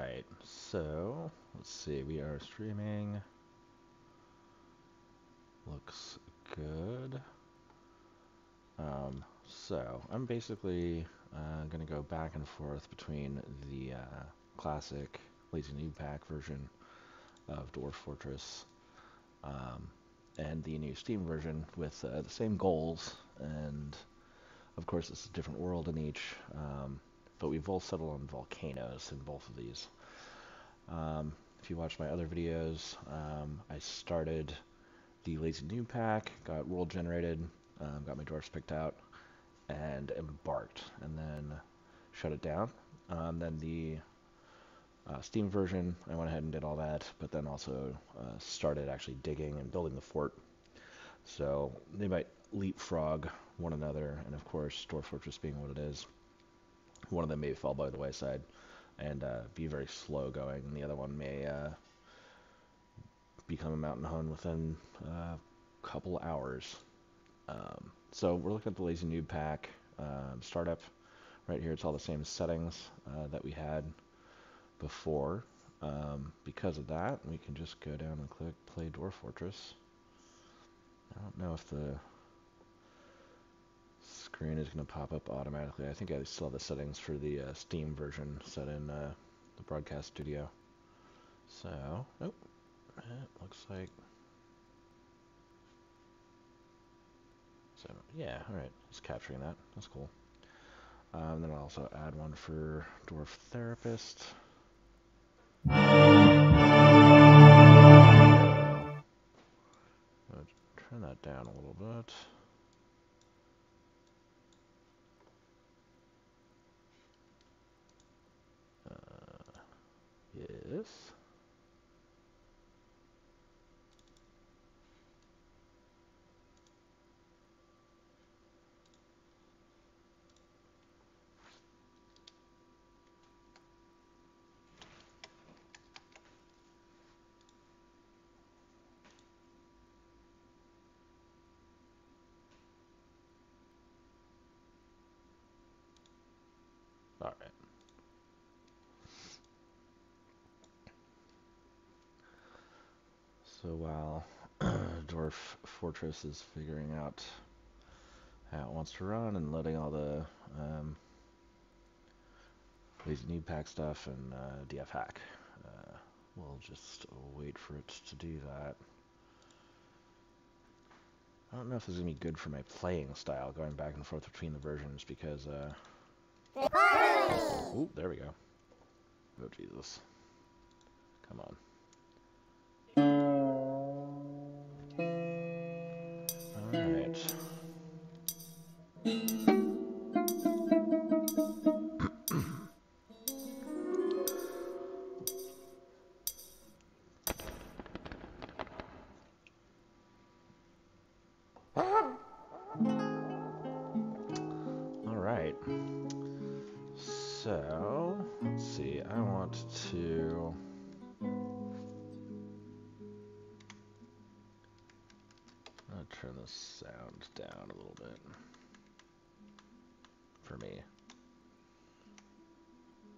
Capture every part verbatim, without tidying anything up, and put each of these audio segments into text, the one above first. Alright, so let's see, we are streaming. Looks good. Um, so I'm basically uh, gonna go back and forth between the uh, classic Lazy Newb Pack version of Dwarf Fortress um, and the new Steam version with uh, the same goals, and of course it's a different world in each, um, but we both settled on volcanoes in both of these. Um, if you watch my other videos, um, I started the Lazy Newb Pack, got world generated, um, got my dwarfs picked out, and embarked, and then shut it down. Um, then the Uh, Steam version, I went ahead and did all that, but then also uh, started actually digging and building the fort. So they might leapfrog one another, and of course, Dwarf Fortress being what it is, one of them may fall by the wayside and uh, be very slow going, and the other one may uh, become a mountainhome within a uh, couple hours. Um, so we're looking at the Lazy Newb Pack uh, startup. Right here, it's all the same settings uh, that we had before. Um, because of that, we can just go down and click play Dwarf Fortress. I don't know if the screen is going to pop up automatically. I think I still have the settings for the uh, Steam version set in uh, the broadcast studio. So, nope, oh, it looks like, so yeah, alright, it's capturing that, that's cool. Um, then I'll also add one for Dwarf Therapist. Turn that down a little bit. Uh, yes. All right. So while Dwarf Fortress is figuring out how it wants to run and loading all the um, Lazy Newb Pack stuff and uh, D F Hack, uh, we'll just wait for it to do that. I don't know if this is going to be good for my playing style, going back and forth between the versions, because uh, oh, there we go. Oh, Jesus. Come on. Alright. Alright. So, let's see, I want to I'll turn the sound down a little bit for me.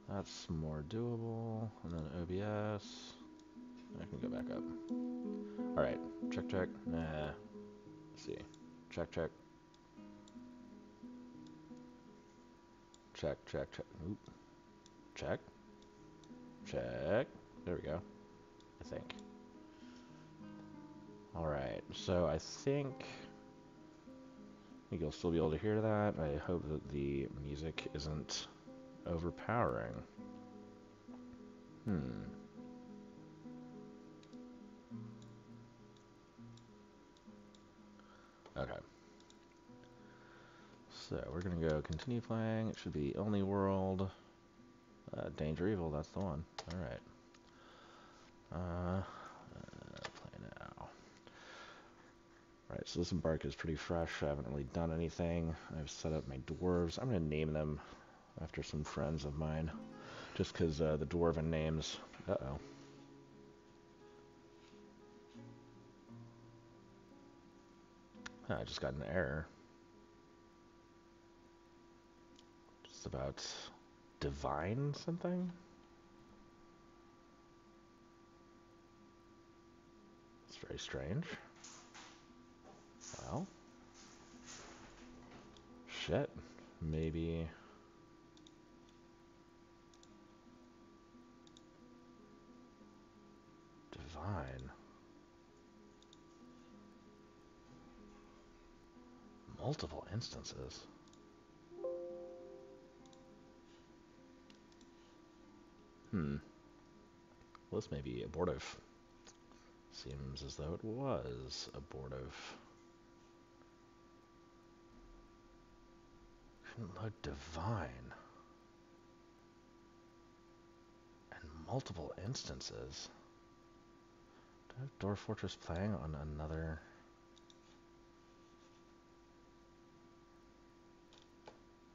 That's more doable. And then O B S. I can go back up. Alright, check, check. Nah. Let's see. Check, check. Check, check, check. Oop. Check. Check. There we go. I think. Alright, so I think, I think you'll still be able to hear that. I hope that the music isn't overpowering. Hmm. Okay. So we're going to go continue playing. It should be only world. Uh, Danger Evil, that's the one. Alright. Uh, uh, play now. Alright, so this embark is pretty fresh. I haven't really done anything. I've set up my dwarves. I'm going to name them after some friends of mine. Just because uh, the dwarven names. Uh-oh. Huh, I just got an error. About divine something? very strange. Well. Shit. Maybe... Divine. Multiple instances. Hmm. Well, this may be abortive. Seems as though it was abortive. Couldn't load divine. And multiple instances. Do I have Dwarf Fortress playing on another...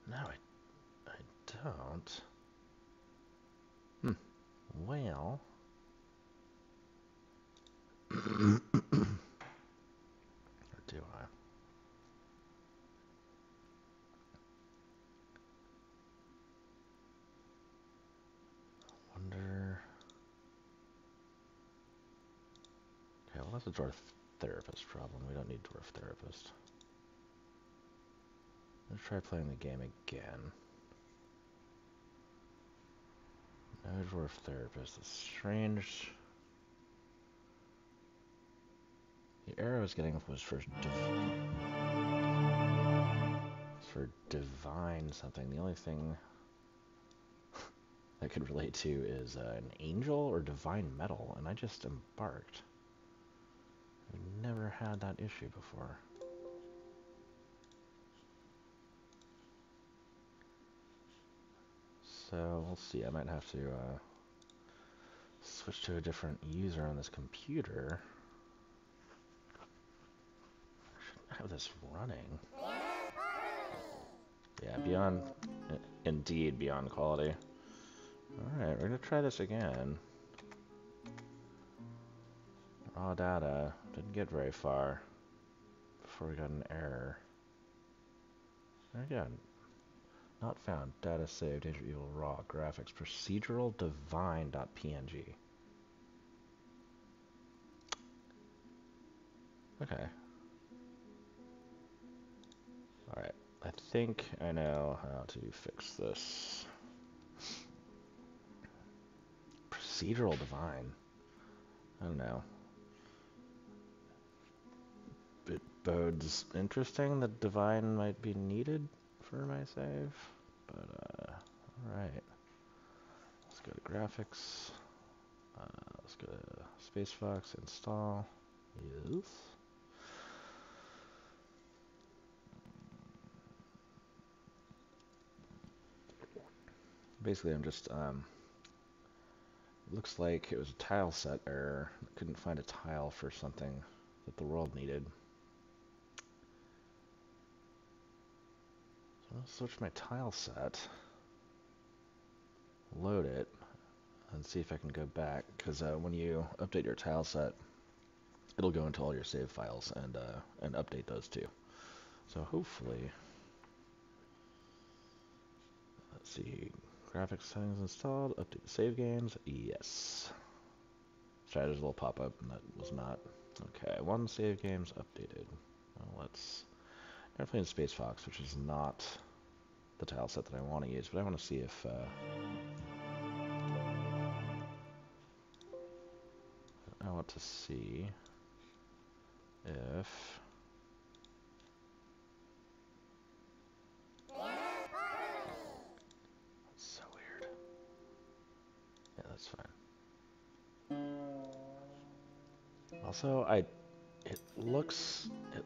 No, I, I don't. Hmm. Well... or do I? I wonder... Okay, well that's a Dwarf Therapist problem. We don't need Dwarf Therapist. Let's try playing the game again. No Dwarf Therapist. That's strange. The error I was getting was for, div for divine something. The only thing that could relate to is uh, an angel or divine metal, and I just embarked. I've never had that issue before. So we'll see. I might have to uh, switch to a different user on this computer. Have this running. Yeah, beyond, indeed, beyond quality. Alright, we're gonna try this again. Raw data, didn't get very far before we got an error. Again, not found, data saved, Danger Evil raw, graphics, procedural divine.png. Okay. Alright, I think I know how to fix this. Procedural divine. I don't know. It bodes interesting that divine might be needed for my save. But, uh, alright. Let's go to graphics. Uh, let's go to SpaceFox, install. Yes. Basically, I'm just, um, looks like it was a tile set error. I couldn't find a tile for something that the world needed. So I'm going to switch my tile set, load it, and see if I can go back. Because uh, when you update your tile set, it'll go into all your save files and, uh, and update those too. So hopefully, let's see. Graphics settings installed, update save games, yes. Sorry, there's a little pop-up, and that was not. Okay, one save games updated. Well, let's, now I'm playing SpaceFox, which is not the tile set that I want to use, but I want to see if, uh, I want to see if, that's fine. Also, I, it looks, it,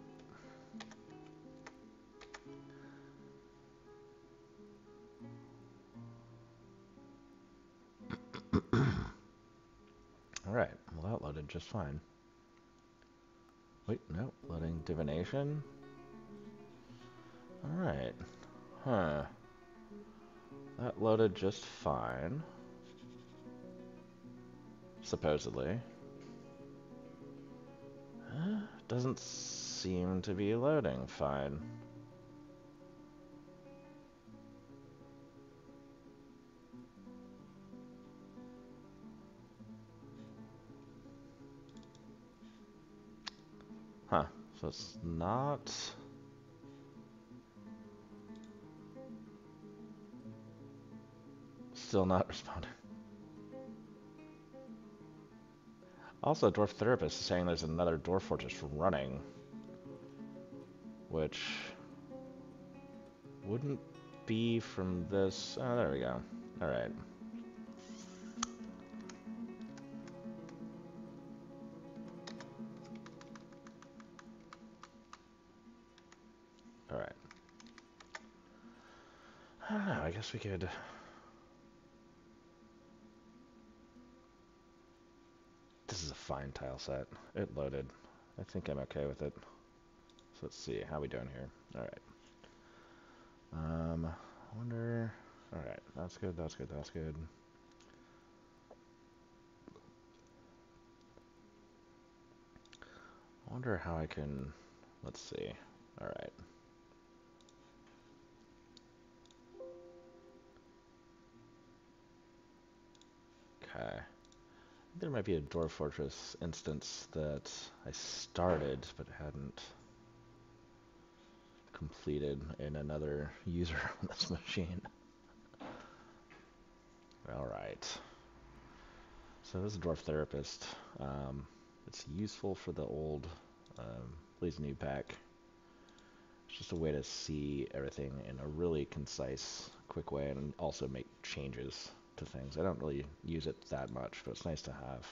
all right, well that loaded just fine. Wait, no, loading divination. All right, huh, that loaded just fine. Supposedly. Huh? Doesn't seem to be loading fine. That's not. Still not responding. Also, Dwarf Therapist is saying there's another Dwarf Fortress running, which wouldn't be from this. Oh, there we go. All right. All right. I don't know. I guess we could. This is a fine tile set. It loaded. I think I'm okay with it. So let's see how we doing here. All right. Um, I wonder. All right, that's good. That's good. That's good. I wonder how I can. Let's see. All right. Okay. There might be a Dwarf Fortress instance that I started but hadn't completed in another user on this machine. Alright. So this is Dwarf Therapist. Um, it's useful for the old um, Lazy Newb Pack. It's just a way to see everything in a really concise, quick way and also make changes to things. I don't really use it that much, but it's nice to have.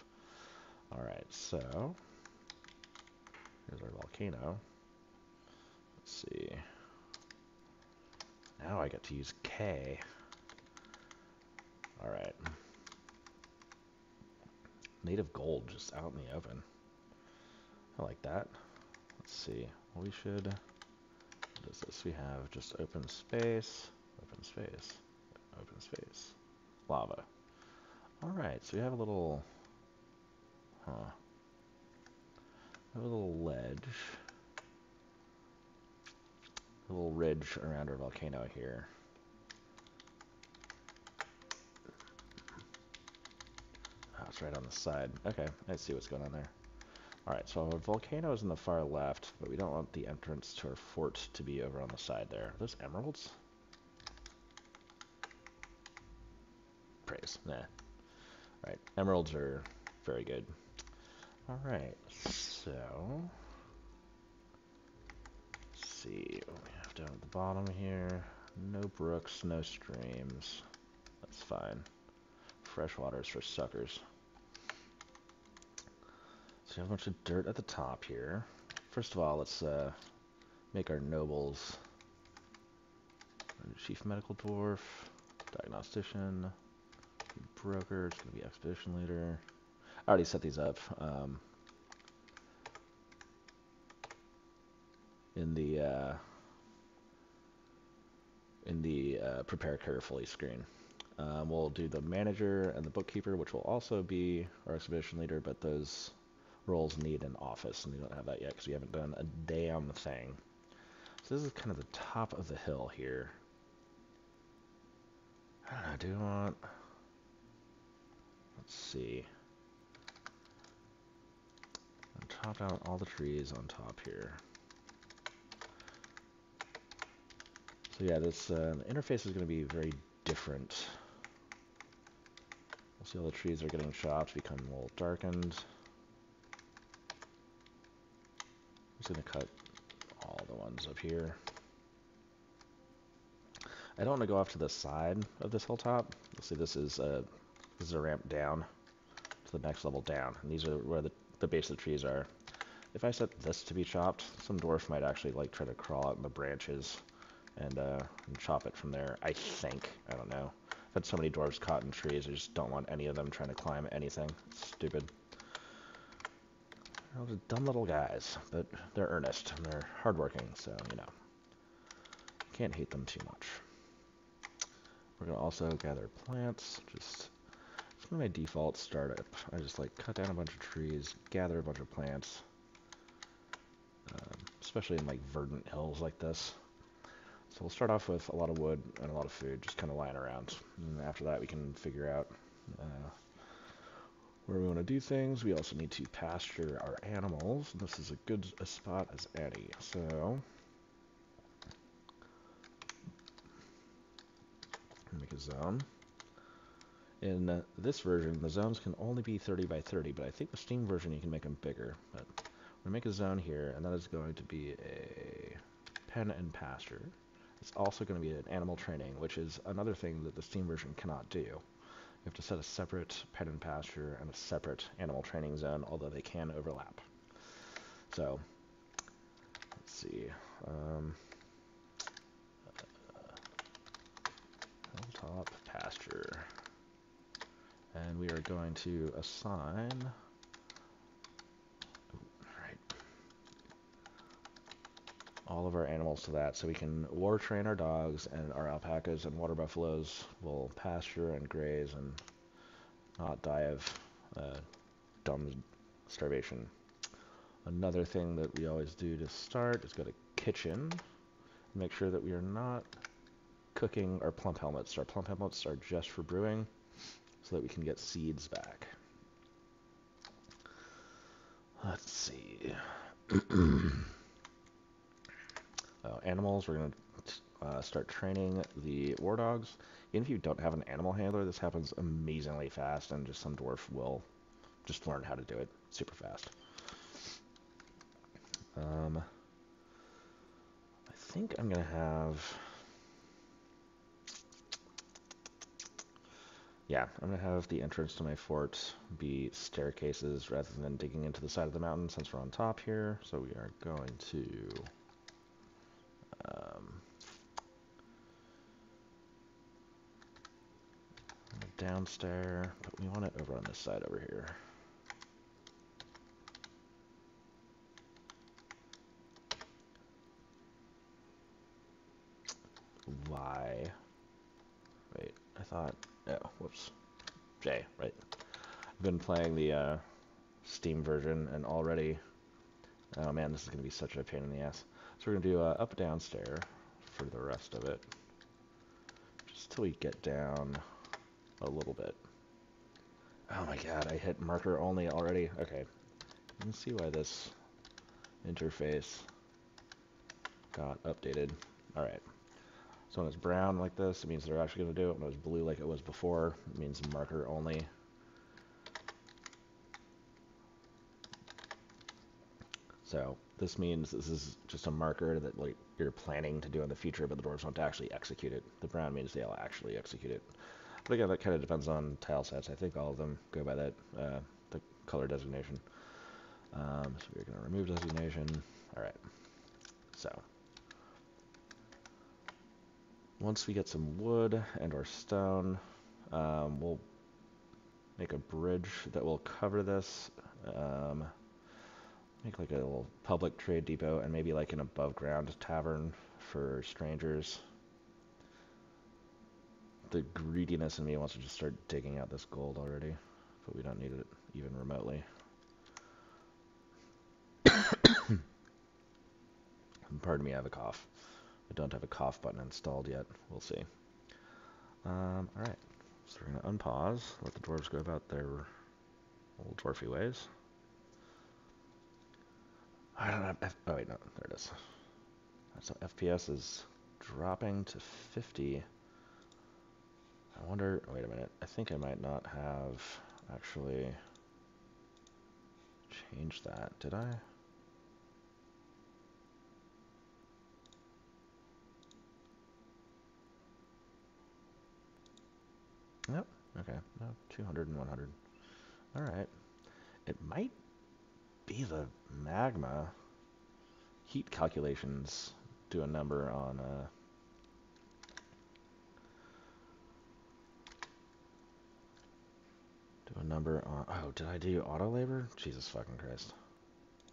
Alright, so here's our volcano. Let's see. Now I get to use K. All right. Native gold just out in the open. I like that. Let's see. We should. What is this? We have just open space, open space, open space, lava. All right. So we have a little. Huh. We have a little ledge. A little ridge around our volcano here. Oh, it's right on the side. Okay, I see what's going on there. Alright, so our volcano is in the far left, but we don't want the entrance to our fort to be over on the side there. Are those emeralds? Praise. Nah. Alright, emeralds are very good. Alright, so let's see. Down at the bottom here, no brooks, no streams. That's fine. Fresh water is for suckers. So we have a bunch of dirt at the top here. First of all, let's uh, make our nobles. Chief Medical Dwarf, Diagnostician, Broker, it's going to be Expedition Leader. I already set these up um, in the uh, in the uh, prepare carefully screen. Um, we'll do the manager and the bookkeeper, which will also be our expedition leader, but those roles need an office, and we don't have that yet because we haven't done a damn thing. So this is kind of the top of the hill here. I don't know, do you want, let's see. I'm chopped out all the trees on top here. So yeah, this uh, interface is going to be very different. We'll see all the trees are getting chopped, become a little darkened. I'm just going to cut all the ones up here. I don't want to go off to the side of this hilltop. You'll see this is a, this is a ramp down to the next level down. And these are where the, the base of the trees are. If I set this to be chopped, some dwarf might actually like try to crawl out in the branches. And, uh, and chop it from there, I think. I don't know. I've had so many dwarves caught in trees, I just don't want any of them trying to climb anything. It's stupid. They're all just dumb little guys, but they're earnest and they're hardworking, so, you know. Can't hate them too much. We're going to also gather plants. Just, it's my default startup. I just, like, cut down a bunch of trees, gather a bunch of plants. Um, especially in, like, verdant hills like this. So we'll start off with a lot of wood and a lot of food, just kind of lying around. And after that, we can figure out uh, where we want to do things. We also need to pasture our animals. This is a good a spot as any. So make a zone. In uh, this version, the zones can only be thirty by thirty, but I think the Steam version you can make them bigger. But we're going to make a zone here, and that is going to be a pen and pasture. It's also going to be an animal training, which is another thing that the Steam version cannot do. You have to set a separate pen and pasture and a separate animal training zone, although they can overlap. So, let's see. Um, uh, hilltop pasture. And we are going to assign, right, all of our animals to that, so we can war train our dogs, and our alpacas and water buffaloes will pasture and graze and not die of uh, dumb starvation. Another thing that we always do to start is go to kitchen, make sure that we are not cooking our plump helmets. Our plump helmets are just for brewing, so that we can get seeds back. Let's see. Oh, animals, we're going to uh, start training the war dogs. Even if you don't have an animal handler, this happens amazingly fast, and just some dwarf will just learn how to do it super fast. Um, I think I'm going to have... Yeah, I'm going to have the entrance to my fort be staircases rather than digging into the side of the mountain since we're on top here. So we are going to um, down stair, but we want it over on this side over here. Why? Wait, I thought... Oh, whoops. J, right. I've been playing the uh, Steam version, and already... Oh man, this is going to be such a pain in the ass. So we're going to do uh, up, down, stair for the rest of it. Just till we get down a little bit. Oh my god, I hit marker only already. Okay. You can see why this interface got updated. Alright. So when it's brown like this, it means they're actually going to do it. When it was blue like it was before, it means marker only. So this means this is just a marker that like you're planning to do in the future, but the dwarves won't actually execute it. The brown means they'll actually execute it. But again, that kind of depends on tile sets. I think all of them go by that uh, the color designation. Um, so we're going to remove designation. All right. So. Once we get some wood and or stone, um, we'll make a bridge that will cover this. Um, make like a little public trade depot and maybe like an above ground tavern for strangers. The greediness in me wants to just start digging out this gold already, but we don't need it even remotely. Pardon me, I have a cough. I don't have a cough button installed yet. We'll see. Um, Alright, so we're going to unpause, let the dwarves go about their old dwarfy ways. I don't have F oh wait, no, there it is. So F P S is dropping to fifty. I wonder, wait a minute, I think I might not have actually changed that, did I? Nope. Okay. No. two hundred and one hundred. All right. It might be the magma heat calculations do a number on uh, do a number on. Oh, did I do auto labor? Jesus fucking Christ!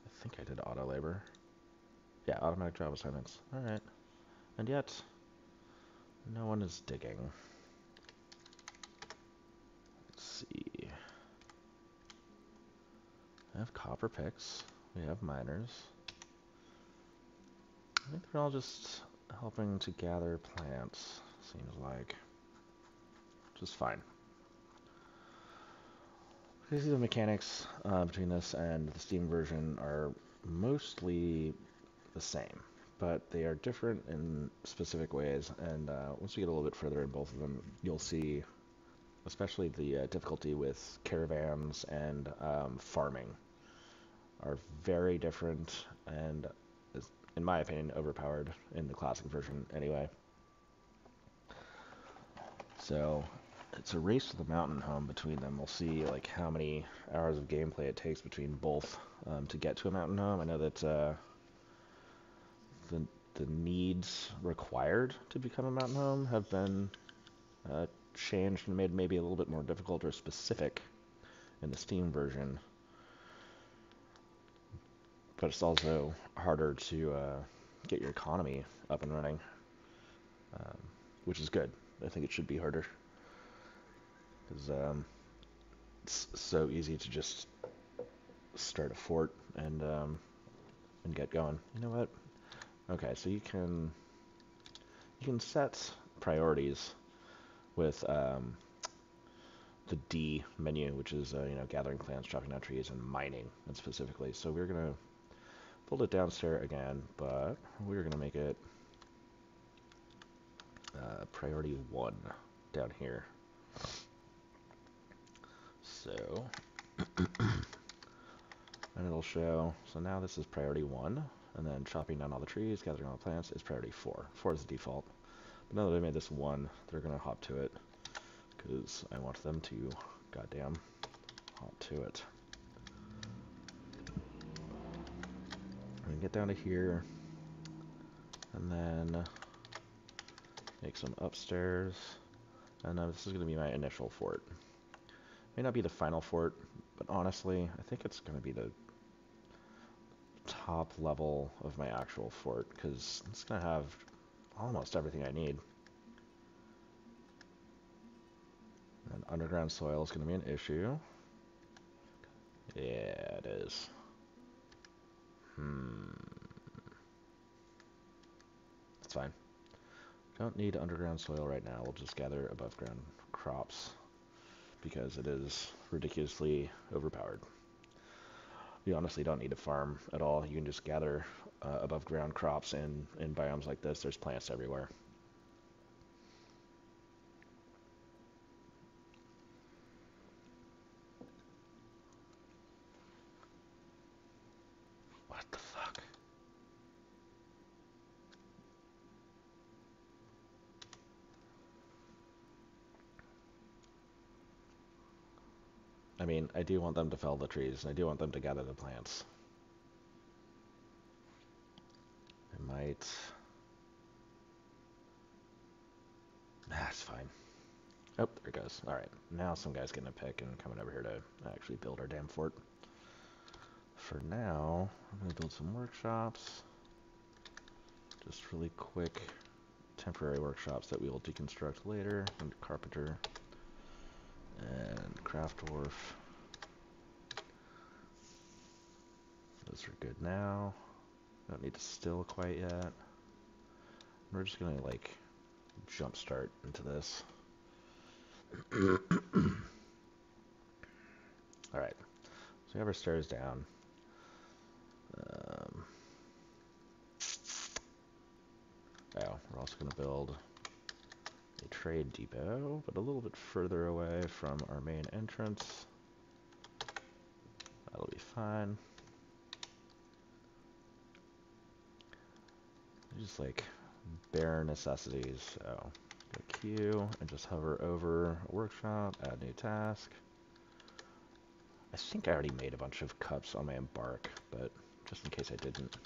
I think I did auto labor. Yeah, automatic job assignments. All right. And yet, no one is digging. See, we have copper picks, we have miners. I think they're all just helping to gather plants, seems like. Just fine. These are the mechanics uh, between this and the Steam version are mostly the same, but they are different in specific ways, and uh, once we get a little bit further in both of them, you'll see especially the uh, difficulty with caravans and um, farming are very different and, is, in my opinion, overpowered in the classic version anyway. So it's a race to the mountain home between them. We'll see like how many hours of gameplay it takes between both um, to get to a mountain home. I know that uh, the, the needs required to become a mountain home have been uh, changed and made maybe a little bit more difficult or specific in the Steam version. But it's also harder to uh, get your economy up and running, um, which is good. I think it should be harder, because um, it's so easy to just start a fort and um, and get going. You know what? Okay, so you can you can set priorities with um, the D menu, which is uh, you know gathering plants, chopping down trees, and mining, and specifically. So we're gonna build it downstairs again, but we're gonna make it uh, priority one down here. So, and it'll show, so now this is priority one, and then chopping down all the trees, gathering all the plants is priority four. four is the default. But now that I made this one, they're going to hop to it, because I want them to, goddamn, hop to it. And get down to here, and then make some upstairs, and now this is going to be my initial fort. May not be the final fort, but honestly, I think it's going to be the top level of my actual fort, because it's going to have almost everything I need. And underground soil is going to be an issue. Yeah, it is. Hmm. That's fine. Don't need underground soil right now. We'll just gather above ground crops, because it is ridiculously overpowered. You honestly don't need to farm at all. You can just gather uh, above ground crops in, in biomes like this. There's plants everywhere. What the fuck? I mean, I do want them to fell the trees, and I do want them to gather the plants. I might... That's fine. Oh, there it goes. Alright, now some guy's getting a pick and coming over here to actually build our damn fort. For now, I'm going to build some workshops. Just really quick temporary workshops that we will deconstruct later. And carpenter. And craft dwarf. Those are good now. Don't need to still quite yet. We're just gonna like jump start into this. All right. So we have our stairs down. Um, oh, we're also gonna build a trade depot, but a little bit further away from our main entrance. That'll be fine. Just like bare necessities, so go Q and just hover over a workshop, add new task. I think I already made a bunch of cups on my embark, but just in case I didn't,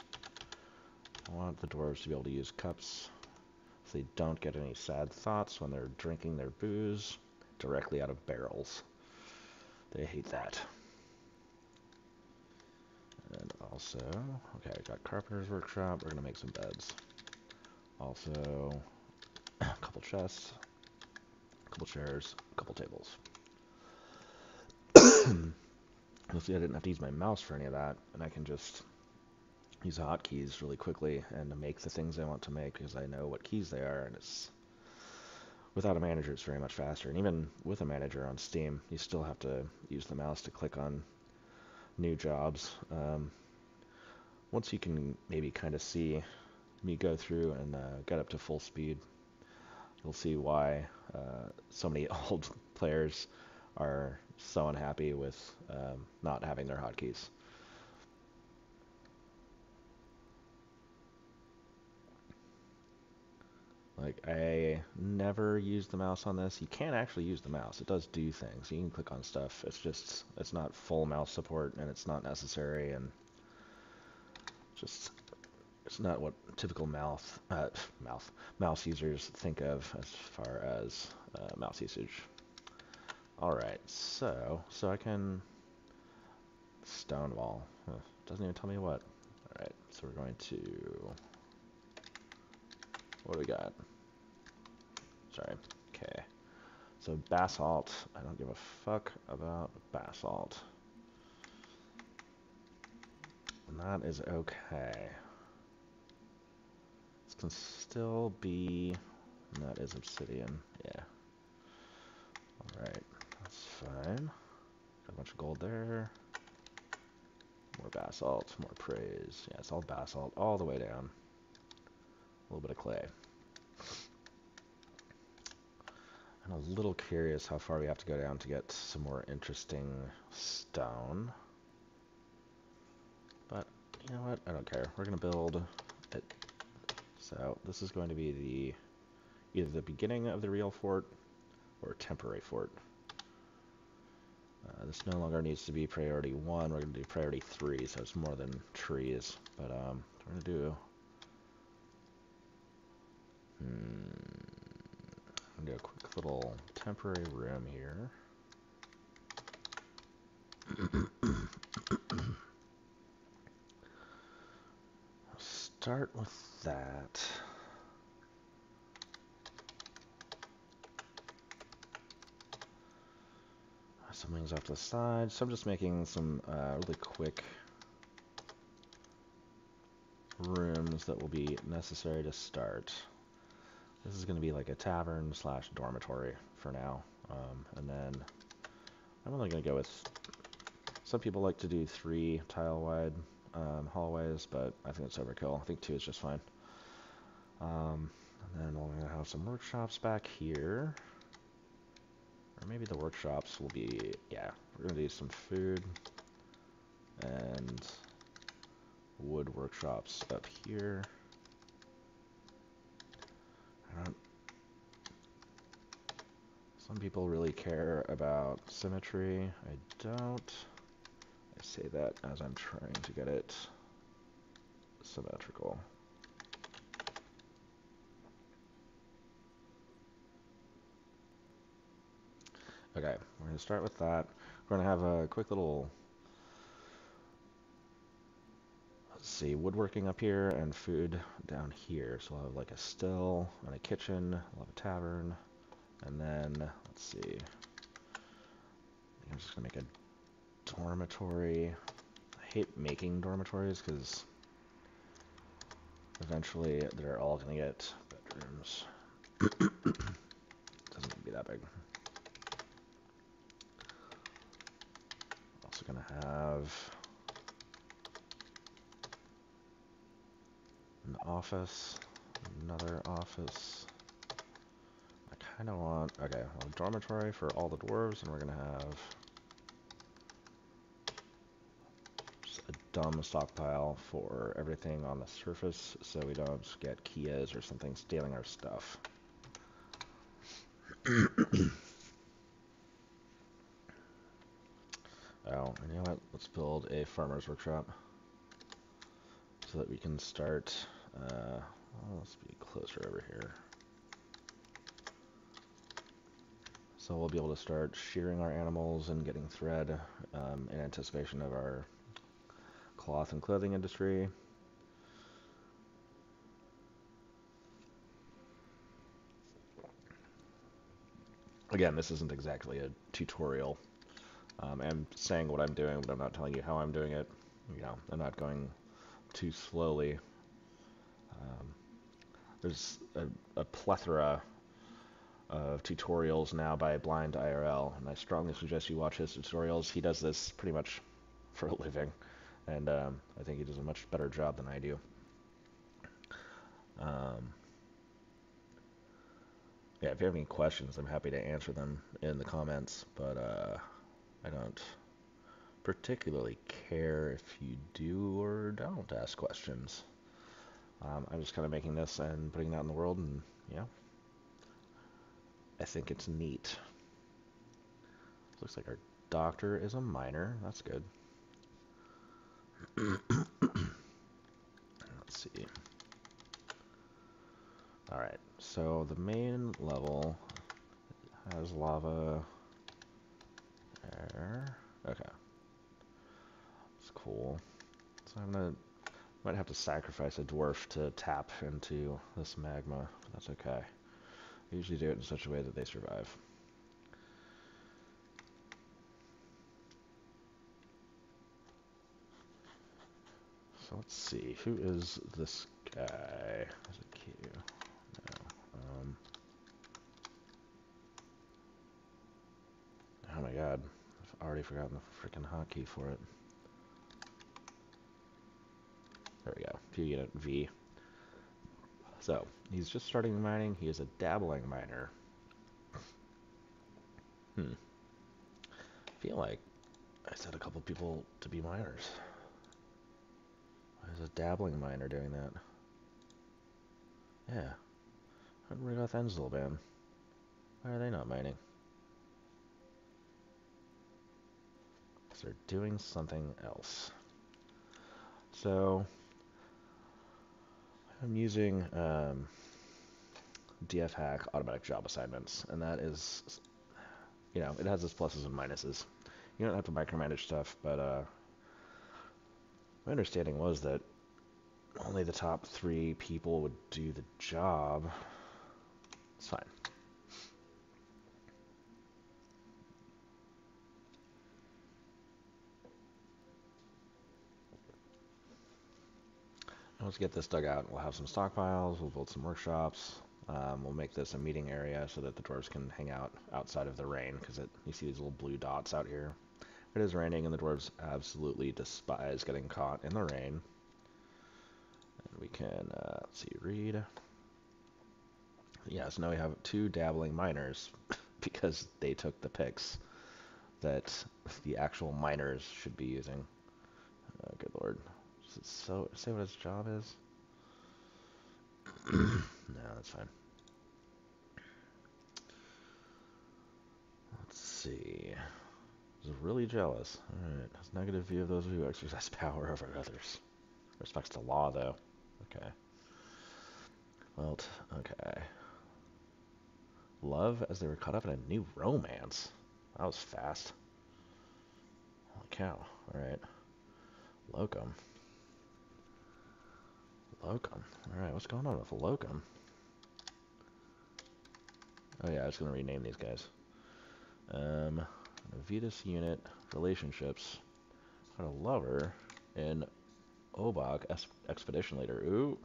I want the dwarves to be able to use cups. They don't get any sad thoughts when they're drinking their booze directly out of barrels. They hate that. And also, okay, I got carpenter's workshop. We're gonna make some beds. Also, a couple chests, a couple chairs, a couple tables. You'll see I didn't have to use my mouse for any of that, and I can just use hotkeys really quickly and to make the things I want to make, because I know what keys they are, and it's without a manager, it's very much faster. And even with a manager on Steam, you still have to use the mouse to click on new jobs. Um, once you can maybe kind of see me go through and uh, get up to full speed, you'll see why uh, so many old players are so unhappy with um, not having their hotkeys. Like, I never use the mouse on this. You can actually use the mouse. It does do things. You can click on stuff. It's just, it's not full mouse support, and it's not necessary, and just, it's not what typical mouth, uh, mouth, mouse users think of as far as uh, mouse usage. All right, so, so I can stonewall. Huh. Doesn't even tell me what. All right, so we're going to, what do we got? Sorry. Okay. So basalt. I don't give a fuck about basalt. And that is okay. This can still be... And that is obsidian. Yeah. Alright. That's fine. Got a bunch of gold there. More basalt. More praise. Yeah, it's all basalt all the way down. A little bit of clay. I'm a little curious how far we have to go down to get some more interesting stone. But you know what? I don't care. We're going to build it. So this is going to be the either the beginning of the real fort or temporary fort. Uh, this no longer needs to be priority one. We're going to do priority three, so it's more than trees. But um, we're going to do... Hmm. Do a quick little temporary room here. I'll start with that. Some things off to the side. So I'm just making some uh, really quick rooms that will be necessary to start. This is going to be like a tavern slash dormitory for now. Um, and then I'm only going to go with... Some people like to do three tile-wide um, hallways, but I think it's overkill. I think two is just fine. Um, and then we're going to have some workshops back here. Or maybe the workshops will be... Yeah, we're going to do some food and wood workshops up here. Some people really care about symmetry. I don't. I say that as I'm trying to get it symmetrical. Okay, we're going to start with that. We're going to have a quick little, let's see, woodworking up here and food down here. So we'll have like a still and a kitchen, we'll have a tavern. And then, let's see, I think I'm just going to make a dormitory. I hate making dormitories because eventually they're all going to get bedrooms. Doesn't need to be that big. Also going to have an office, another office. I don't want, okay, we'll have a dormitory for all the dwarves, and we're going to have just a dumb stockpile for everything on the surface, so we don't get Kias or something stealing our stuff. Oh, and you know what? Let's build a farmer's workshop so that we can start, uh, well, let's be closer over here. So we'll be able to start shearing our animals and getting thread um, in anticipation of our cloth and clothing industry. Again, this isn't exactly a tutorial. Um, I'm saying what I'm doing, but I'm not telling you how I'm doing it. You know, I'm not going too slowly. Um, there's a, a plethora of tutorials now by Blind I R L, and I strongly suggest you watch his tutorials. He does this pretty much for a living, and um, I think he does a much better job than I do. Um, yeah, if you have any questions, I'm happy to answer them in the comments, but uh, I don't particularly care if you do or don't ask questions. Um, I'm just kind of making this and putting it out in the world, and yeah, I think it's neat. Looks like our doctor is a miner. That's good. Let's see. Alright, so the main level has lava there. Okay. That's cool. So I'm gonna... might have to sacrifice a dwarf to tap into this magma. That's okay. I usually do it in such a way that they survive. So let's see, who is this guy? Is it Q? No. Um, oh my god, I've already forgotten the freaking hotkey for it. There we go, P unit V. So, he's just starting mining. He is a dabbling miner. Hmm. I feel like I said a couple people to be miners. Why is a dabbling miner doing that? Yeah. I don't worry about Enzel, man. Why are they not mining? Because they're doing something else. So... I'm using um, DFHack automatic job assignments, and that is, you know, it has its pluses and minuses. You don't have to micromanage stuff, but uh, my understanding was that only the top three people would do the job. It's fine. Let's get this dug out. We'll have some stockpiles, we'll build some workshops, um, we'll make this a meeting area so that the dwarves can hang out outside of the rain, because it you see these little blue dots out here. It is raining, and the dwarves absolutely despise getting caught in the rain. And we can, uh, let's see, read. Yeah, so now we have two dabbling miners, because they took the picks that the actual miners should be using. Oh, good lord. So, say what his job is? No, that's fine. Let's see. He's really jealous. Alright, has negative view of those who exercise power over others. Respects the law, though. Okay. Well, okay. Love as they were caught up in a new romance. That was fast. Holy cow. Alright. Locum. Locum. Alright, what's going on with Locum? Oh yeah, I was going to rename these guys. Um, Vetus unit, relationships. Got a lover in Obak, expedition leader. Ooh.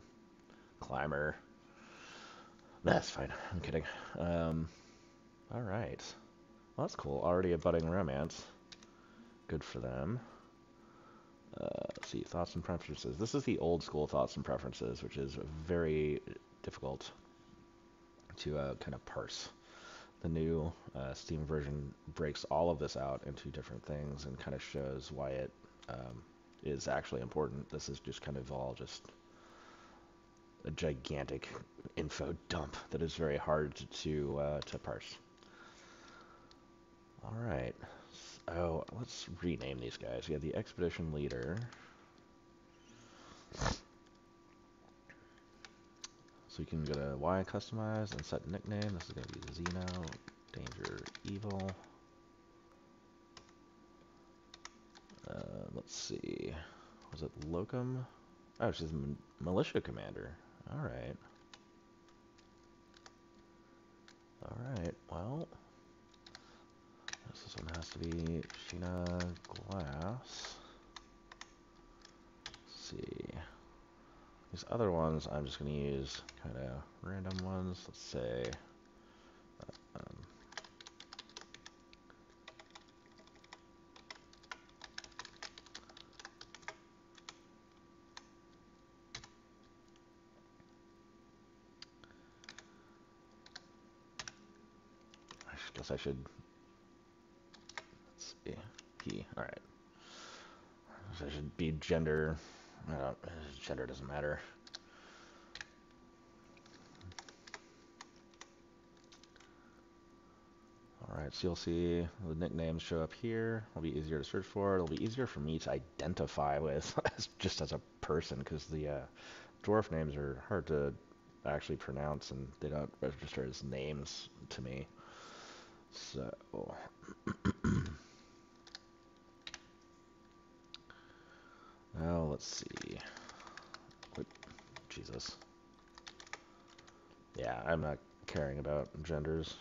Climber. That's fine. I'm kidding. Um, Alright. Well, that's cool. Already a budding romance. Good for them. Uh, let's see, thoughts and preferences. This is the old school thoughts and preferences, which is very difficult to uh, kind of parse. The new uh, Steam version breaks all of this out into different things and kind of shows why it um, is actually important. This is just kind of all just a gigantic info dump that is very hard to to, uh, to parse. All right. Oh, let's rename these guys. We have the Expedition Leader. So you can go to Y, customize, and set nickname. This is going to be Xeno Danger Evil. Uh, let's see. Was it Locum? Oh, she's Militia Commander. Alright. Alright, well... this one has to be Sheena Glass. Let's see. These other ones I'm just going to use kind of random ones. Let's say Guess I should, let's see, P, all right. So I should be gender, I don't, gender doesn't matter. All right, so you'll see the nicknames show up here. It'll be easier to search for. It'll be easier for me to identify with just as a person, because the uh, dwarf names are hard to actually pronounce and they don't register as names to me. So... now let's see. Oop, Jesus. Yeah, I'm not caring about genders.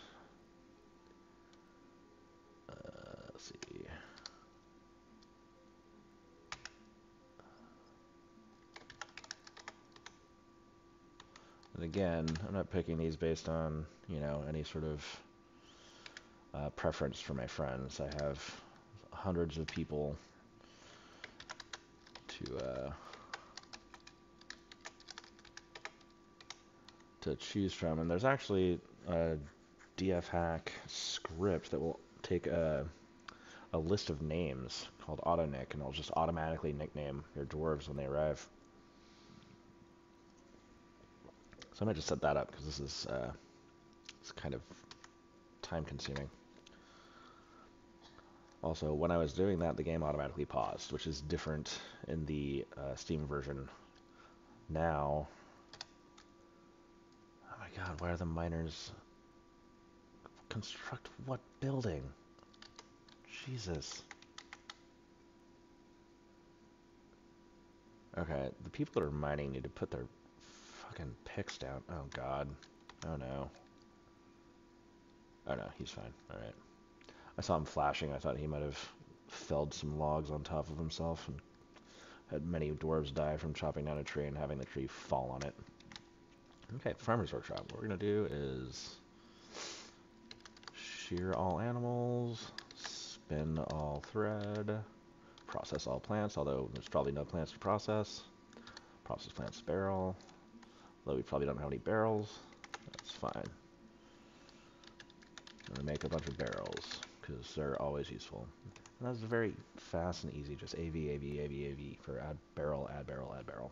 Uh, let's see. And again, I'm not picking these based on, you know, any sort of uh, preference for my friends. I have hundreds of people to uh, to choose from, and there's actually a DFHack script that will take a a list of names called AutoNick, and it'll just automatically nickname your dwarves when they arrive. So I might just set that up because this is uh, it's kind of time-consuming. Also, when I was doing that, the game automatically paused, which is different in the uh, Steam version. Now, oh my god, why are the miners... Construct what building? Jesus. Okay, the people that are mining need to put their fucking picks down. Oh god. Oh no. Oh no, he's fine. Alright. I saw him flashing. I thought he might have felled some logs on top of himself and had many dwarves die from chopping down a tree and having the tree fall on it. Okay, Farmer's Workshop. What we're going to do is shear all animals, spin all thread, process all plants, although there's probably no plants to process. Process plants barrel, though we probably don't have any barrels. That's fine. I'm going to make a bunch of barrels, because they're always useful. And that's very fast and easy, just A V, A V, A V, A V for add barrel, add barrel, add barrel.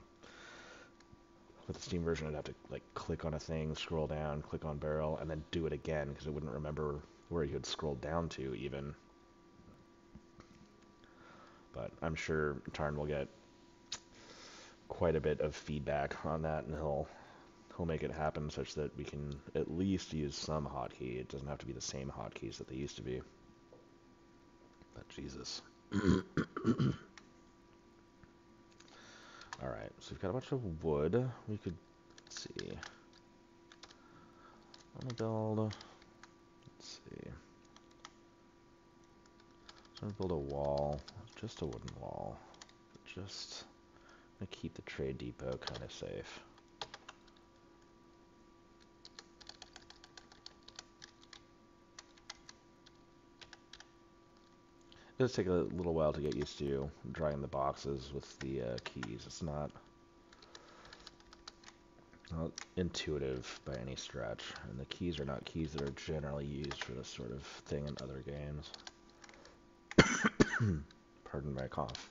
With the Steam version, I'd have to like click on a thing, scroll down, click on barrel, and then do it again, because it wouldn't remember where you had scrolled down to, even. But I'm sure Tarn will get quite a bit of feedback on that, and he'll... he'll make it happen such that we can at least use some hotkey. It doesn't have to be the same hotkeys that they used to be. But Jesus. Alright, so we've got a bunch of wood. We could, let's see. I'm gonna build, let's see. So I'm gonna build a wall, just a wooden wall. Just, I'm gonna keep the trade depot kind of safe. It does take a little while to get used to drawing the boxes with the uh, keys. It's not, not intuitive by any stretch, and the keys are not keys that are generally used for this sort of thing in other games. Pardon my cough.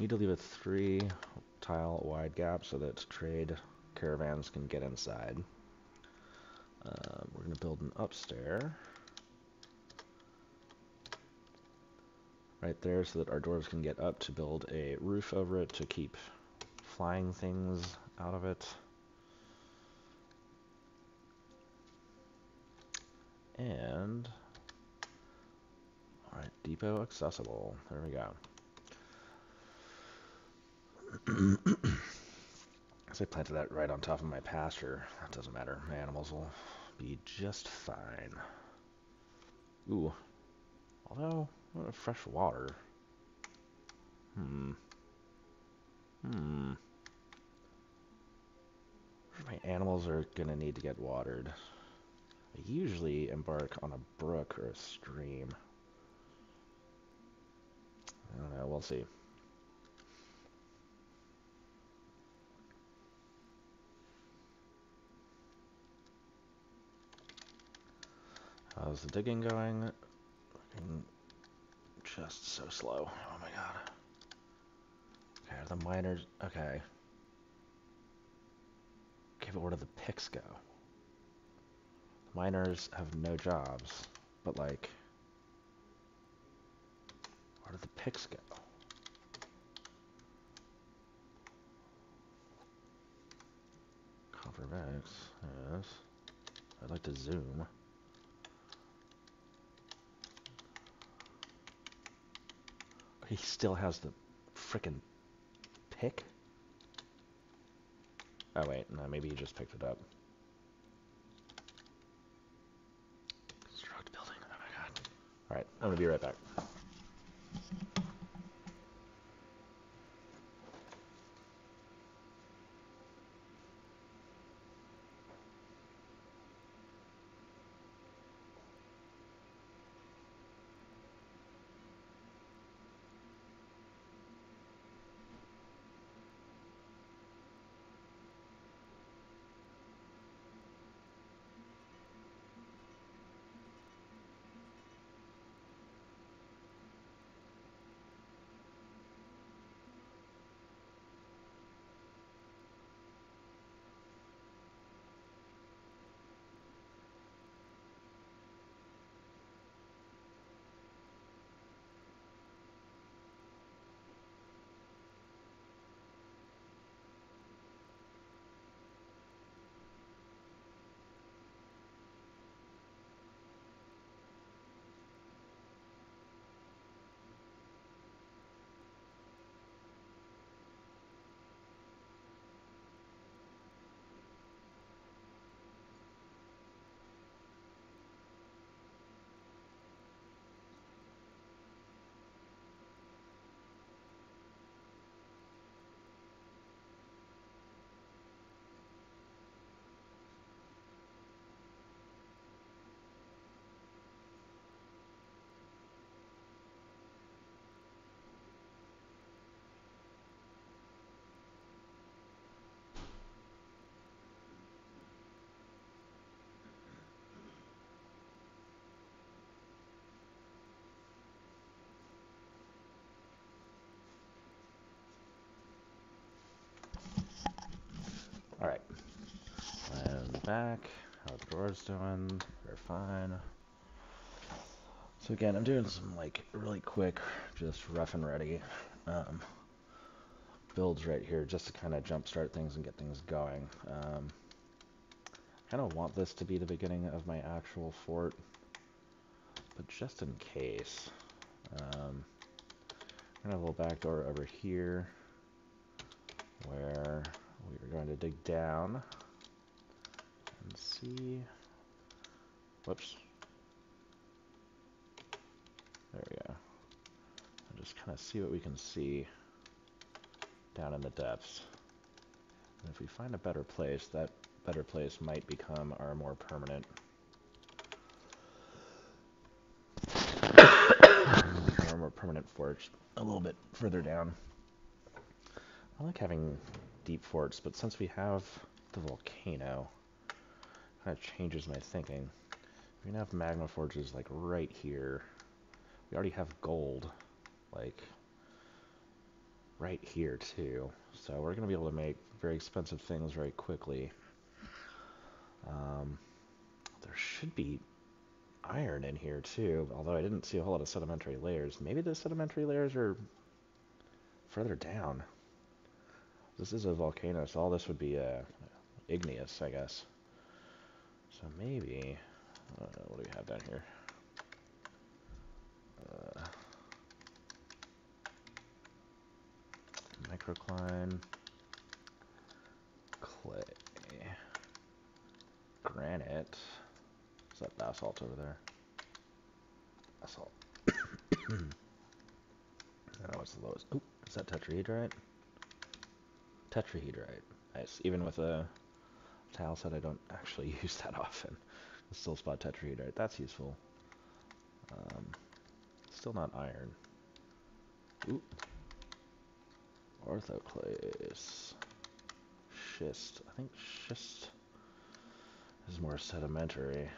Need to leave a three tile wide gap so that trade caravans can get inside. Uh, we're going to build an upstairs right there so that our dwarves can get up to build a roof over it to keep flying things out of it. And, all right, depot accessible. There we go. So I planted that right on top of my pasture. That doesn't matter. My animals will be just fine. Ooh, although... what, fresh water? Hmm. Hmm. My animals are gonna need to get watered. I usually embark on a brook or a stream. I don't know, we'll see. How's the digging going? Fucking just so slow. Oh my god. Okay, are the miners... Okay. Okay, but where do the picks go? The miners have no jobs, but like... Where do the picks go? Copper bags, yes. I'd like to zoom. He still has the frickin' pick? Oh wait, no, maybe he just picked it up. Construct building, oh my god. Alright, I'm gonna be right back. Alright, I'm back. How are the drawers doing? They're fine. So again, I'm doing some like really quick, just rough and ready um, builds right here just to kind of jumpstart things and get things going. Um, I kind of want this to be the beginning of my actual fort, but just in case, um, I'm going to have a little back door over here where... We're going to dig down and see. Whoops. There we go. And just kind of see what we can see down in the depths. And if we find a better place, that better place might become our more permanent our more permanent fort a little bit further down. I like having deep forts, but since we have the volcano, it kind of changes my thinking. We're gonna have magma forges like right here. We already have gold like right here too, so we're gonna be able to make very expensive things very quickly. Um, there should be iron in here too, although I didn't see a whole lot of sedimentary layers. Maybe the sedimentary layers are further down. This is a volcano, so all this would be uh, igneous, I guess. So maybe... Uh, what do we have down here? Uh, microcline. Clay. Granite. Is that basalt over there? Basalt. I don't know what's the lowest. Oh, is that tetrahedrite? Tetrahedrite. Nice. Even with a tile set, I don't actually use that often. I still spot tetrahedrite. That's useful. Um, still not iron. Ooh. Orthoclase. Schist. I think schist is more sedimentary.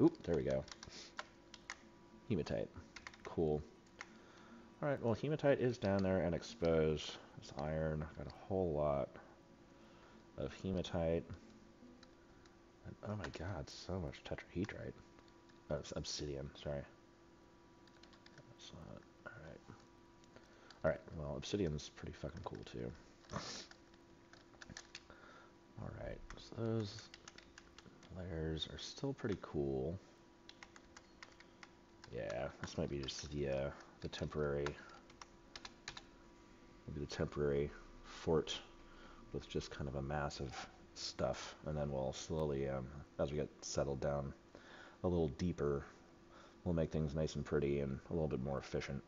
Oop, there we go. Hematite. Cool. Alright, well, hematite is down there and exposed. This iron, I've got a whole lot of hematite. And, oh my god, so much tetrahedrite. Oh, it's obsidian, sorry. That's not... Alright. Alright, well, obsidian's pretty fucking cool, too. Alright, so those layers are still pretty cool. Yeah, this might be just the, uh, the temporary... Maybe the temporary fort with just kind of a mass of stuff, and then we'll slowly, um, as we get settled down a little deeper, we'll make things nice and pretty and a little bit more efficient.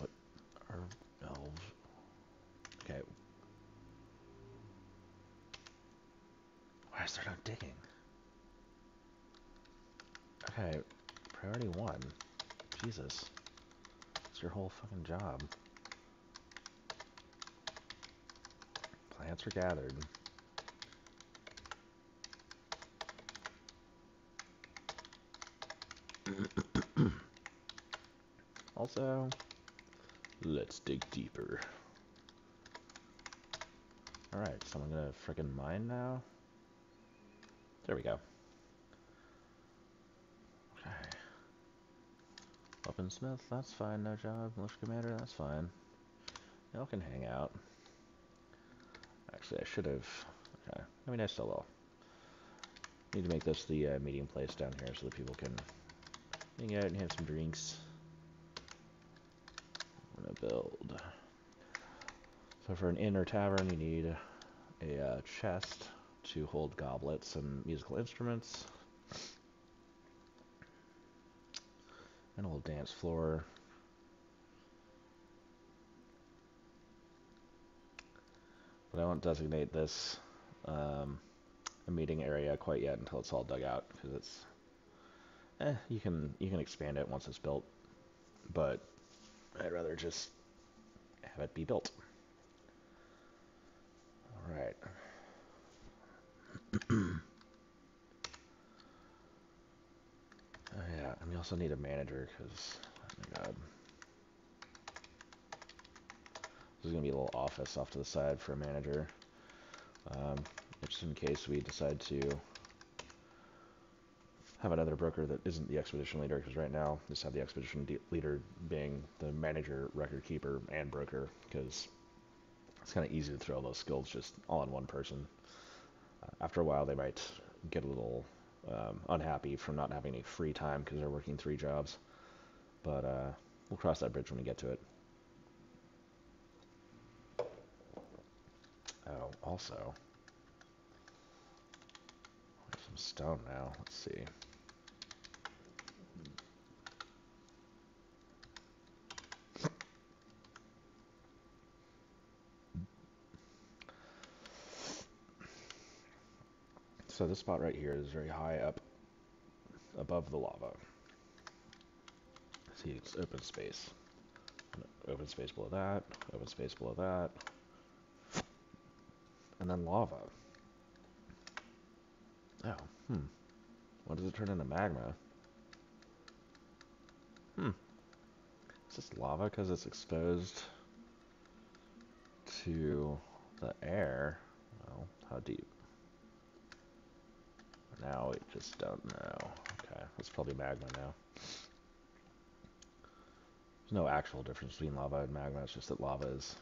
What are elves? Okay. Why is there no digging? Okay, priority one. Jesus, it's your whole fucking job. Plants are gathered. Also, let's dig deeper. Alright, so I'm gonna frickin' mine now. There we go. Smith, that's fine, no job. Militia commander, that's fine. Y'all can hang out. Actually, I should have. Okay. I mean, I still will. Need to make this the uh, meeting place down here so that people can hang out and have some drinks. I'm gonna build. So for an inn or tavern, you need a uh, chest to hold goblets and musical instruments. An old dance floor. But I won't designate this um, a meeting area quite yet until it's all dug out, because it's eh, you can you can expand it once it's built, but I'd rather just have it be built. All right. Oh yeah, and we also need a manager, because, oh my god. There's going to be a little office off to the side for a manager. Um, just in case we decide to have another broker that isn't the expedition leader, because right now, just have the expedition leader being the manager, record keeper, and broker, because it's kind of easy to throw all those skills just all in one person. Uh, after a while, they might get a little... Um, unhappy from not having any free time because they're working three jobs, but uh, we'll cross that bridge when we get to it. Oh, also, we have some stone now. Let's see. So this spot right here is very high up above the lava. See, it's open space. Open space below that, open space below that. And then lava. Oh, hmm. When does it turn into magma? Hmm. Is this lava because it's exposed to the air? Well, how deep? Now we just don't know. Okay, that's probably magma now. There's no actual difference between lava and magma, it's just that lava is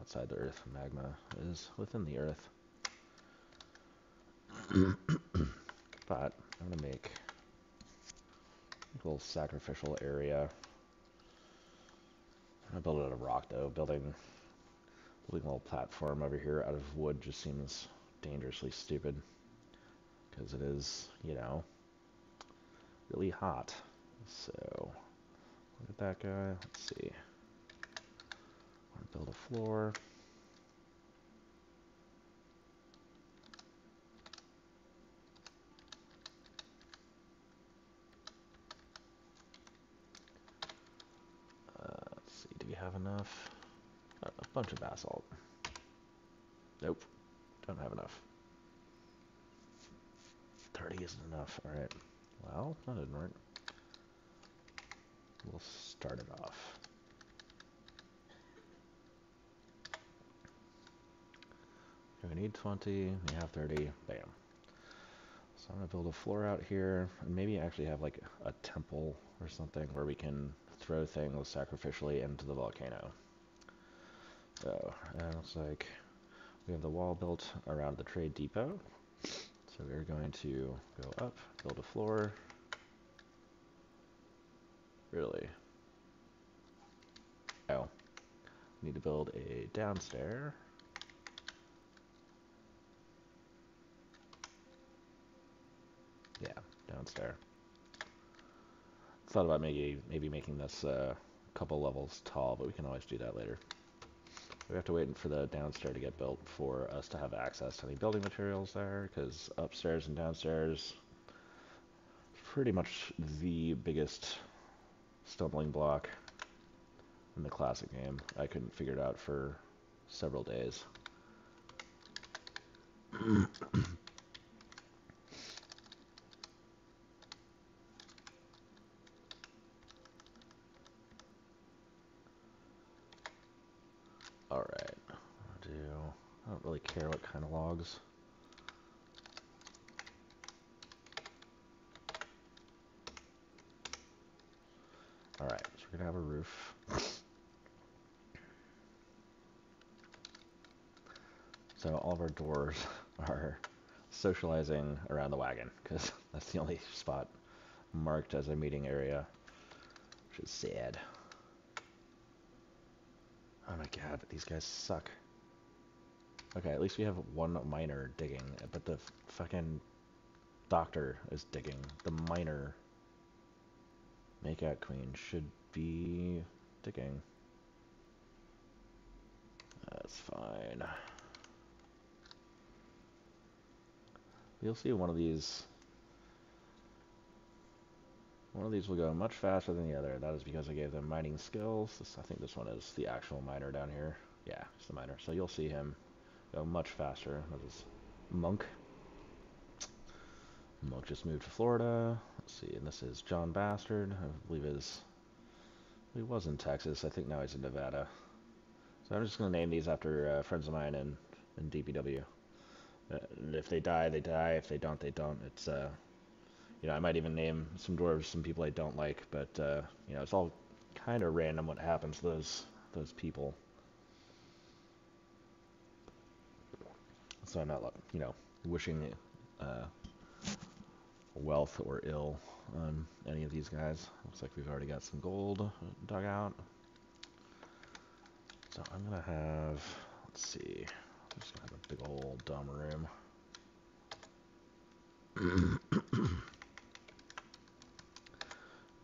outside the earth and magma is within the earth. But I'm gonna make a little sacrificial area. I'm gonna build it out of rock though. Building, building a little platform over here out of wood just seems dangerously stupid. Because it is, you know, really hot. So, look at that guy. Let's see. I want to build a floor. Uh, let's see. Do we have enough? Uh, a bunch of basalt. Nope. Don't have enough. thirty isn't enough. All right. Well, that didn't work. We'll start it off. We need twenty, we have thirty, bam. So I'm gonna build a floor out here, and maybe actually have like a temple or something where we can throw things sacrificially into the volcano. So, and it's like, we have the wall built around the trade depot. So we're going to go up, build a floor. Really? Oh. Need to build a downstairs. Yeah, downstairs. Thought about maybe maybe making this a uh, couple levels tall, but we can always do that later. We have to wait for the downstairs to get built for us to have access to any building materials there, because upstairs and downstairs pretty much the biggest stumbling block in the classic game. I couldn't figure it out for several days. Care what kind of logs. Alright, so we're going to have a roof. So all of our doors are socializing around the wagon, because that's the only spot marked as a meeting area, which is sad. Oh my god, these guys suck. Okay, at least we have one miner digging, but the fucking doctor is digging. The miner makeout queen should be digging. That's fine. You'll see one of these. One of these will go much faster than the other. That is because I gave them mining skills. This, I think this one is the actual miner down here. Yeah, it's the miner. So you'll see him go much faster. That is Monk. Monk just moved to Florida. Let's see, and this is John Bastard. I believe is he was in Texas. I think now he's in Nevada. So I'm just gonna name these after uh, friends of mine and and D P W. Uh, and if they die, they die. If they don't, they don't. It's uh, you know, I might even name some dwarves, some people I don't like, but uh, you know, it's all kind of random what happens to those those people. So I'm not, you know, wishing uh, wealth or ill on any of these guys. Looks like we've already got some gold dug out. So I'm going to have, let's see, I'm just going to have a big old dumb room.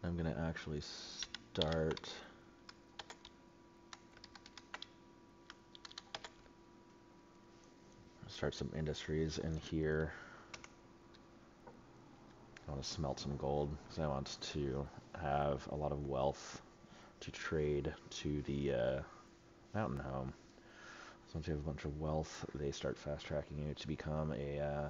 I'm going to actually start... start some industries in here. I want to smelt some gold because I want to have a lot of wealth to trade to the uh, mountain home. So once you have a bunch of wealth, they start fast-tracking you to become a, uh,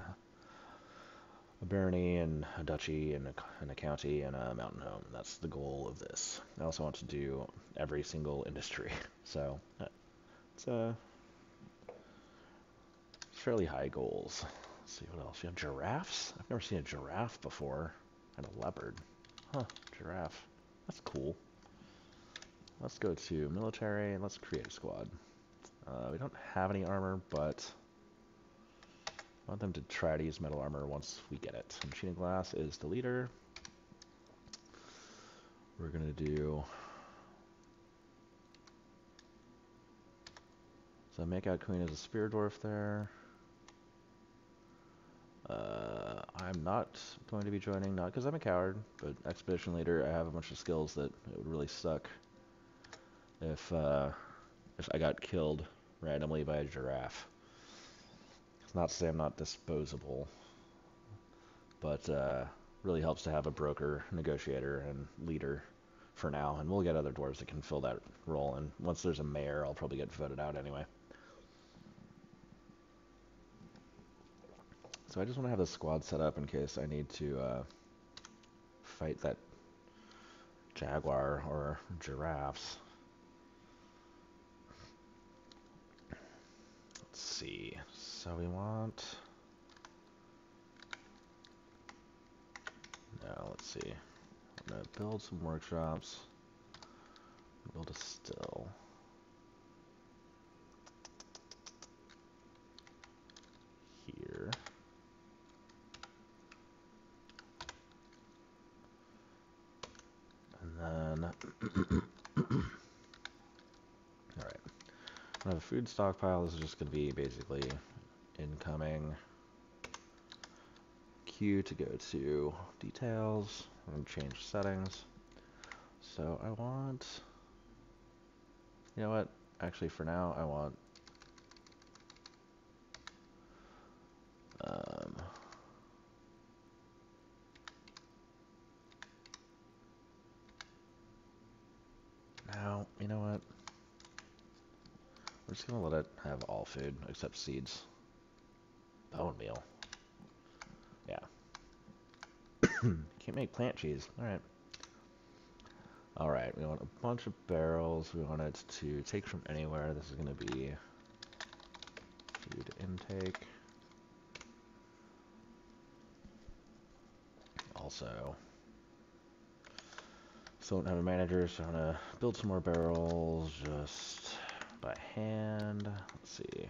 a barony and a duchy and a, and a county and a mountain home. That's the goal of this. I also want to do every single industry. So it's a uh, fairly high goals. Let's see what else. You have giraffes? I've never seen a giraffe before. And a leopard. Huh, giraffe. That's cool. Let's go to military and let's create a squad. Uh, we don't have any armor, but I want them to try to use metal armor once we get it. Machine of Glass is the leader. We're gonna do... So Makeout Queen is a Spear Dwarf there. Uh, I'm not going to be joining, not because I'm a coward, but Expedition Leader, I have a bunch of skills that it would really suck if, uh, if I got killed randomly by a giraffe. It's not to say I'm not disposable, but uh, really helps to have a broker, negotiator, and leader for now, and we'll get other dwarves that can fill that role, and once there's a mayor, I'll probably get voted out anyway. So I just want to have the squad set up in case I need to uh, fight that jaguar or giraffes. Let's see. So we want... Now let's see. I'm going to build some workshops. Build a still. Here. And then... Alright. I have a food stockpile. This is just going to be basically incoming. Q to go to details and change settings. So I want... You know what? Actually, for now, I want... Um, now, you know what? We're just going to let it have all food except seeds. Bone meal. Yeah. Can't make plant cheese. Alright. Alright, we want a bunch of barrels. We want it to take from anywhere. This is going to be food intake. Also, still don't have a manager, so I'm going to build some more barrels just by hand. Let's see.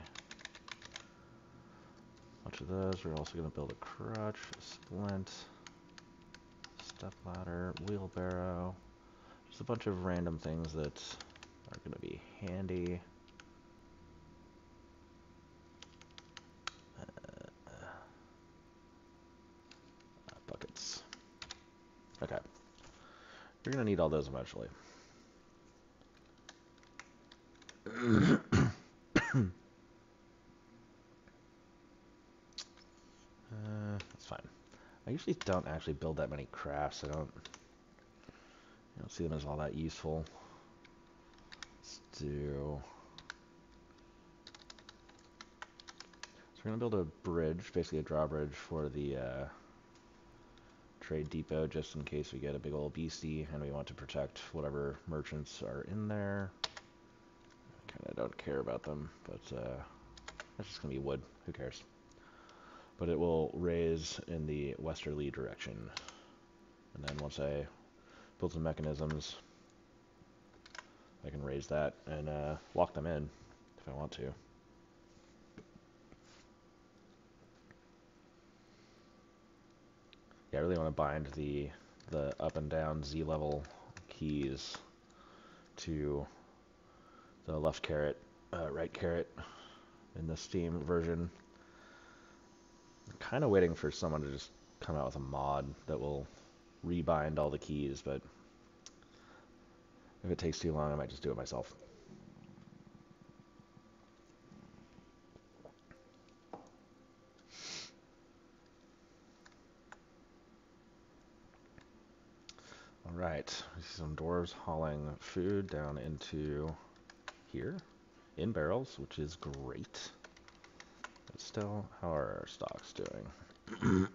Bunch of those. We're also going to build a crutch, a splint, step ladder, wheelbarrow. Just a bunch of random things that are going to be handy. Uh, buckets. Okay. You're going to need all those eventually. Uh, that's fine. I usually don't actually build that many crafts. I don't... I don't see them as all that useful. Let's do... So we're going to build a bridge, basically a drawbridge for the uh, trade depot, just in case we get a big old beastie and we want to protect whatever merchants are in there. I kind of don't care about them, but uh, that's just going to be wood. Who cares? But it will raise in the westerly direction. And then once I... build some mechanisms. I can raise that and uh, lock them in if I want to. Yeah, I really want to bind the the up and down Z level keys to the left caret, uh, right caret in the Steam version. I'm kind of waiting for someone to just come out with a mod that will rebind all the keys, but if it takes too long, I might just do it myself. All right, we see some dwarves hauling food down into here in barrels, which is great. But still, how are our stocks doing?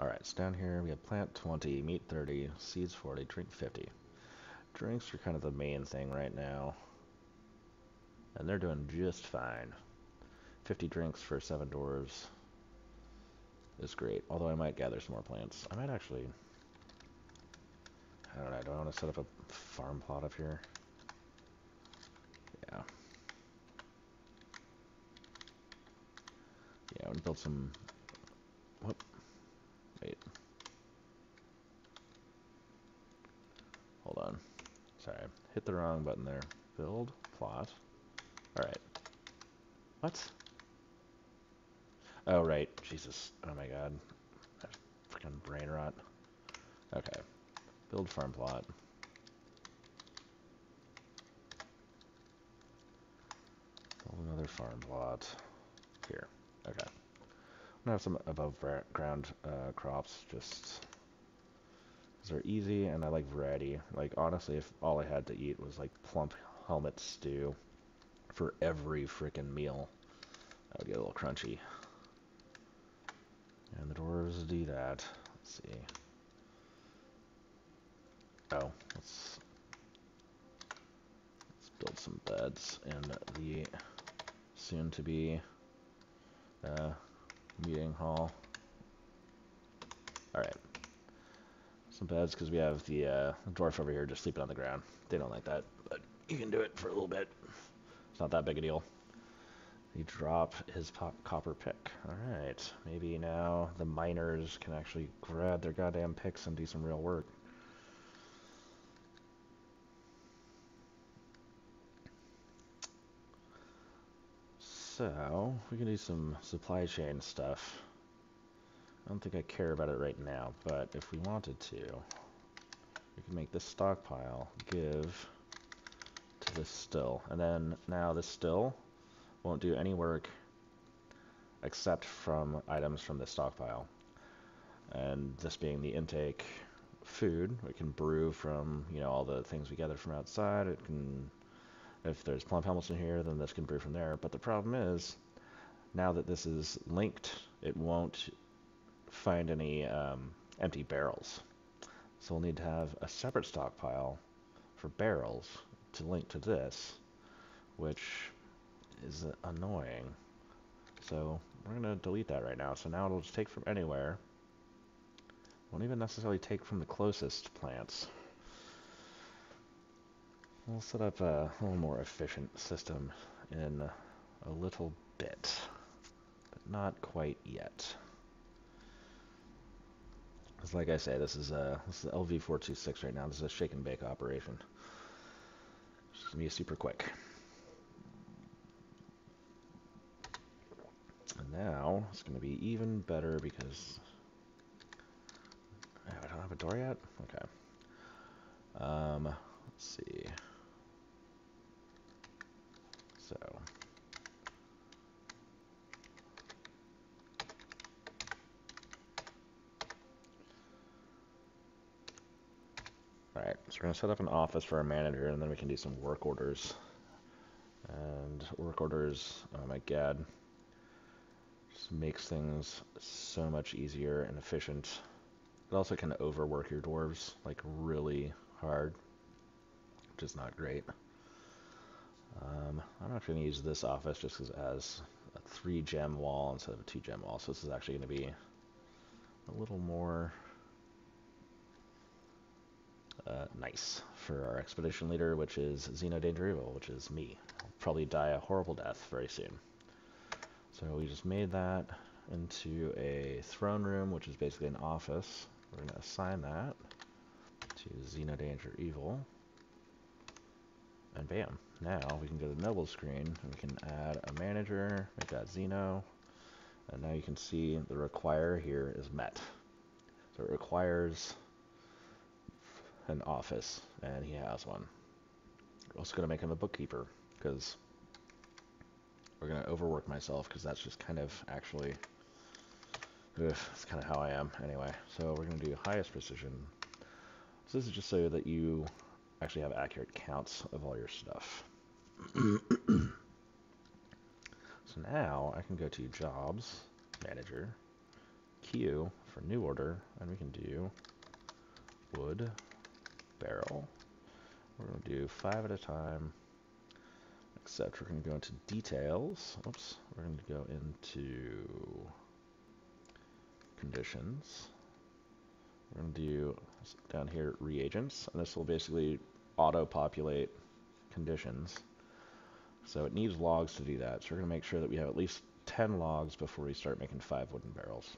Alright, so down here we have plant twenty, meat thirty, seeds forty, drink fifty. Drinks are kind of the main thing right now. And they're doing just fine. fifty drinks for seven dwarves is great. Although I might gather some more plants. I might actually... I don't know, do I want to set up a farm plot up here? Yeah. Yeah, I would build some... Whoop. Wait. Hold on. Sorry. Hit the wrong button there. Build. Plot. Alright. What? Oh, right. Jesus. Oh my god. That's freaking brain rot. Okay. Build farm plot. Build another farm plot. Here. Okay. I'm gonna have some above ground uh, crops, just because they're easy and I like variety. Like, honestly, if all I had to eat was like plump helmet stew for every freaking meal, That would get a little crunchy. And the dwarves do that. Let's see. Oh, let's, let's build some beds in the soon-to-be uh, meeting hall. All right. Some beds, because we have the uh, dwarf over here just sleeping on the ground. They don't like that, but you can do it for a little bit. It's not that big a deal. You drop his pop copper pick. All right, maybe now the miners can actually grab their goddamn picks and do some real work. So we can do some supply chain stuff. I don't think I care about it right now, but if we wanted to, we can make this stockpile give to this still. And then now this still won't do any work except from items from the stockpile. And this being the intake food, we can brew from, you know, all the things we gather from outside. It can, if there's plum helmets in here, then this can brew from there. But the problem is, now that this is linked, it won't find any um, empty barrels. So we'll need to have a separate stockpile for barrels to link to this, which is annoying. So we're going to delete that right now. So now it'll just take from anywhere. Won't even necessarily take from the closest plants. We'll set up a little more efficient system in a little bit, but not quite yet. Because like I say, this is uh, this is L V four two six right now. This is a shake and bake operation. It's going to be super quick. And now it's going to be even better because oh, I don't have a door yet? Okay. Um, let's see. So Alright, so we're going to set up an office for our manager, and then we can do some work orders. And work orders, oh my god, just makes things so much easier and efficient. It also can overwork your dwarves, like, really hard, which is not great. Um, I'm actually going to use this office just because it has a three gem wall instead of a two gem wall, so this is actually going to be a little more Uh, nice for our expedition leader, which is Xeno Danger Evil, which is me. I'll probably die a horrible death very soon. So we just made that into a throne room, which is basically an office. We're going to assign that to Xeno Danger Evil. And bam. Now we can go to the noble screen, and we can add a manager, make that Xeno. And now you can see the require here is met. So it requires an office, and he has one. We're also going to make him a bookkeeper, because we're going to overwork myself, because that's just kind of actually ugh, that's kind of how I am anyway. So we're going to do highest precision. So this is just so that you actually have accurate counts of all your stuff. So now I can go to jobs, manager, queue for new order, and we can do wood barrel. We're going to do five at a time, except we're going to go into details. Oops, we're going to go into conditions. We're going to do down here reagents, and this will basically auto-populate conditions. So it needs logs to do that, so we're going to make sure that we have at least ten logs before we start making five wooden barrels.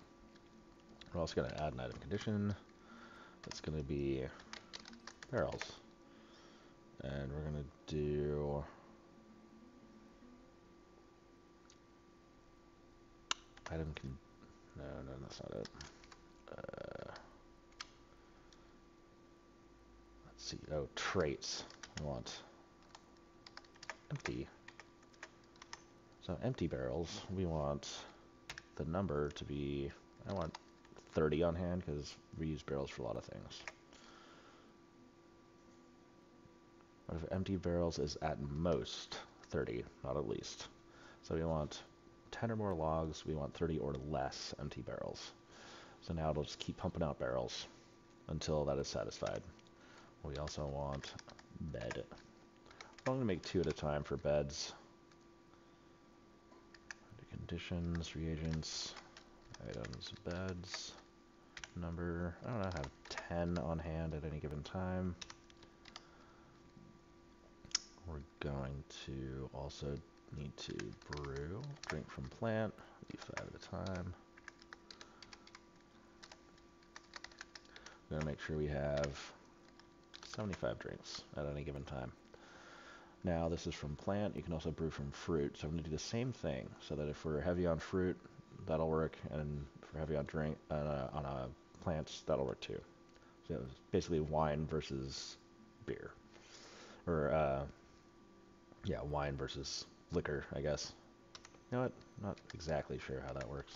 We're also going to add an item condition. That's going to be barrels, and we're going to do item can no no that's not it uh, let's see oh traits I want empty, so empty barrels, we want the number to be, I want thirty on hand because we use barrels for a lot of things. What if empty barrels is at most thirty, not at least? So we want ten or more logs. We want thirty or less empty barrels. So now it'll just keep pumping out barrels until that is satisfied. We also want bed. I'm going to make two at a time for beds. Conditions, reagents, items, beds, number. I don't know, I have ten on hand at any given time. We're going to also need to brew, drink from plant, do five at a time. We're going to make sure we have seventy-five drinks at any given time. Now this is from plant. You can also brew from fruit. So I'm going to do the same thing so that if we're heavy on fruit, that'll work. And if we're heavy on drink uh, on uh, plants, that'll work too. So it's basically wine versus beer, or uh, yeah, wine versus liquor, I guess. You know what? I'm not exactly sure how that works.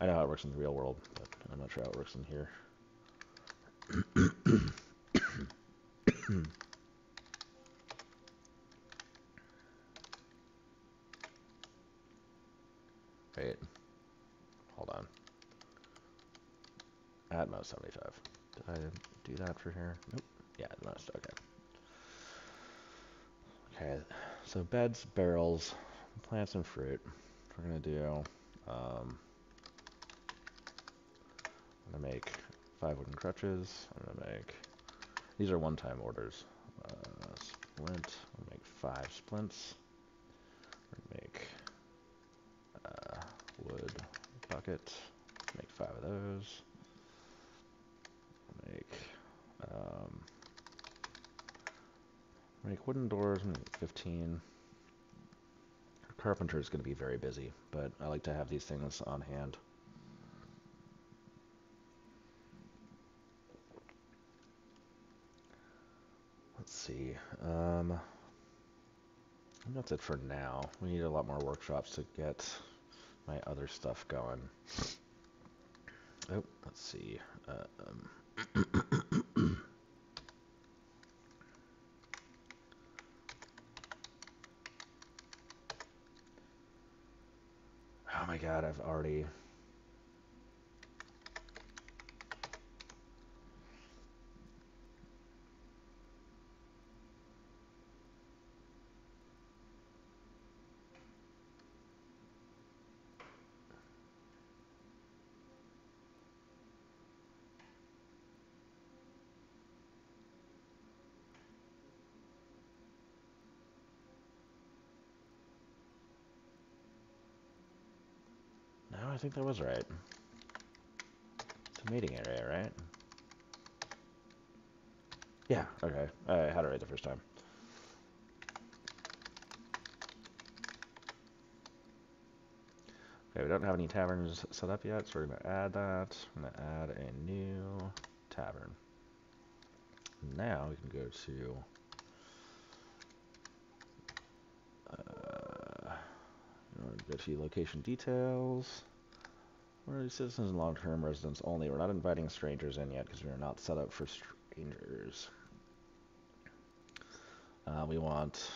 I know how it works in the real world, but I'm not sure how it works in here. Wait, hold on. At most seventy-five. Did I do that for here? Nope. Yeah, at most. Okay. Okay. So beds, barrels, plants, and fruit. We're gonna do. Um, I'm gonna make five wooden crutches. I'm gonna make. These are one-time orders. Uh, splint. I'm gonna make five splints. We're gonna make. Wood bucket, make five of those, make, um, make wooden doors, make fifteen. Carpenter is going to be very busy, but I like to have these things on hand. Let's see, um, and that's it for now. We need a lot more workshops to get my other stuff going. Oh, let's see. Uh, um. Oh my god, I've already... I think that was right. It's a mating area, right? Yeah, okay. I had it right the first time. Okay, we don't have any taverns set up yet, so we're going to add that. I'm going to add a new tavern. Now we can go to... Uh, go to location details. We're citizens and long-term residents only. We're not inviting strangers in yet because we're not set up for strangers. Uh, we want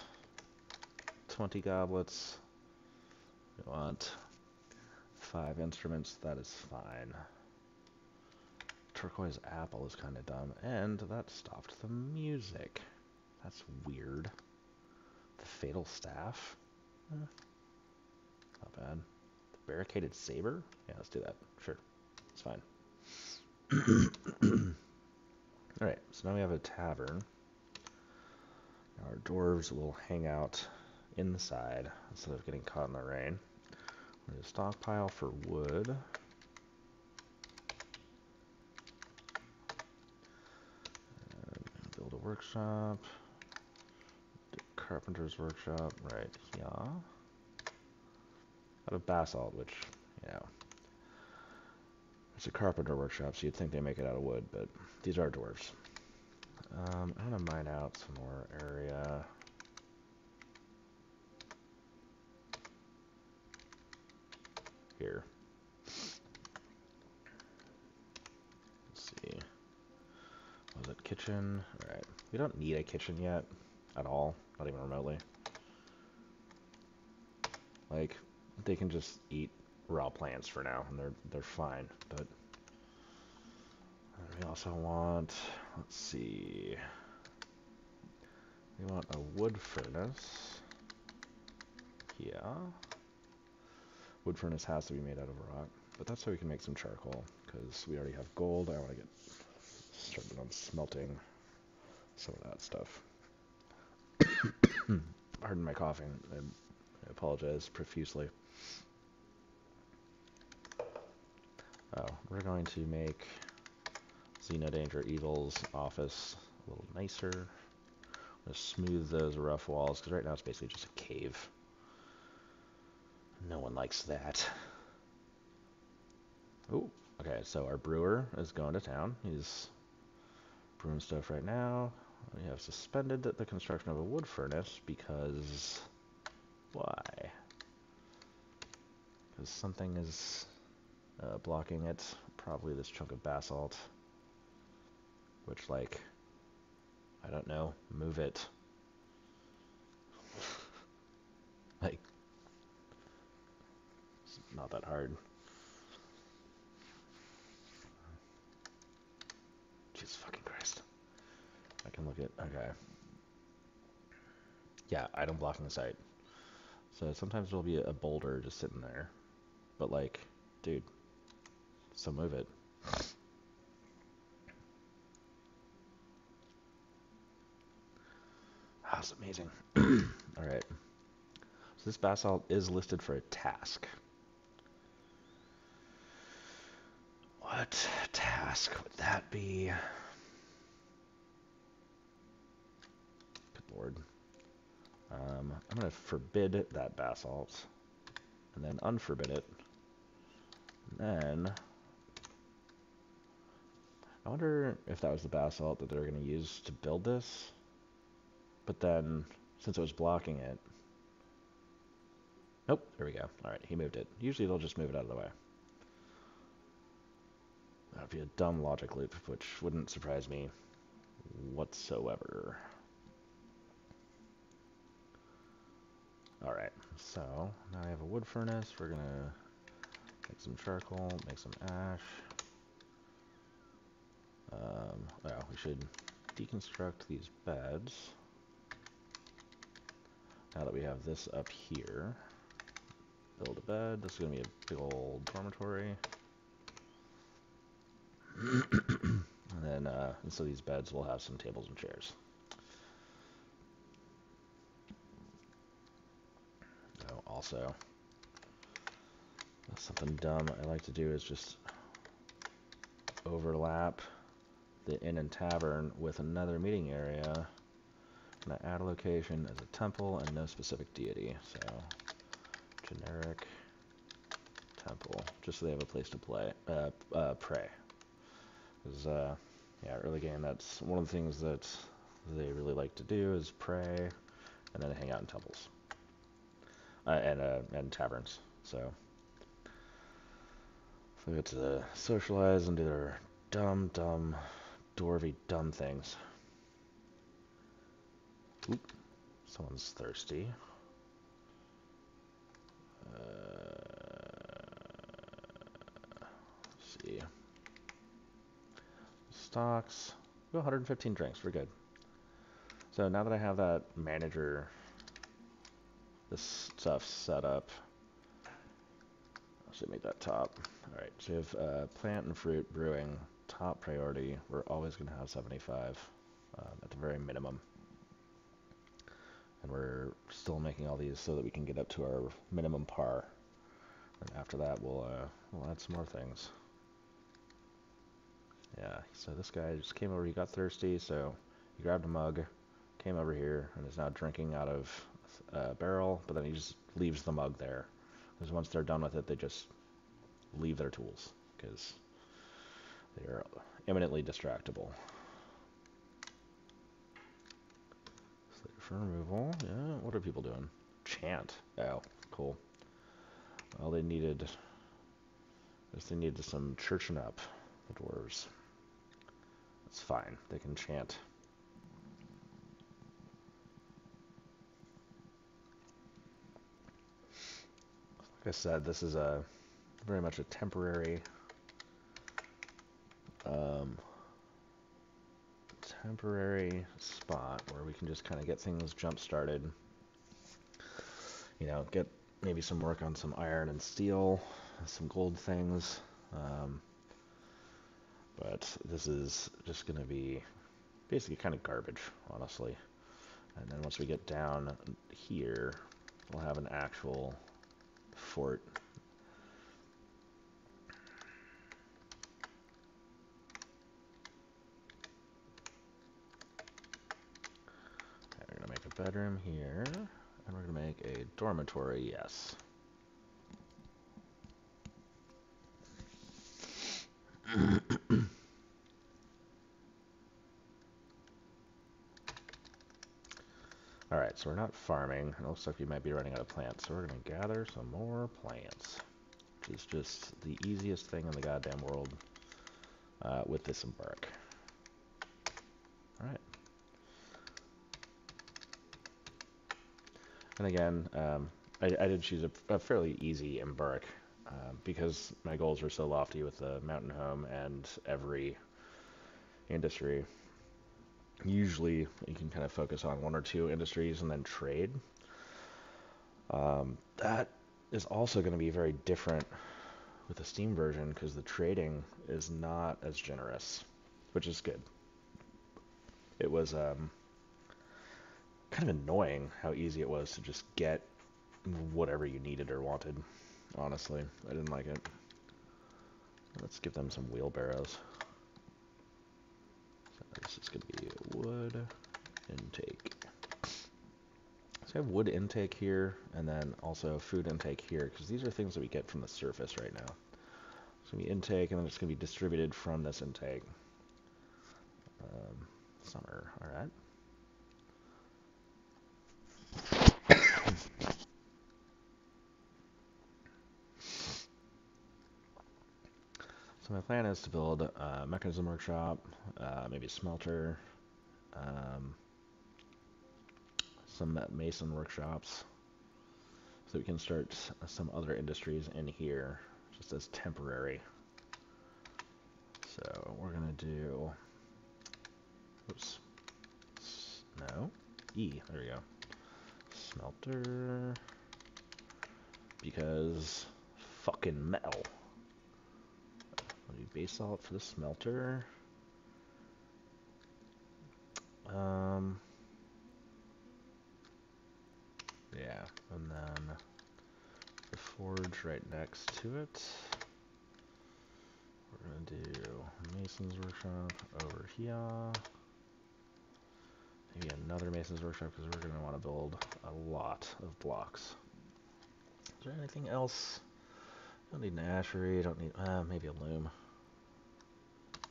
twenty goblets. We want five instruments. That is fine. Turquoise apple is kind of dumb. And that stopped the music. That's weird. The fatal staff? Eh, not bad. Barricaded saber? Yeah, let's do that. Sure. It's fine. Alright, so now we have a tavern. Now our dwarves will hang out inside instead of getting caught in the rain. We're going to stockpile for wood. And build a workshop. Carpenter's workshop right here. Out of basalt, which, you know, it's a carpenter workshop, so you'd think they make it out of wood, but these are dwarves. Um, I'm going to mine out some more area. Here. Let's see. Was it kitchen? Alright. We don't need a kitchen yet. At all. Not even remotely. Like... they can just eat raw plants for now, and they're they're fine. But we also want, let's see, we want a wood furnace here. Wood furnace has to be made out of rock, but that's how we can make some charcoal, because we already have gold. I want to get started on smelting some of that stuff. Pardon my coughing. I apologize profusely. Oh, we're going to make Xeno Danger Evil's office a little nicer. I'm going to smooth those rough walls, because right now it's basically just a cave. No one likes that. Oh, okay, so our brewer is going to town. He's brewing stuff right now. We have suspended the construction of a wood furnace because... why? Because something is uh, blocking it. Probably this chunk of basalt. Which, like, I don't know, move it. Like, it's not that hard. Jesus fucking Christ. I can look at, okay. Yeah, item blocking the site. So sometimes there'll be a boulder just sitting there. But, like, dude, so move it. That's amazing. All right. So this basalt is listed for a task. What task would that be? Good lord. Um, I'm going to forbid that basalt, and then unforbid it. And then I wonder if that was the basalt that they're going to use to build this. But then, since it was blocking it... Nope, there we go. Alright, he moved it. Usually they'll just move it out of the way. That would be a dumb logic loop, which wouldn't surprise me whatsoever. Alright, so now I have a wood furnace. We're gonna make some charcoal, make some ash. Um, well, we should deconstruct these beds. Now that we have this up here, build a bed. This is going to be a big old dormitory. And then, uh, and so these beds will have some tables and chairs. So also, something dumb I like to do is just overlap the inn and tavern with another meeting area. And I add a location as a temple and no specific deity, so generic temple, just so they have a place to play, uh, uh, pray. Because, uh, yeah, early game, that's one of the things that they really like to do is pray, and then hang out in temples, uh, and, uh, and taverns, so. So they get to socialize and do their dumb, dumb, dwarvy dumb things. Oop, someone's thirsty. Uh, let's see. Stocks. We got one hundred fifteen drinks. We're good. So now that I have that manager, this stuff set up, I should make that top. All right. So we have uh, plant and fruit brewing. Top priority. We're always going to have seventy-five um, at the very minimum. And we're still making all these so that we can get up to our minimum par. And after that, we'll, uh, we'll add some more things. Yeah, so this guy just came over. He got thirsty, so he grabbed a mug, came over here, and is now drinking out of a barrel. But then he just leaves the mug there. Because once they're done with it, they just leave their tools. Because they are eminently distractible. For removal, yeah, what are people doing? Chant. Oh, cool. Well, they needed, I guess they needed some churching up, the dwarves. That's fine, they can chant. I said, this is a very much a temporary um, temporary spot where we can just kind of get things jump started. You know, get maybe some work on some iron and steel, some gold things. Um, but this is just going to be basically kind of garbage, honestly. And then once we get down here, we'll have an actual fort. Okay, we're going to make a bedroom here, and we're going to make a dormitory, yes. Alright, so we're not farming. It looks like we might be running out of plants, so we're going to gather some more plants, which is just the easiest thing in the goddamn world uh, with this embark. Alright. And again, um, I, I did choose a, a fairly easy embark uh, because my goals were so lofty with the mountain home and every industry. Usually you can kind of focus on one or two industries and then trade. Um, that is also going to be very different with the Steam version because the trading is not as generous, which is good. It was um, kind of annoying how easy it was to just get whatever you needed or wanted. Honestly, I didn't like it. Let's give them some wheelbarrows. This is going to be wood intake. So I have wood intake here, and then also food intake here, because these are things that we get from the surface right now. It's going to be intake, and then it's going to be distributed from this intake. Um, summer, all right. So my plan is to build a mechanism workshop, uh, maybe a smelter, um, some mason workshops, so we can start some other industries in here, just as temporary. So we're going to do, oops, no, E, there we go, smelter, because fucking metal. Basalt for the smelter. Um, yeah, and then the forge right next to it. We're gonna do Mason's Workshop over here. Maybe another Mason's Workshop because we're gonna want to build a lot of blocks. Is there anything else? Don't need an ashery. Don't need. Uh, maybe a loom.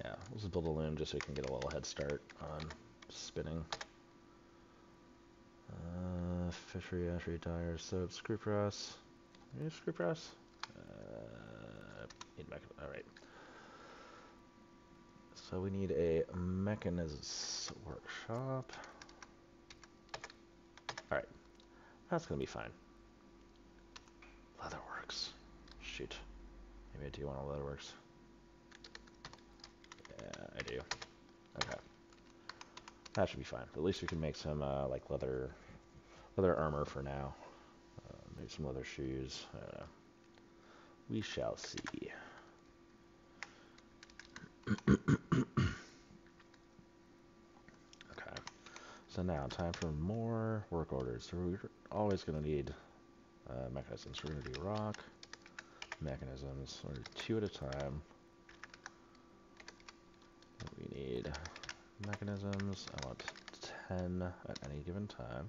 Yeah, we'll just build a loom just so we can get a little head start on spinning. Uh, fishery, ashery, dyer, soap, screw press. Are you a screw press? Uh, need mecha- Alright. So we need a mechanisms workshop. Alright. That's going to be fine. Leatherworks. Shoot. Maybe I do want a leatherworks. Yeah, I do. Okay. That should be fine. But at least we can make some, uh, like, leather leather armor for now. Uh, maybe some leather shoes. I don't know. We shall see. Okay. So now, time for more work orders. So we're always going to need uh, mechanisms. We're going to do rock mechanisms. We're going to do two at a time. We need mechanisms. I want ten at any given time.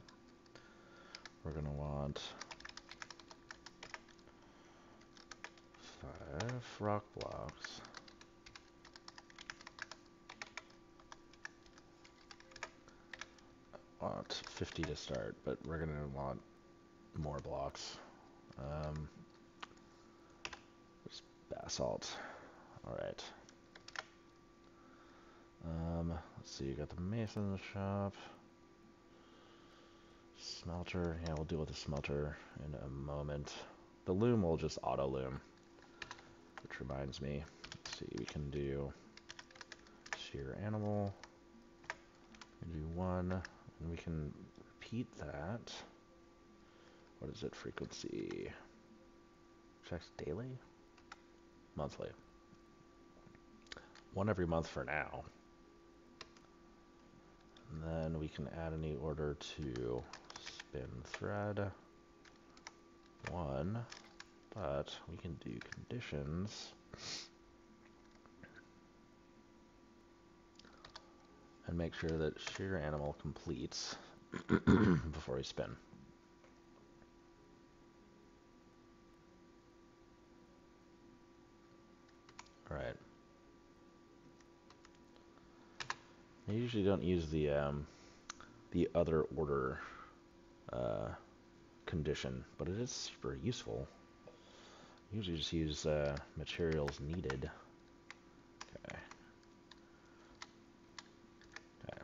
We're going to want five rock blocks. I want fifty to start, but we're going to want more blocks. Um, just basalt. All right. Um, let's see, you got the mason shop, smelter, yeah, we'll deal with the smelter in a moment. the loom will just auto loom. Which reminds me, let's see, we can do shear animal. We do one, and we can repeat that. What is it? Frequency checks daily, monthly. One every month for now. And then we can add a new order to spin thread one, but we can do conditions and make sure that shear animal completes before we spin. All right. I usually don't use the um, the other order uh, condition, but it is super useful. I usually just use uh, materials needed. Okay. Okay.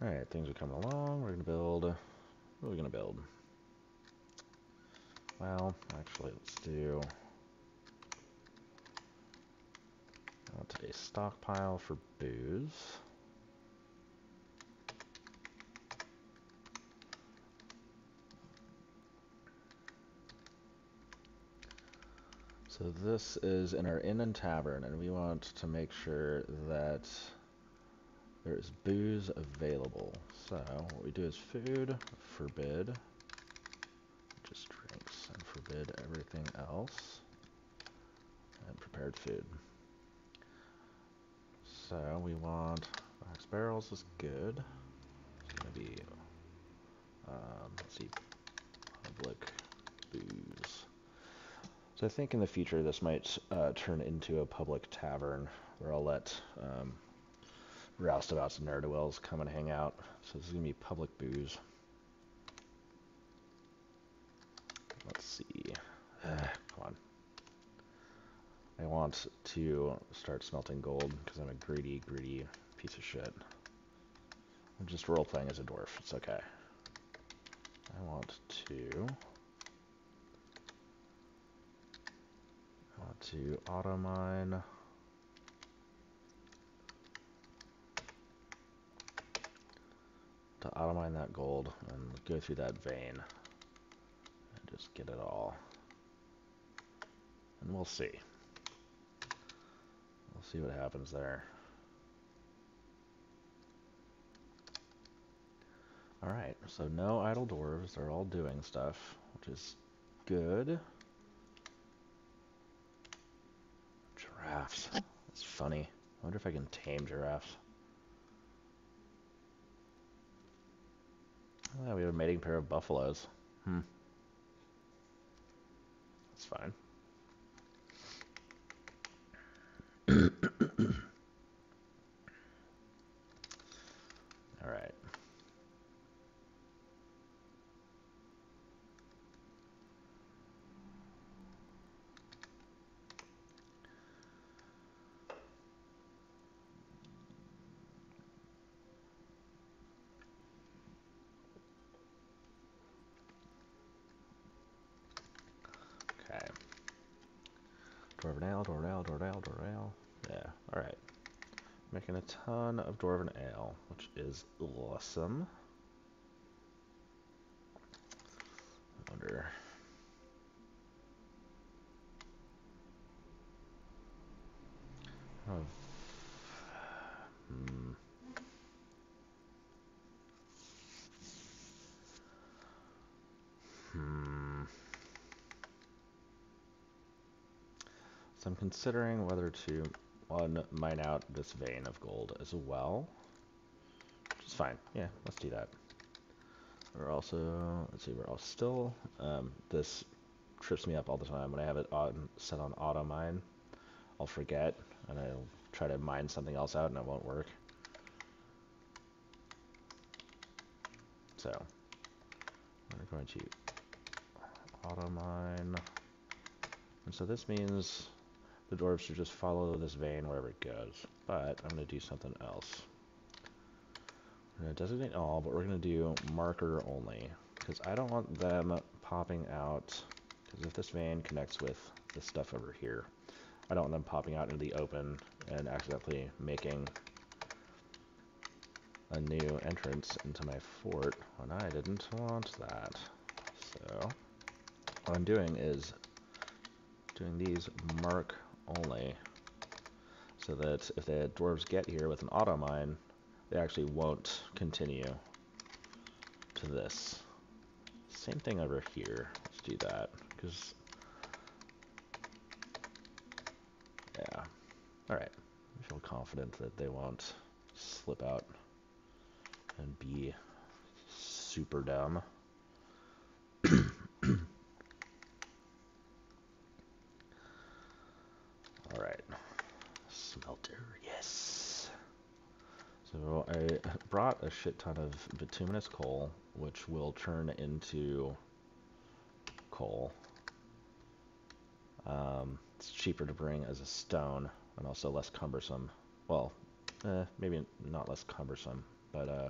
All right, things are coming along. We're gonna build. What are we gonna build? Well, actually, let's do. I want today's stockpile for booze. So this is in our inn and tavern, and we want to make sure that there is booze available. So what we do is food, forbid, just drinks, and forbid everything else, and prepared food. So we want box barrels is good. It's gonna be um, let's see, public booze. So I think in the future this might uh, turn into a public tavern where I'll let um, roustabouts and ne'er-do-wells come and hang out. So this is gonna be public booze. Let's see. Uh, come on. I want to start smelting gold because I'm a greedy, greedy piece of shit. I'm just role-playing as a dwarf. It's okay. I want to... I want to auto-mine. To auto-mine that gold and go through that vein. And just get it all. And we'll see. See what happens there. Alright, so no idle dwarves. They're all doing stuff, which is good. Giraffes. That's funny. I wonder if I can tame giraffes. Oh, we have a mating pair of buffaloes. Hmm. That's fine. Alright. Okay. Dwarven ale, dwarven ale, dwarven ale, dwarven ale. Yeah, alright. Making a ton of dwarven ale, which is awesome. I wonder. Oh. Hmm. Hmm. So I'm considering whether to one, mine out this vein of gold as well, which is fine. Yeah, let's do that. We're also, let's see, we're all still, um, this trips me up all the time. When I have it on, set on auto mine, I'll forget, and I'll try to mine something else out, and it won't work. So, we're going to auto mine, and so this means the dwarves should just follow this vein wherever it goes, but I'm going to do something else. We're going to designate all, but we're going to do marker only, because I don't want them popping out, because if this van connects with this stuff over here, I don't want them popping out into the open and accidentally making a new entrance into my fort when I didn't want that. So what I'm doing is doing these mark only, so that if the dwarves get here with an auto mine, they actually won't continue to this. Same thing over here. Let's do that, because yeah, all right. I feel confident that they won't slip out and be super dumb. All right, smelter, yes. So I brought a shit ton of bituminous coal, which will turn into coal. Um, it's cheaper to bring as a stone, and also less cumbersome. Well, eh, maybe not less cumbersome, but uh,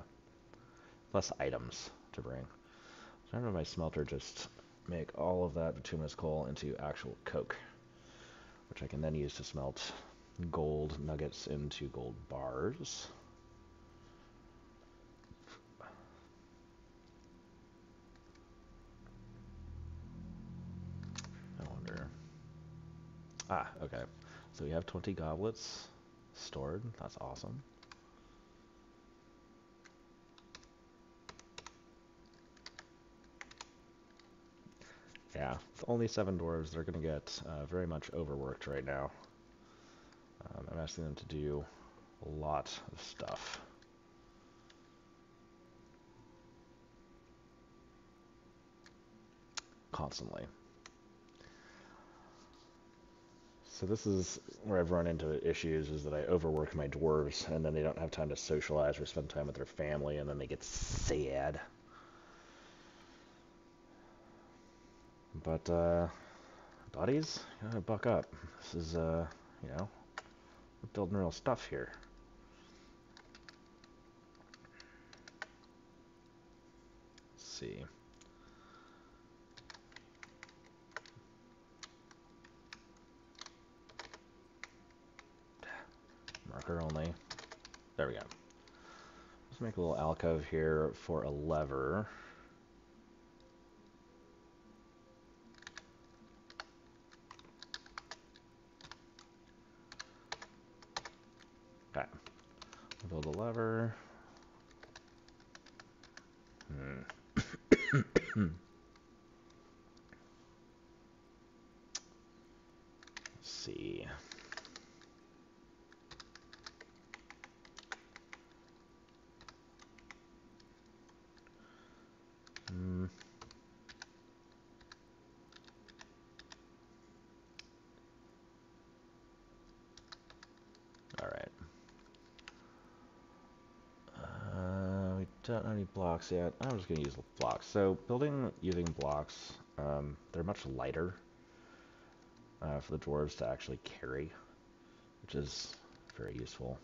less items to bring. So I'm gonna have my smelter just make all of that bituminous coal into actual coke, which I can then use to smelt gold nuggets into gold bars. I wonder. Ah, okay. So we have twenty goblets stored. That's awesome. Yeah, with only seven dwarves, they're going to get uh, very much overworked right now. Um, I'm asking them to do a lot of stuff. Constantly. So this is where I've run into issues, is that I overwork my dwarves, and then they don't have time to socialize or spend time with their family, and then they get sad. But, uh, buddies, you gotta buck up. This is, uh, you know, we're building real stuff here. Let's see. Marker only. There we go. Let's make a little alcove here for a lever. Build a lever. Hmm. Let's see. Hmm. Don't have any blocks yet. I'm just going to use blocks. So building using blocks, um, they're much lighter uh, for the dwarves to actually carry, which is very useful.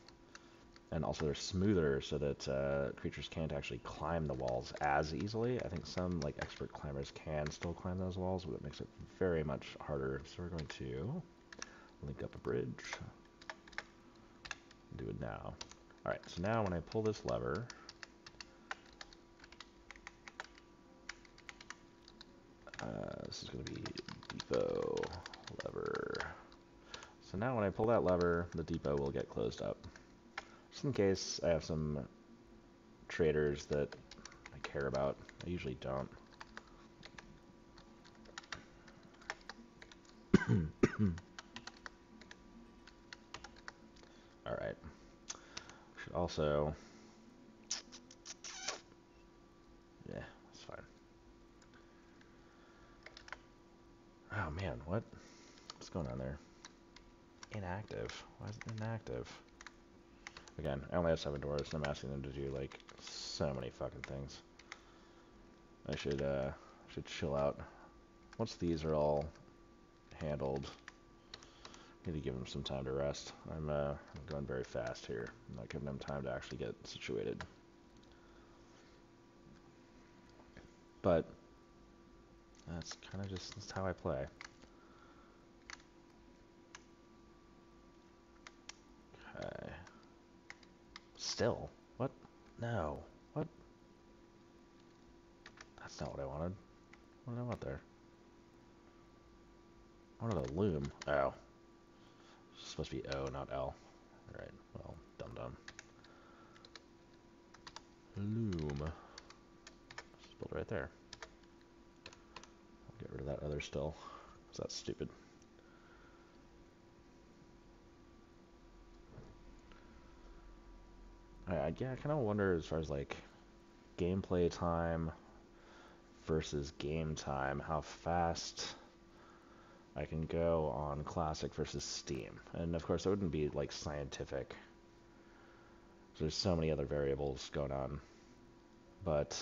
And also they're smoother so that uh, creatures can't actually climb the walls as easily. I think some like expert climbers can still climb those walls, but it makes it very much harder. So we're going to link up a bridge. Do it now. All right, so now when I pull this lever, Uh, this is going to be depot lever. So now when I pull that lever, the depot will get closed up. Just in case I have some traders that I care about. I usually don't. Alright. Should also... yeah. Oh man, what? What's going on there? Inactive. Why is it inactive? Again, I only have seven dwarves, and I'm asking them to do like so many fucking things. I should uh should chill out. Once these are all handled, I need to give them some time to rest. I'm uh I'm going very fast here. I'm not giving them time to actually get situated. but that's kind of just that's how I play. Okay. Still. What? No. What? That's not what I wanted. What did I want there? I wanted a loom. Oh. It's supposed to be O, not L. Alright. Well, dumb dumb. Loom. Spelled right there. I'll get rid of that other still, because that's stupid. Alright, yeah, I kind of wonder as far as like gameplay time versus game time, how fast I can go on classic versus Steam. And of course, that wouldn't be like scientific. There's so many other variables going on, but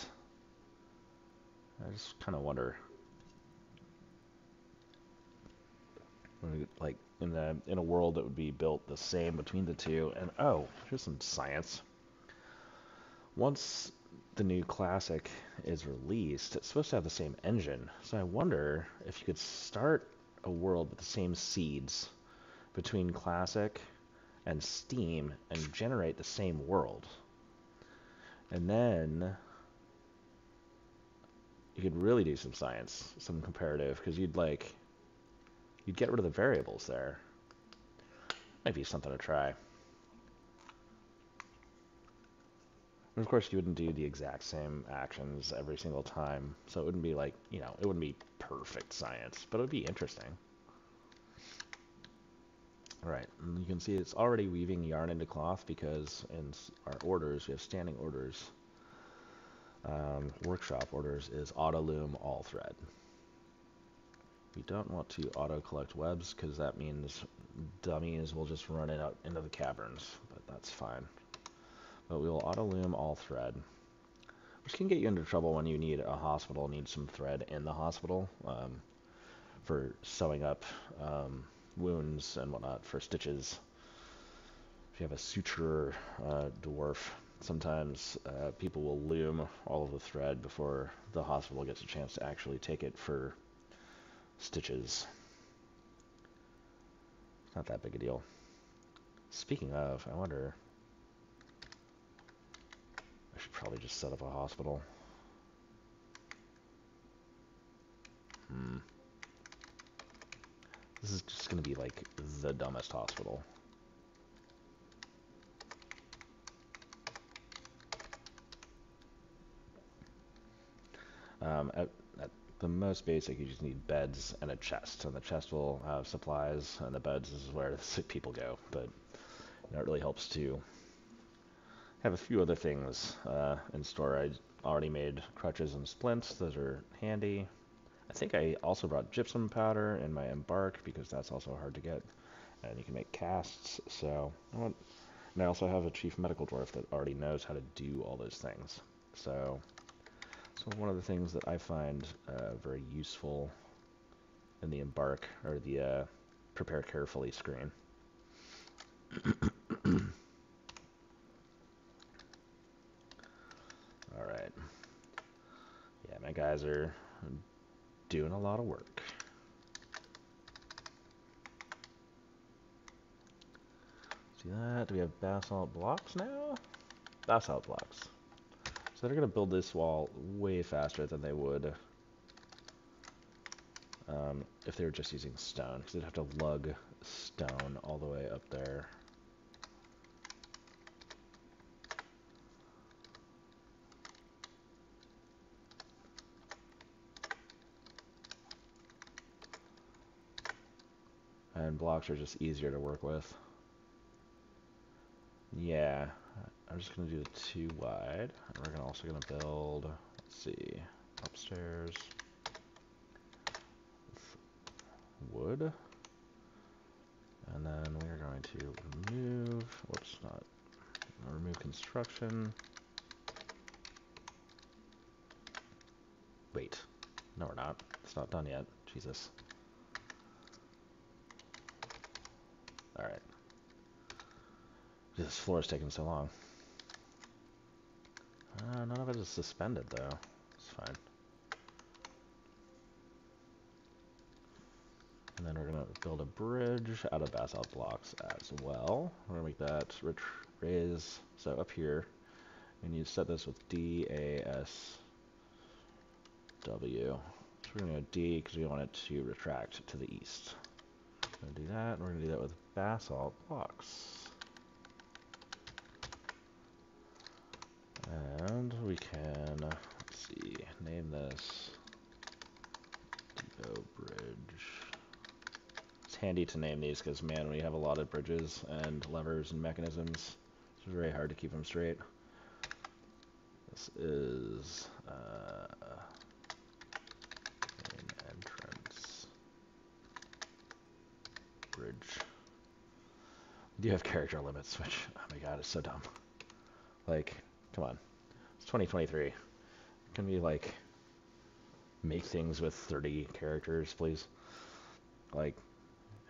I just kind of wonder, like in a in a world that would be built the same between the two. And oh, here's some science. Once the new classic is released, it's supposed to have the same engine. So I wonder if you could start a world with the same seeds between classic and Steam and generate the same world, and then you could really do some science, some comparative, because you'd like you'd get rid of the variables there. Might be something to try. And of course you wouldn't do the exact same actions every single time, so it wouldn't be like, you know, it wouldn't be perfect science, but it would be interesting. Right, and you can see it's already weaving yarn into cloth, because in our orders, we have standing orders. Um, workshop orders is auto-loom all thread. We don't want to auto-collect webs, because that means dummies will just run it out into the caverns, but that's fine. But we will auto-loom all thread, which can get you into trouble when you need a hospital, need some thread in the hospital um, for sewing up... Um, wounds and whatnot, for stitches. If you have a suture uh, dwarf, sometimes uh, people will loom all of the thread before the hospital gets a chance to actually take it for stitches. It's not that big a deal. Speaking of, I wonder, I should probably just set up a hospital. Hmm. This is just going to be, like, the dumbest hospital. Um, at, at the most basic, you just need beds and a chest. And the chest will have supplies, and the beds is where the sick people go. But you know, it really helps to have a few other things uh, in store. I already made crutches and splints. Those are handy. I think I also brought gypsum powder in my embark, because that's also hard to get, and you can make casts, so... And I also have a chief medical dwarf that already knows how to do all those things, so... So one of the things that I find uh, very useful in the embark, or the uh, prepare carefully screen. Alright. Yeah, my guys are... doing a lot of work. See that? Do we have basalt blocks now? Basalt blocks. So they're going to build this wall way faster than they would um, if they were just using stone, because they'd have to lug stone all the way up there. And blocks are just easier to work with. Yeah, I'm just going to do the two wide. And we're gonna also going to build, let's see, upstairs. Wood. And then we're going to remove, whoops, not, remove construction. Wait, no we're not. It's not done yet, Jesus. Alright. This floor is taking so long. Uh, none of it is suspended, though. It's fine. And then we're going to build a bridge out of basalt blocks as well. We're going to make that rich raise. So up here, and you set this with D, A, S, W. So we're going to go D because we want it to retract to the east. We're going to do that, and we're going to do that with basalt blocks. And we can, let's see, name this Depot Bridge. Handy to name these because, man, we have a lot of bridges and levers and mechanisms. It's very hard to keep them straight. This is uh, main entrance bridge. We do have character limits, which, oh my god, it's so dumb. Like, come on, it's twenty twenty-three. Can we like make things with thirty characters, please? Like,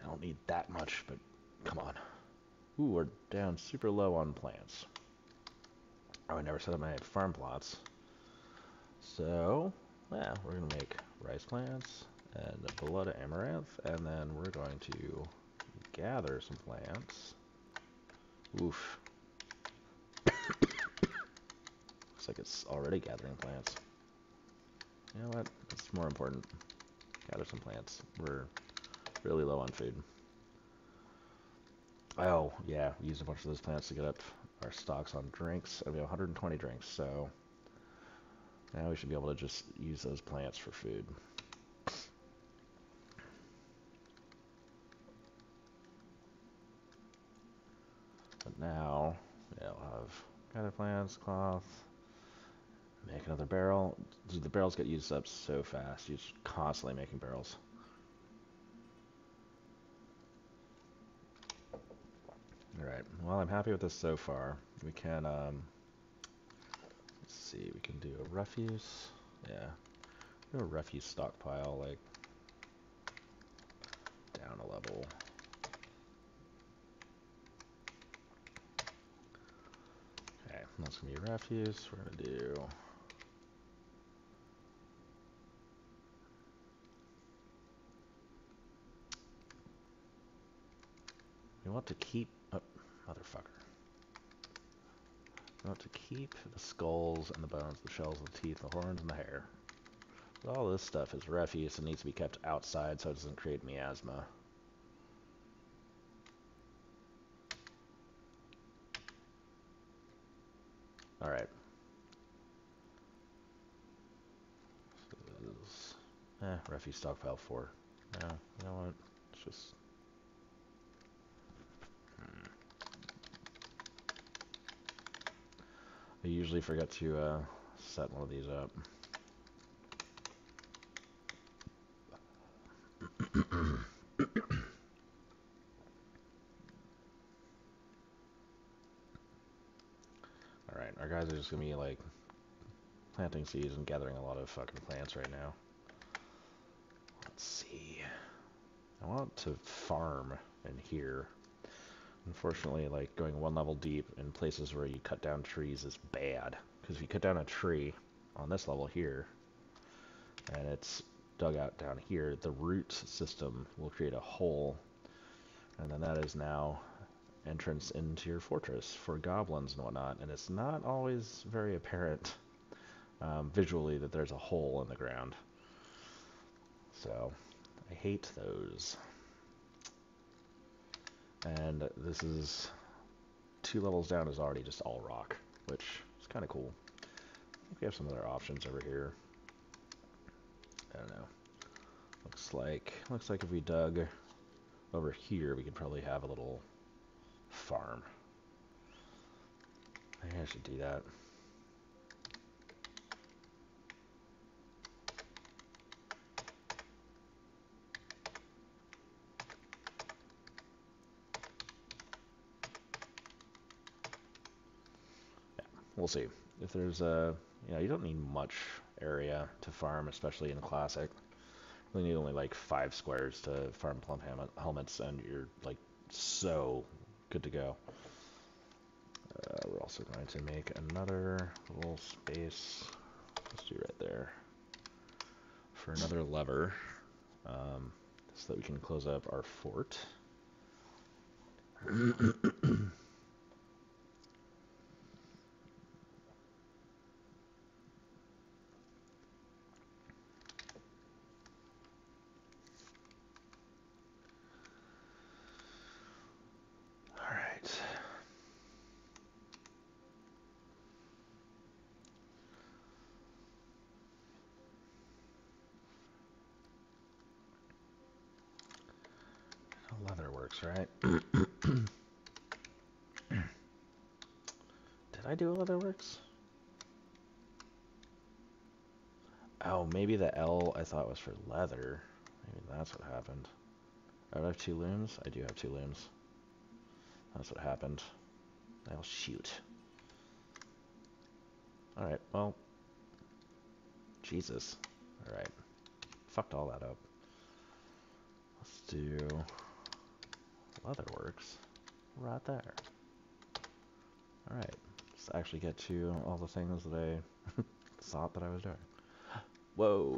I don't need that much, but come on. Ooh, we're down super low on plants. Oh, I never set up my farm plots. So, yeah, we're going to make rice plants and a blood of amaranth, and then we're going to gather some plants. Oof. Looks like it's already gathering plants. You know what? It's more important. Gather some plants. We're really low on food. Oh, yeah, we used a bunch of those plants to get up our stocks on drinks, and we have one hundred twenty drinks, so now we should be able to just use those plants for food. But now, yeah, we'll have gather plants, cloth, make another barrel. Dude, the barrels get used up so fast, you're just constantly making barrels. Alright, well, I'm happy with this so far. We can, um, let's see, we can do a refuse, yeah, do a refuse stockpile, like, down a level. Okay, that's going to be refuse. We're going to do we want to keep Motherfucker. We want to keep the skulls and the bones, the shells, the teeth, the horns, and the hair. But all this stuff is refuse and needs to be kept outside so it doesn't create miasma. Alright. So this is, eh, refuse stockpile four. No, you know what? It's just I usually forget to uh, set one of these up. Alright, our guys are just gonna be like planting seeds and gathering a lot of fucking plants right now. Let's see. I want to farm in here. Unfortunately, like, going one level deep in places where you cut down trees is bad. Because if you cut down a tree on this level here, and it's dug out down here, the root system will create a hole. And then that is now entrance into your fortress for goblins and whatnot. And it's not always very apparent um, visually that there's a hole in the ground. So, I hate those. And this is two levels down is already just all rock, which is kind of cool. I think we have some other options over here. I don't know. Looks like looks like if we dug over here, we could probably have a little farm. I think I should do that. We'll see. If there's a, you know, you don't need much area to farm, especially in Classic. You need only like five squares to farm plump helmets, and you're like so good to go. Uh, we're also going to make another little space. Let's do right there for another lever. Um, so that we can close up our fort. Right. Did I do Leatherworks? Oh, maybe the L I thought was for leather. Maybe that's what happened. I would have two looms. I do have two looms. That's what happened. I'll shoot. All right. Well. Jesus. All right. Fucked all that up. Let's do. Leatherworks right there. All right, let's actually get to all the things that I thought that I was doing. Whoa,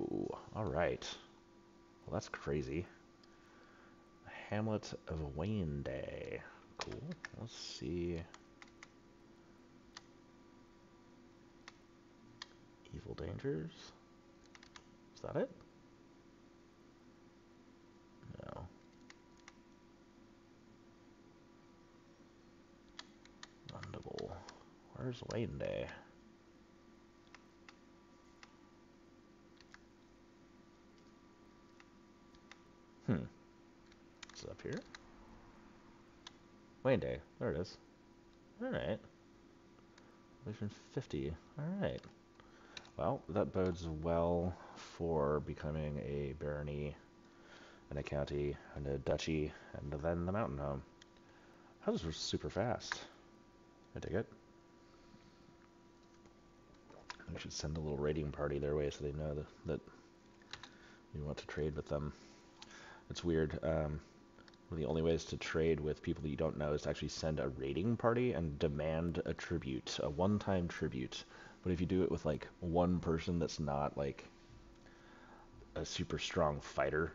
all right. Well, that's crazy. Hamlet of Wayne Day. Cool, let's see. Evil Dangers. Is that it? Where's Wayne Day? Hmm. Is it up here? Wayne Day. There it is. Alright. Mission fifty. Alright. Well, that bodes well for becoming a barony, and a county, and a duchy, and then the mountain home. Houses were super fast. I dig it. We should send a little raiding party their way so they know that, that we want to trade with them. It's weird. Um, one of the only ways to trade with people that you don't know is to actually send a raiding party and demand a tribute, a one-time tribute. But if you do it with, like, one person that's not, like, a super strong fighter,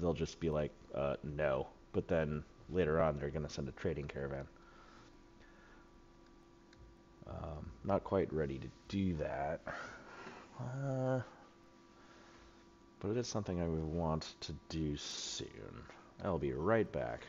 they'll just be like, uh, no. But then later on they're going to send a trading caravan. Um, not quite ready to do that, uh, but it is something I would want to do soon. I'll be right back.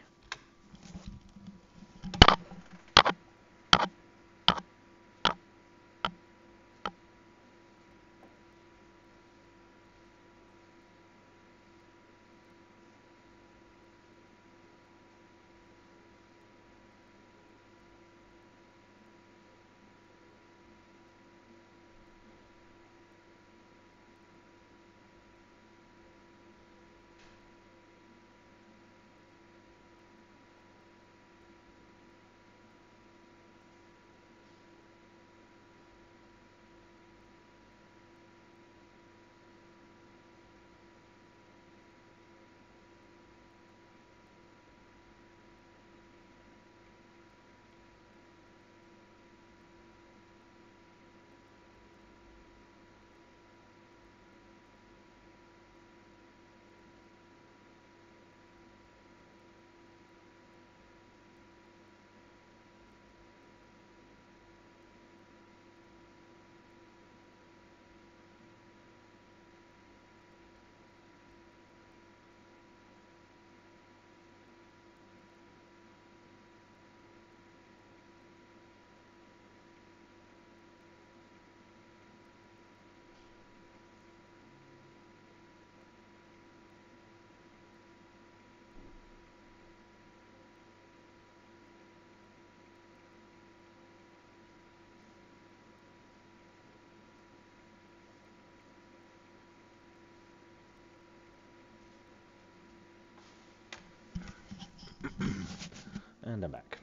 And I'm back.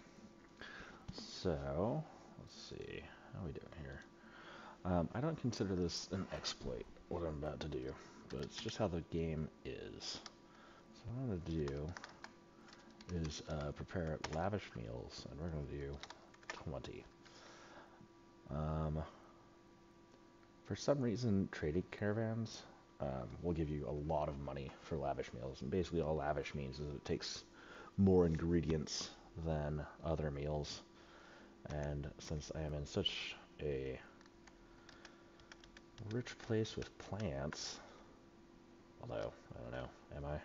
So, let's see. How are we doing here? Um, I don't consider this an exploit, what I'm about to do, but it's just how the game is. So what I'm going to do is uh, prepare lavish meals, and we're going to do twenty. Um, for some reason, trading caravans um, we'll give you a lot of money for lavish meals. And basically all lavish means is it takes more ingredients than other meals. And since I am in such a rich place with plants, although, I don't know, am I?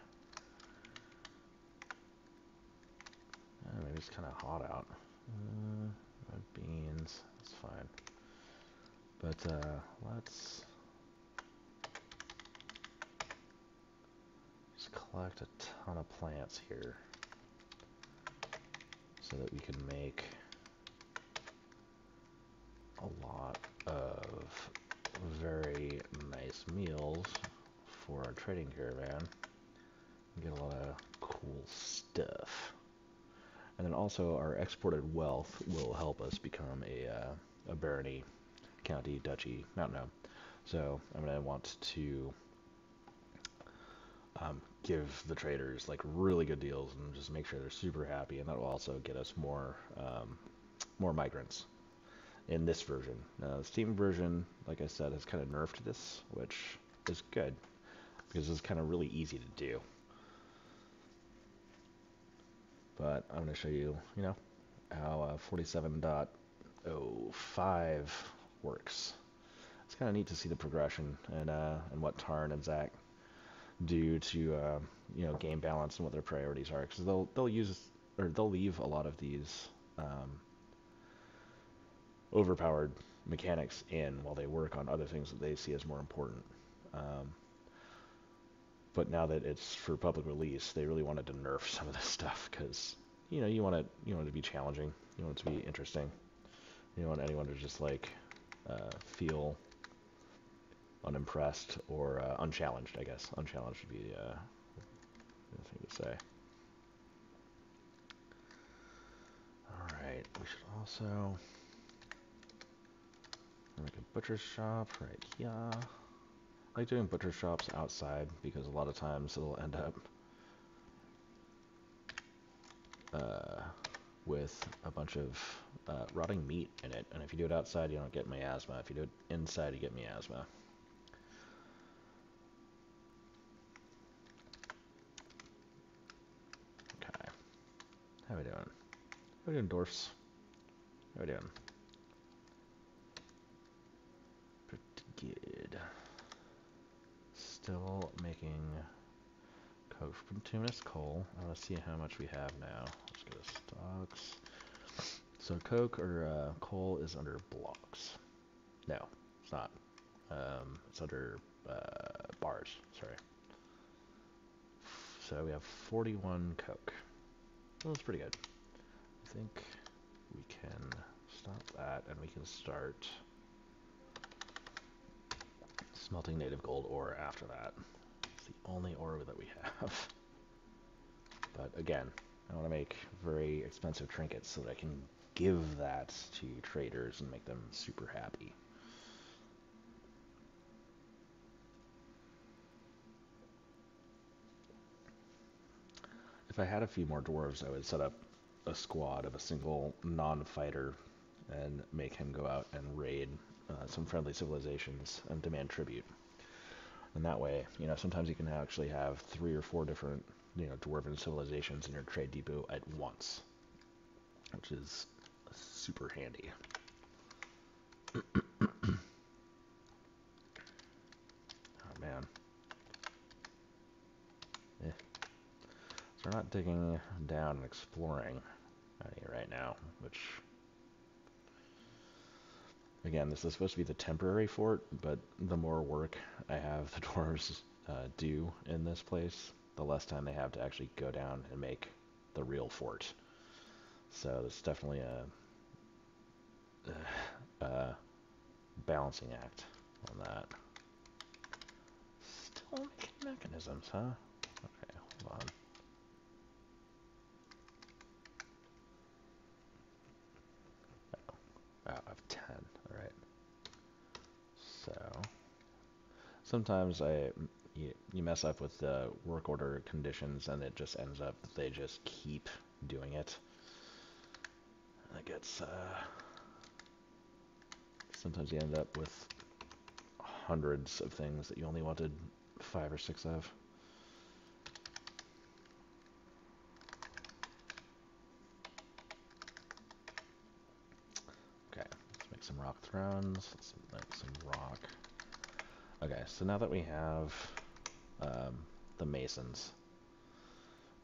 Oh, maybe it's kind of hot out. Uh, my beans, that's fine. But uh, let's just collect a ton of plants here so that we can make a lot of very nice meals for our trading caravan and get a lot of cool stuff. And then also our exported wealth will help us become a, uh, a barony, county, duchy, mountain home. So I'm going to want to um, give the traders like really good deals and just make sure they're super happy, and that will also get us more um, more migrants in this version. Now, the Steam version, like I said, has kind of nerfed this, which is good because it's kind of really easy to do. But I'm going to show you, you know, how uh, forty-seven point oh five works. It's kind of neat to see the progression and uh, and what Tarn and Zach do to uh, you know, game balance and what their priorities are, because they'll they'll use or they'll leave a lot of these um, overpowered mechanics in while they work on other things that they see as more important. Um, But now that it's for public release, they really wanted to nerf some of this stuff because, you know, you want it, you want it to be challenging. You want it to be interesting. You don't want anyone to just, like, uh, feel unimpressed or uh, unchallenged, I guess. Unchallenged would be uh, the thing to say. All right. We should also make a butcher shop right here. I like doing butcher shops outside because a lot of times it'll end up uh, with a bunch of uh, rotting meat in it, and if you do it outside you don't get miasma. If you do it inside you get miasma. Okay, how we doing? How we doing, dwarfs? How we doing? Pretty good. Still making coke from two minutes coal. I want to see how much we have now. Let's go to stocks. So coke or uh, coal is under blocks. No, it's not. Um, it's under uh, bars. Sorry. So we have forty-one coke. Well, that's pretty good. I think we can stop that and we can start smelting native gold ore after that. It's the only ore that we have. But again, I want to make very expensive trinkets so that I can give that to traders and make them super happy. If I had a few more dwarves, I would set up a squad of a single non-fighter and make him go out and raid Uh, some friendly civilizations and demand tribute. And that way, you know, sometimes you can actually have three or four different, you know, dwarven civilizations in your trade depot at once, which is super handy. Oh man. Eh. So we're not digging down and exploring out here right now, which, again, this is supposed to be the temporary fort, but the more work I have the dwarves uh, do in this place, the less time they have to actually go down and make the real fort. So it's definitely a, uh, a balancing act on that. Still making mechanisms, huh? Okay, hold on. Sometimes I, you, you mess up with the work order conditions and it just ends up that they just keep doing it. That gets, uh, sometimes you end up with hundreds of things that you only wanted five or six of. Okay, let's make some rock thrones. Let's make some rock. Okay, so now that we have um, the masons,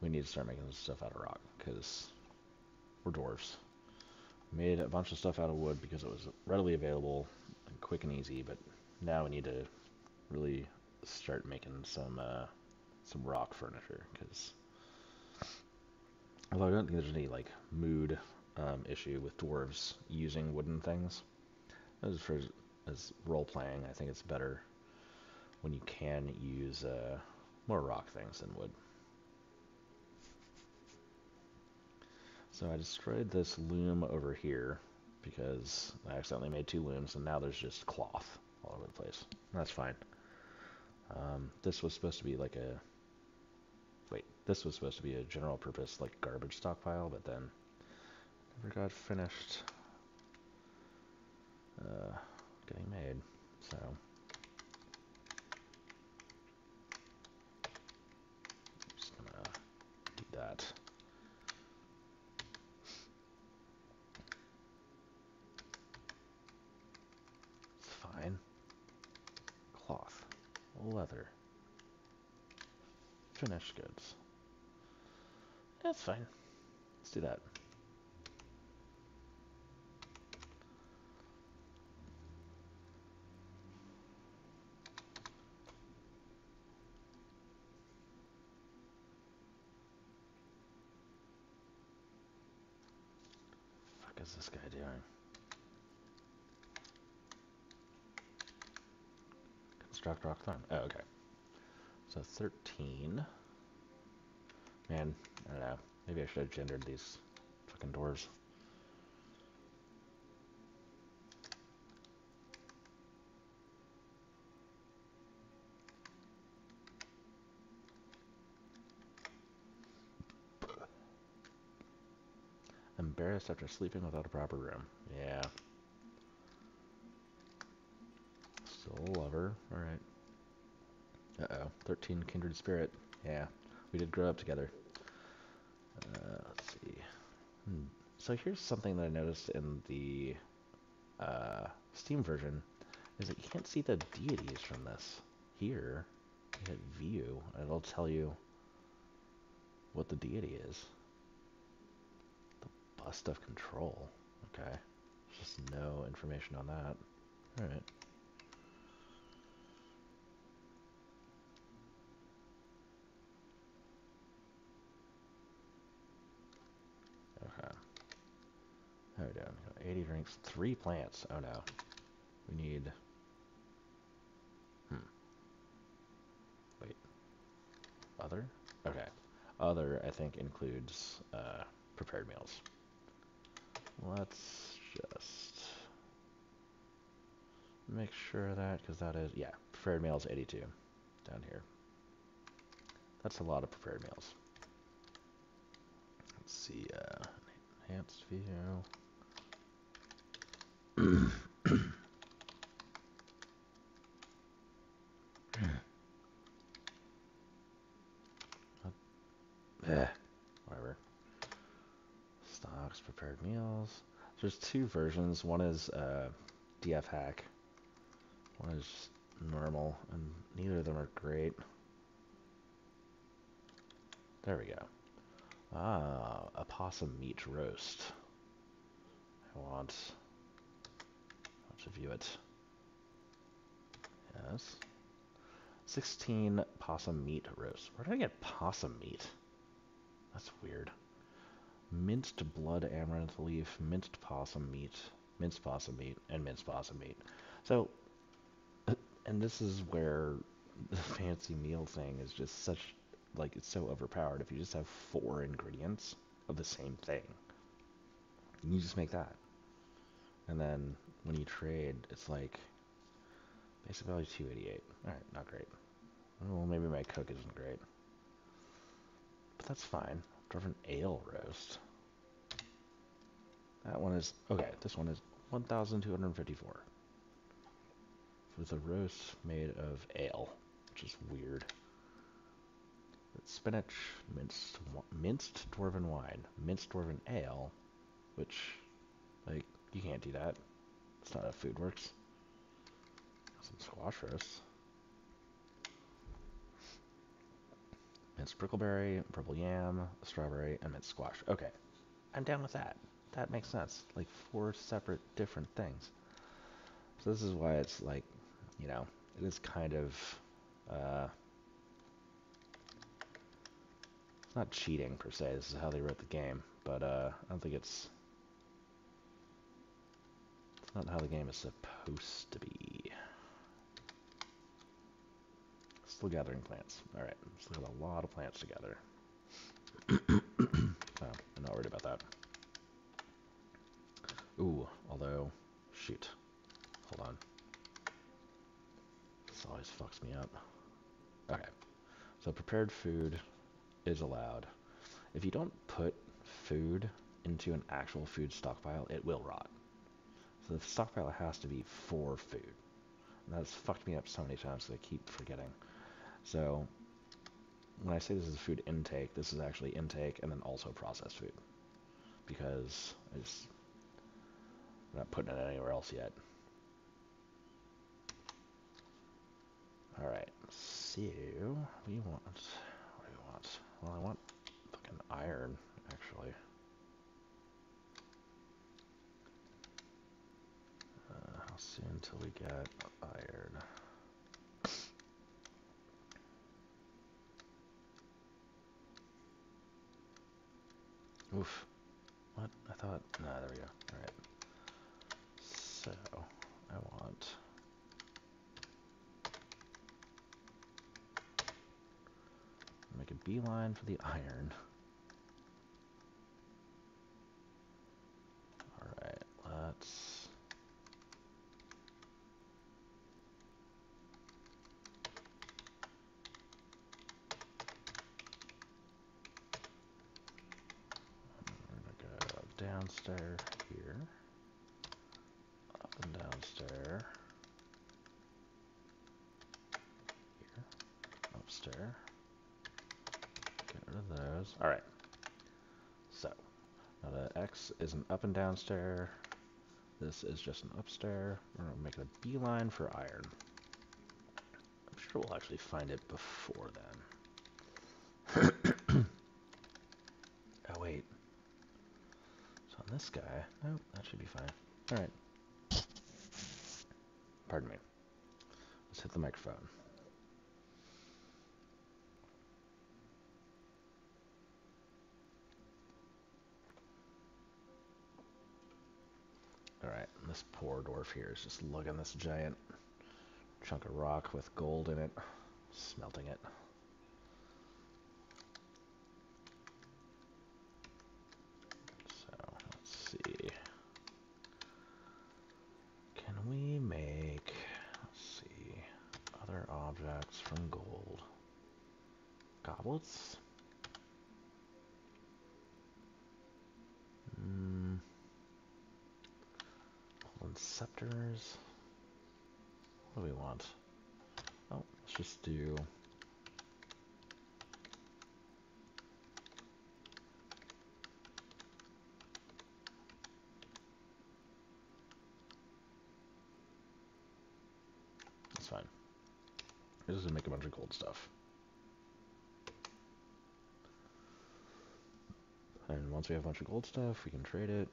we need to start making some stuff out of rock, because we're dwarves. Made a bunch of stuff out of wood because it was readily available and quick and easy, but now we need to really start making some uh, some rock furniture, because although I don't think there's any like mood um, issue with dwarves using wooden things, as for as role playing, I think it's better when you can use uh, more rock things than wood. So I destroyed this loom over here because I accidentally made two looms, and now there's just cloth all over the place. That's fine. Um, this was supposed to be like a... Wait, this was supposed to be a general purpose, like, garbage stockpile, but then never got finished uh, getting made, so... I'm just gonna do that. Cloth, leather, finished goods. That's fine. Let's do that. What the fuck is this guy doing? Construct rock climb. Oh, okay. So thirteen. Man, I don't know. Maybe I should have gendered these fucking dwarves. Embarrassed after sleeping without a proper room. Yeah. Lover, alright. Uh-oh, thirteen kindred spirit. Yeah, we did grow up together. Uh, let's see. Hmm. So here's something that I noticed in the uh, Steam version, is that you can't see the deities from this. Here, you hit view, and it'll tell you what the deity is. The bust of control. Okay, there's just no information on that. Alright. How are we doing? eighty drinks, three plants. Oh no. We need. Hmm. Wait. Other? Okay. Other, I think, includes uh, prepared meals. Let's just make sure of that, because that is. Yeah, prepared meals eighty-two down here. That's a lot of prepared meals. Let's see. Uh, enhanced view. Whatever. Stocks, prepared meals. There's two versions. One is uh, D F hack. One is just normal, and neither of them are great. There we go. Ah, a possum meat roast. I want. To view it. Yes. sixteen possum meat roast. Where did I get possum meat? That's weird. Minced blood amaranth leaf, minced possum meat, minced possum meat, and minced possum meat. So, and this is where the fancy meal thing is just such, like, it's so overpowered. If you just have four ingredients of the same thing, you just make that. And then when you trade, it's like basic value two eighty-eight. Alright, not great. Well, maybe my cook isn't great. But that's fine. Dwarven ale roast. That one is... Okay, this one is one thousand two hundred fifty-four. With a roast made of ale, which which is weird. Spinach, minced minced dwarven wine, minced dwarven ale, which, like, you can't do that. It's not how food works. Some squash roast. Minced brickleberry, purple yam, strawberry, and minced squash. Okay, I'm down with that. That makes sense. Like, four separate different things. So this is why it's like, you know, it is kind of, uh, it's not cheating per se. This is how they wrote the game, but uh, I don't think it's, it's not how the game is supposed to be. Still gathering plants. All right, still got a lot of plants to gather. Oh, I'm not worried about that. Ooh, although, shoot, hold on. This always fucks me up. Okay, so prepared food is allowed. If you don't put food into an actual food stockpile, it will rot. So the stockpile has to be for food. And that's fucked me up so many times that I keep forgetting. So when I say this is food intake, this is actually intake and then also processed food. Because I just, I'm not putting it anywhere else yet. Alright, so we want... Well, I want fucking iron, actually. Uh, how soon until we get iron? Oof. What? I thought... Nah, there we go. Alright. So, I want... make a beeline for the iron. Alright, let's... we're gonna go downstairs here. Up and downstairs. Here. Upstairs. Of those. All right. So now the X is an up and down stair. This is just an up stair. We're gonna make a beeline for iron. I'm sure we'll actually find it before then. Oh wait. So on this guy, oh, that should be fine. All right. Pardon me. Let's hit the microphone. This poor dwarf here is just lugging this giant chunk of rock with gold in it, smelting it. So, let's see. Can we make, let's see, other objects from gold? Goblets? Hmm. Scepters. What do we want? Oh, let's just do that's fine. We're just gonna make a bunch of gold stuff. And once we have a bunch of gold stuff, we can trade it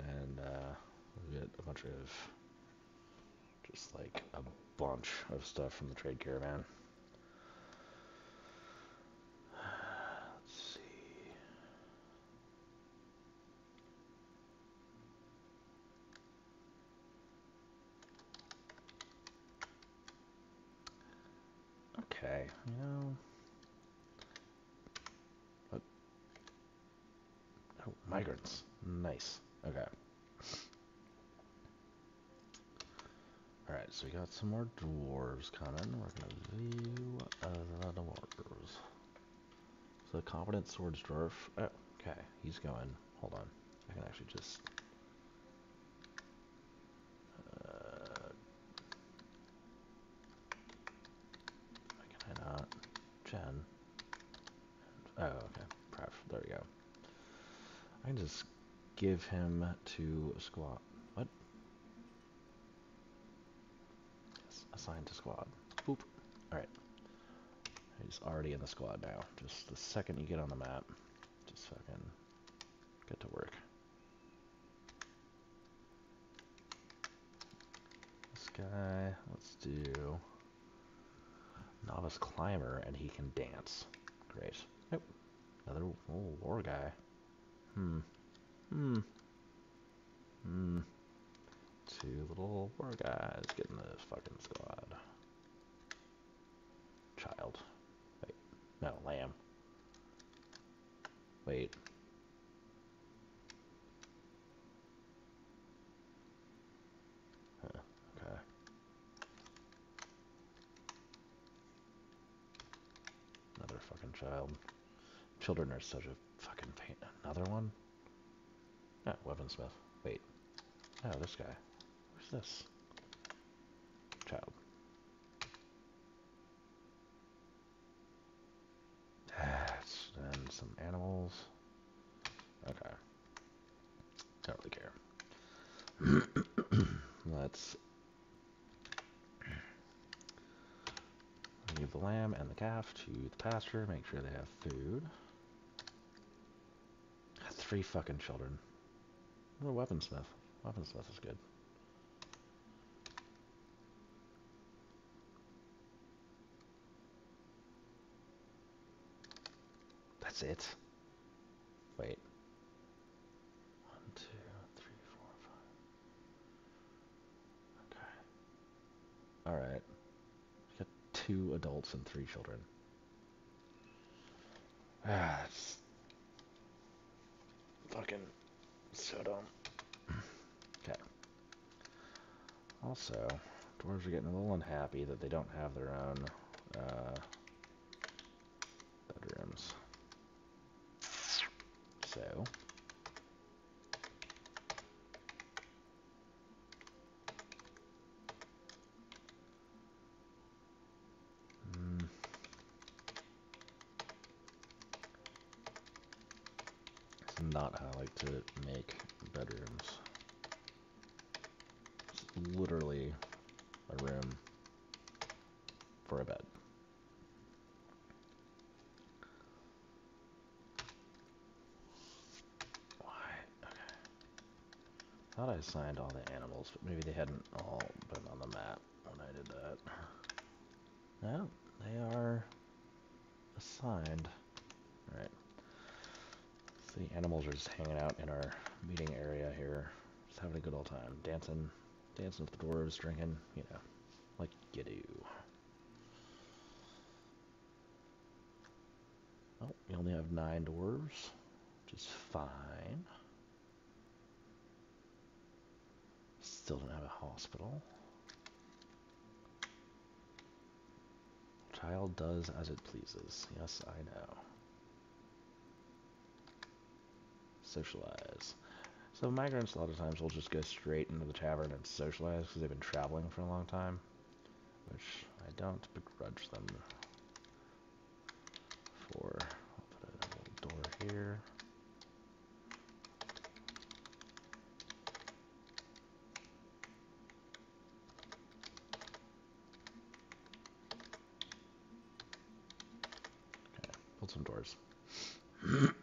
and uh we get a bunch of, just like a bunch of stuff from the trade caravan. Let's see. Okay, you know. What? Oh, migrants. Nice. Okay. Alright, so we got some more dwarves coming. We're going to view uh, the dwarves. So, competent swords dwarf. Oh, okay. He's going. Hold on. I can actually just... Uh, I Gen. Oh, okay. Pref. There we go. I can just give him to squad. What? Yes, assigned to squad. Boop. Alright. He's already in the squad now. Just the second you get on the map, just fucking get to work. This guy, let's do novice climber, and he can dance. Great. Nope. Another old war guy. Hmm. Hmm. Hmm. Two little war guys getting this fucking squad. Child. Wait. No, lamb. Wait. Huh. Okay. Another fucking child. Children are such a fucking pain. Another one? No, weaponsmith. Wait. No, this guy. Where's this? Child. And some animals. Okay. Don't really care. Let's leave the lamb and the calf to the pasture. Make sure they have food. Three fucking children. Or weaponsmith. Weaponsmith is good. That's it. Wait. One, two, three, four, five. Okay. Alright. Got two adults and three children. Ah, that's fucking so dumb. Okay. Also, dwarves are getting a little unhappy that they don't have their own uh, bedrooms. So, mm. It's not how I like to make bedrooms. It's literally a room for a bed. I thought I assigned all the animals, but maybe they hadn't all been on the map when I did that. No, they are assigned. Alright. So the animals are just hanging out in our meeting area here. Just having a good old time. Dancing. Dancing with the dwarves, drinking, you know, like you do. Oh, we only have nine dwarves, which is fine. Still don't have a hospital. Child does as it pleases. Yes, I know. Socialize. So migrants a lot of times will just go straight into the tavern and socialize because they've been traveling for a long time, which I don't begrudge them for. I'll put a little door here. Some doors. Now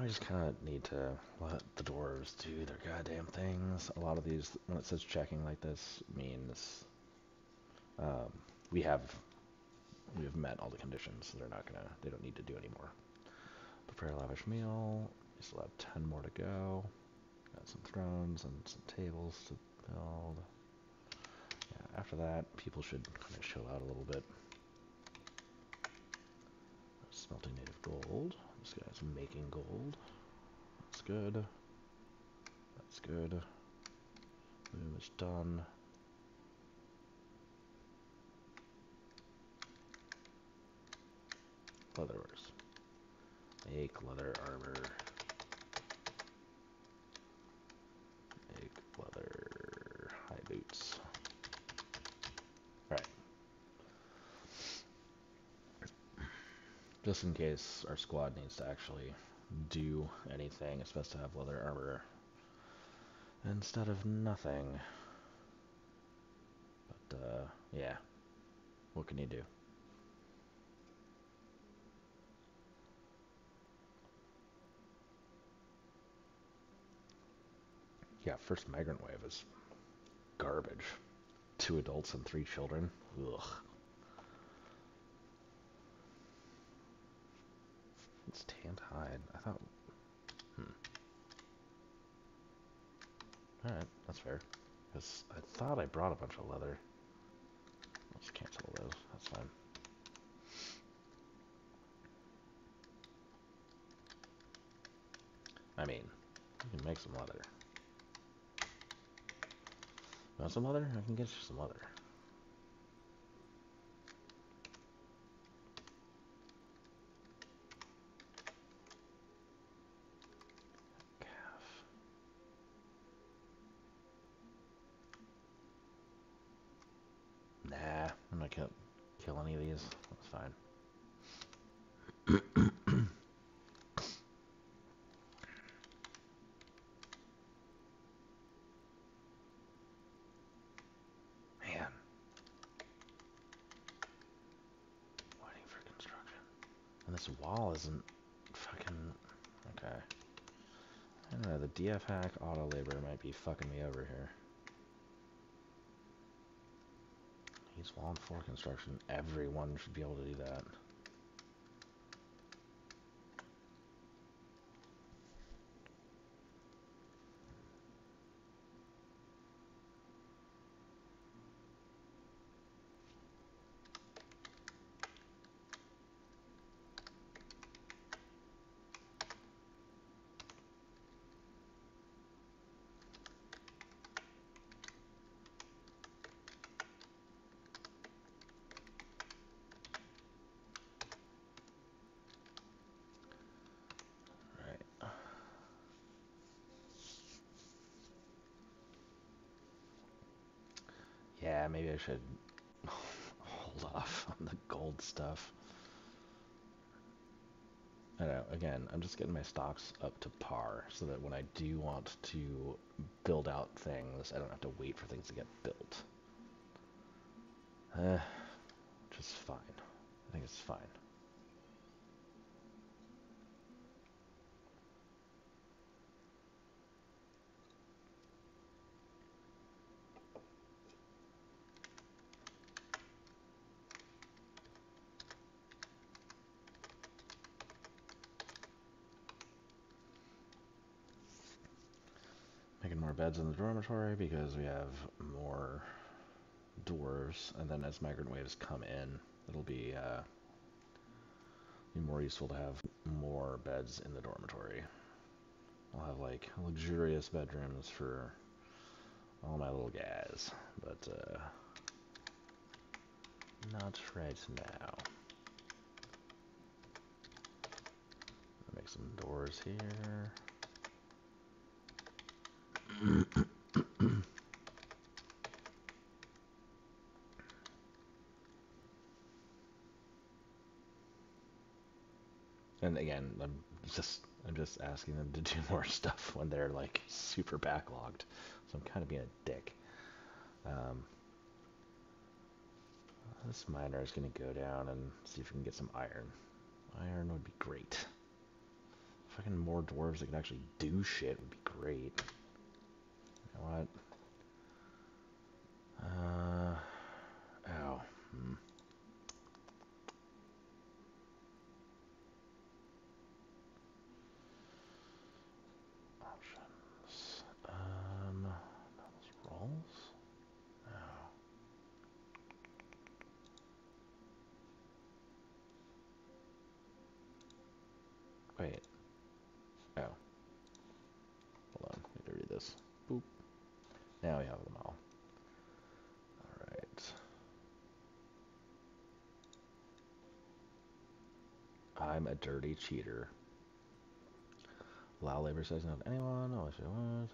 I just kind of need to let the dwarves do their goddamn things. A lot of these, when it says checking like this, means um, we have we have met all the conditions. They're not gonna. They don't need to do anymore. Prepare a lavish meal. We still have ten more to go. Got some thrones and some tables to build. Yeah, after that, people should kind of chill out a little bit. Smelting native gold. This guy's making gold. That's good. That's good. Loom is done. Leatherers. Make leather armor. Just in case our squad needs to actually do anything, it's best to have leather armor instead of nothing. But, uh, yeah. What can you do? Yeah, first migrant wave is garbage. Two adults and three children. Ugh. It's tanned hide. I thought... Hmm. Alright, that's fair. Because I thought I brought a bunch of leather. Let's cancel those. That's fine. I mean, you can make some leather. Want some leather? I can get you some leather. Kill any of these, that's fine. Man. Waiting for construction. And this wall isn't fucking... Okay. I don't know, the DFHack auto labor might be fucking me over here. Use wall and floor construction. Everyone should be able to do that. Yeah, maybe I should hold off on the gold stuff. I don't know, again, I'm just getting my stocks up to par so that when I do want to build out things, I don't have to wait for things to get built. Uh, which is fine. I think it's fine. Beds in the dormitory because we have more dwarves, and then as migrant waves come in, it'll be, uh, be more useful to have more beds in the dormitory. I'll have like luxurious bedrooms for all my little guys, but uh, not right now. Make some doors here. And again, I'm just I'm just asking them to do more stuff when they're like super backlogged, so I'm kind of being a dick. Um, this miner is going to go down and see if we can get some iron. Iron would be great. Fucking more dwarves that can actually do shit would be great. What? Uh, ow. Hmm. Options. Um, those rolls? No. Wait. Oh. Hold on. Need to read this. Boop. Now we have them all. Alright. I'm a dirty cheater. Allow labor size not anyone. Always you want.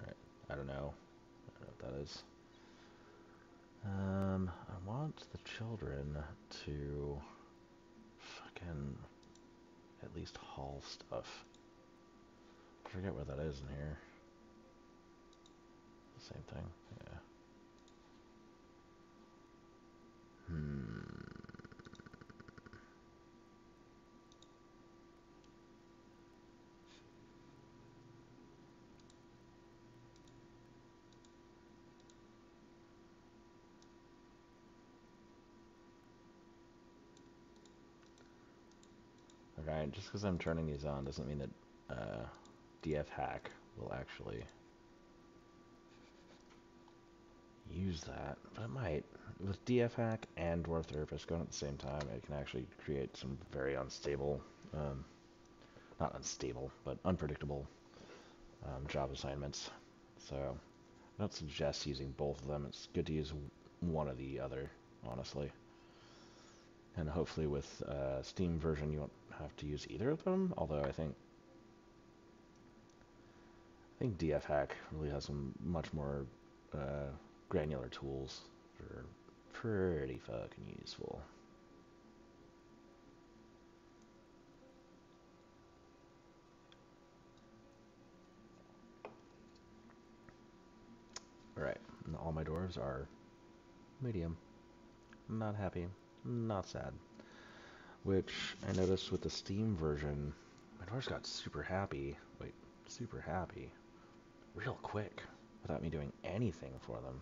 Alright. I don't know. I don't know what that is. Um, I want the children to fucking at least haul stuff. I forget where that is in here. Same thing, yeah. Hmm. Alright, just because I'm turning these on doesn't mean that uh, DFHack will actually use that, but it might. With DFHack and Dwarf Therapist going at the same time, it can actually create some very unstable, um, not unstable, but unpredictable um, job assignments. So I don't suggest using both of them. It's good to use one or the other, honestly. And hopefully with uh, Steam version, you won't have to use either of them, although I think I think DFHack really has some much more uh, granular tools that are pretty fucking useful. Alright, all my dwarves are medium. Not happy, not sad. Which I noticed with the Steam version, my dwarves got super happy. Wait, super happy. Real quick, without me doing anything for them.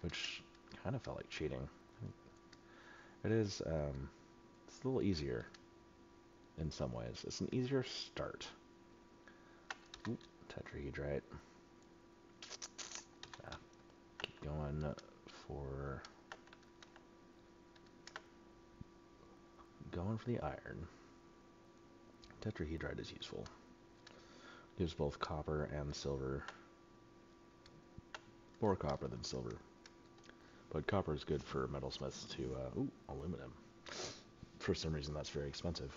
Which kind of felt like cheating. It is, um, it's a little easier in some ways. It's an easier start. Oop, tetrahedrite. Yeah. Keep going for, going for the iron. Tetrahedrite is useful. Gives both copper and silver. More copper than silver. But copper is good for metalsmiths to, uh, ooh, aluminum. For some reason, that's very expensive.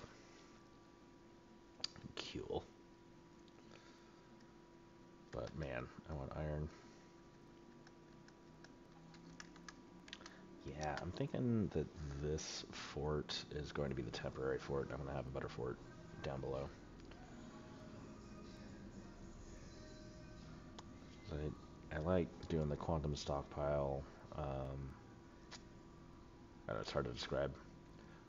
Cool. But man, I want iron. Yeah, I'm thinking that this fort is going to be the temporary fort. I'm going to have a better fort down below. I, I like doing the quantum stockpile. Um, I know it's hard to describe.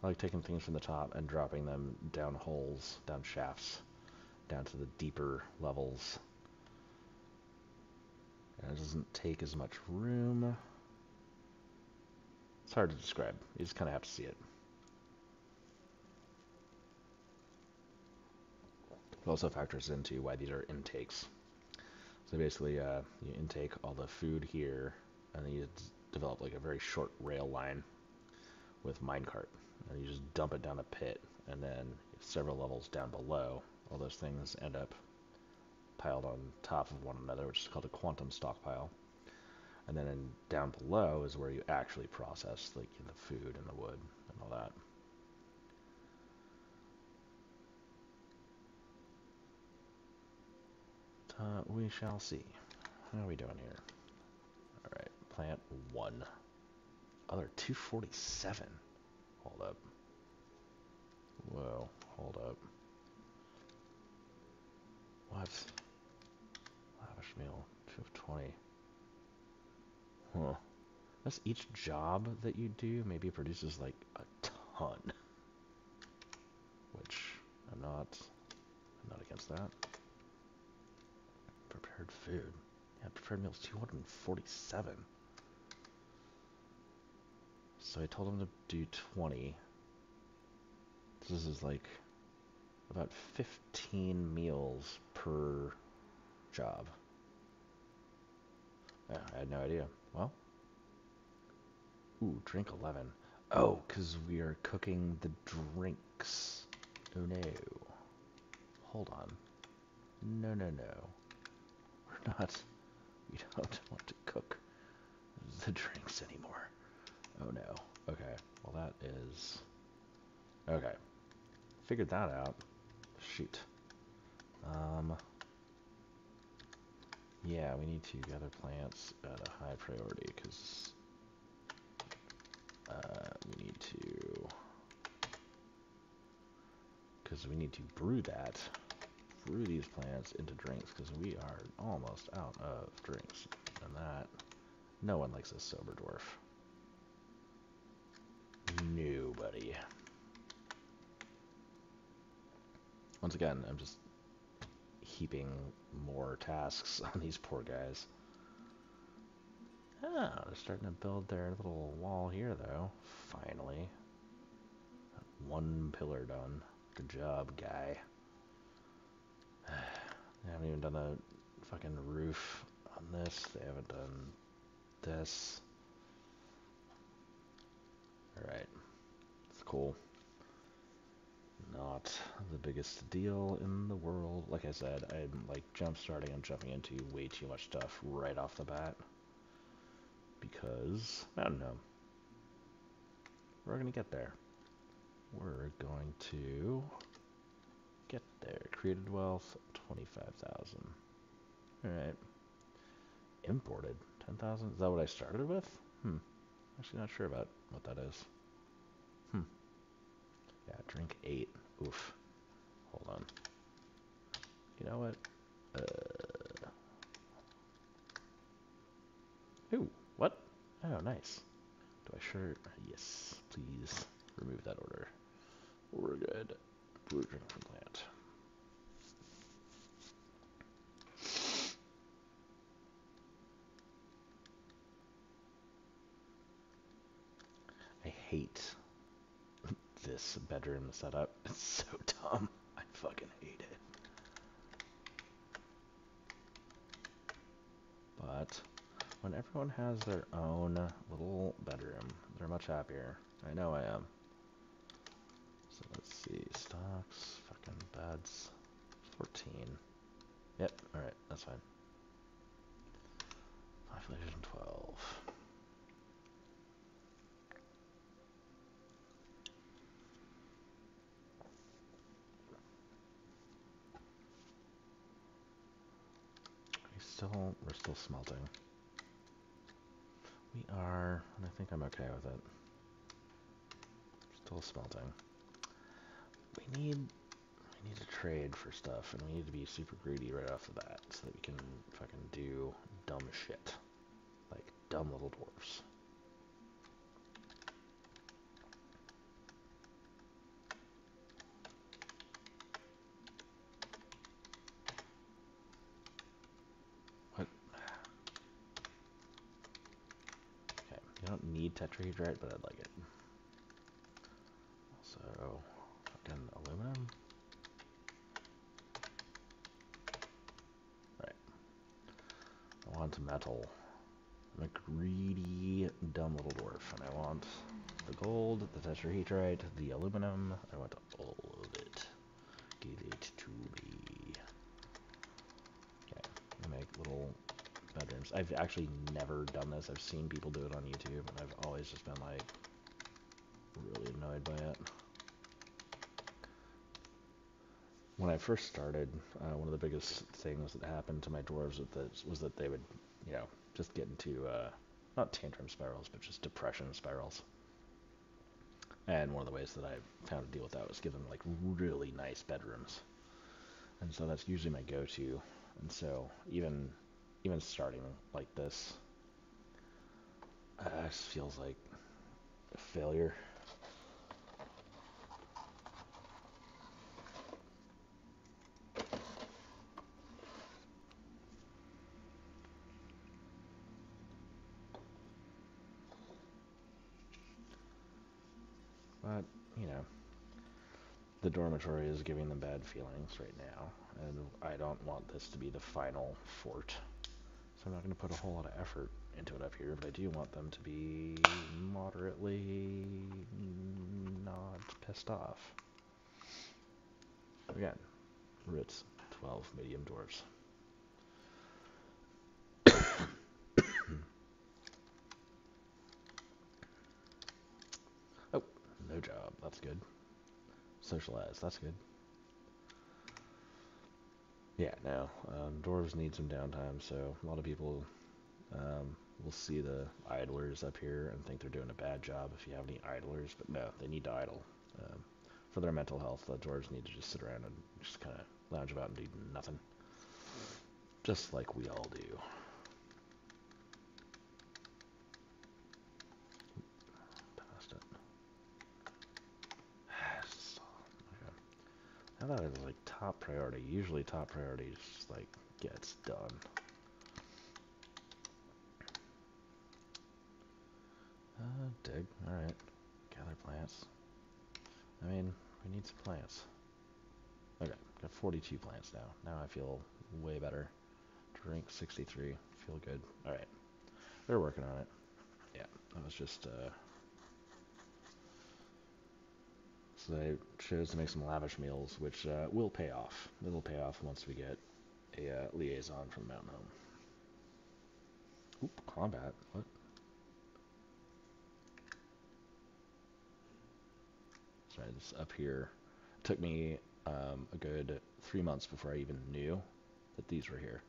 I like taking things from the top and dropping them down holes, down shafts, down to the deeper levels. And it doesn't take as much room. It's hard to describe. You just kind of have to see it. It also factors into why these are intakes. So basically, uh, you intake all the food here, and then you develop like a very short rail line with minecart, and you just dump it down a pit, and then several levels down below, all those things end up piled on top of one another, which is called a quantum stockpile. And then in, down below is where you actually process like the food and the wood and all that. Uh, we shall see. How are we doing here? Alright, plant one. Other two forty-seven. Hold up. Whoa, hold up. What? Lavish meal, two of twenty. Huh. That's each job that you do maybe produces like a ton. Which, I'm not, I'm not against that. Prepared food. Yeah, prepared meals two hundred forty-seven. So I told him to do twenty. So this is like about fifteen meals per job. Yeah, I had no idea. Well. Ooh, drink eleven. Oh, because we are cooking the drinks. Oh no. Hold on. No, no, no. Not, we don't want to cook the drinks anymore. Oh no. Okay. Well, that is okay. Figured that out. Shoot. Um. Yeah, we need to gather plants at a high priority because uh, we need to because we need to brew that, brew these plants into drinks, because we are almost out of drinks, and that, no one likes this sober dwarf. Nobody. Once again, I'm just heaping more tasks on these poor guys. Oh, they're starting to build their little wall here, though. Finally. One pillar done. Good job, guy. They haven't even done a fucking roof on this. They haven't done this. Alright. It's cool. Not the biggest deal in the world. Like I said, I'm like jump starting and jumping into way too much stuff right off the bat. Because, I don't know. We're going to get there. We're going to get there. Created wealth, twenty-five thousand. Alright. Imported, ten thousand. Is that what I started with? Hmm. Actually not sure about what that is. Hmm. Yeah, drink eight. Oof. Hold on. You know what? Uh. Ooh. What? Oh, nice. Do I sure? Yes, please. Remove that order. We're good. Brew drink from plant. I hate this bedroom setup. It's so dumb. I fucking hate it. But when everyone has their own little bedroom, they're much happier. I know I am. So let's see. Stocks. Fucking beds. fourteen. Yep. Alright. That's fine. Population twelve. We still, we're still smelting. We are, and I think I'm okay with it. Still smelting. We need, we need to trade for stuff, and we need to be super greedy right off the bat, so that we can fucking do dumb shit, like dumb little dwarves. Tetrahedrite, but I'd like it. Also, fucking aluminum. Right. I want metal. I'm a greedy, dumb little dwarf, and I want the gold, the tetrahedrite, the aluminum. I want all of it. Give it to me. Okay, I make little bedrooms. I've actually never done this. I've seen people do it on YouTube, and I've always just been like really annoyed by it. When I first started, uh, one of the biggest things that happened to my dwarves with this was that they would, you know, just get into uh, not tantrum spirals, but just depression spirals. And one of the ways that I found to deal with that was give them like really nice bedrooms, and so that's usually my go-to. And so even Even starting like this uh, just feels like a failure. But, you know, the dormitory is giving them bad feelings right now, and I don't want this to be the final fort. So I'm not going to put a whole lot of effort into it up here, but I do want them to be moderately not pissed off. Again, Ritz, twelve medium dwarves. Oh, no job. That's good. Socialize. That's good. Yeah, no, um, dwarves need some downtime, so a lot of people um, will see the idlers up here and think they're doing a bad job if you have any idlers, but no, they need to idle. Um, for their mental health, the dwarves need to just sit around and just kind of lounge about and do nothing. Just like we all do. Past it. I thought it was like top priority. Usually top priority is just like gets done. Uh, dig. Alright. Gather plants. I mean, we need some plants. Okay, got forty-two plants now. Now I feel way better. Drink sixty-three. Feel good. Alright. They're working on it. Yeah, that was just, uh... so I chose to make some lavish meals, which uh, will pay off. It'll pay off once we get a uh, liaison from Mountain Home. Oop, combat. What? Sorry, it's up here. It took me um, a good three months before I even knew that these were here.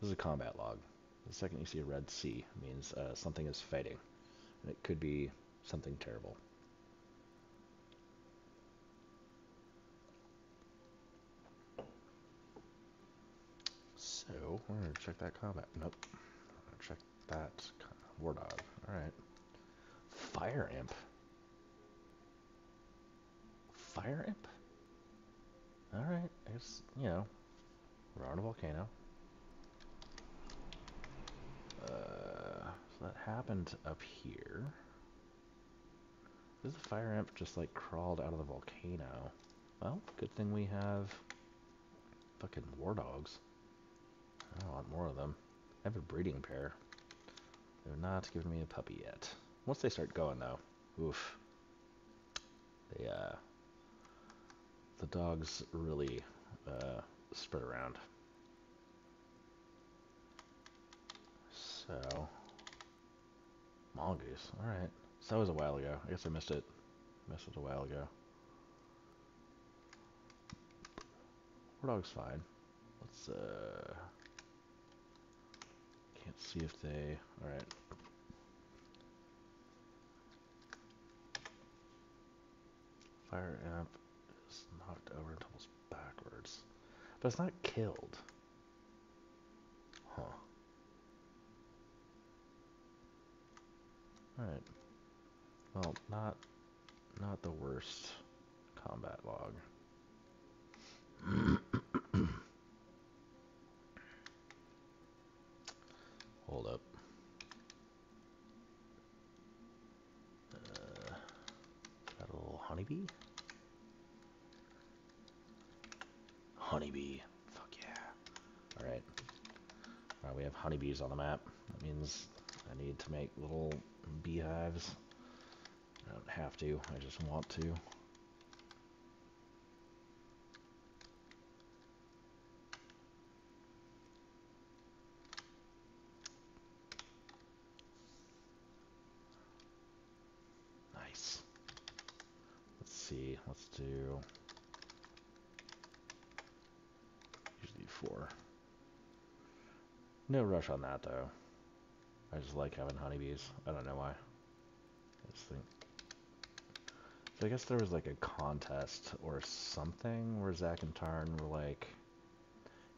This is a combat log. The second you see a red C, it means uh, something is fighting. And it could be something terrible. So, we're going to check that combat. Nope. We're going to check that war dog. Alright. Fire Imp. Fire Imp? Alright. I guess, you know, we're on a volcano. Uh, so that happened up here. This fire imp just like crawled out of the volcano. Well, good thing we have fucking war dogs. I don't want more of them. I have a breeding pair. They're not giving me a puppy yet. Once they start going though, oof. They uh, the dogs really uh spread around. So, mongoose, alright. So that was a while ago. I guess I missed it. Missed it a while ago. War dog's fine. Let's, uh... can't see if they... alright. Fire amp is knocked over and tumbles backwards. But it's not killed. Huh. Alright, well, not, not the worst combat log. Hold up. Uh, got a little honeybee? Honeybee, fuck yeah. Alright, uh, we have honeybees on the map. That means I need to make little beehives. I don't have to, I just want to. Nice. Let's see, let's do usually four. No rush on that though. I just like having honeybees. I don't know why. I just think. So I guess there was like a contest or something where Zach and Tarn were like,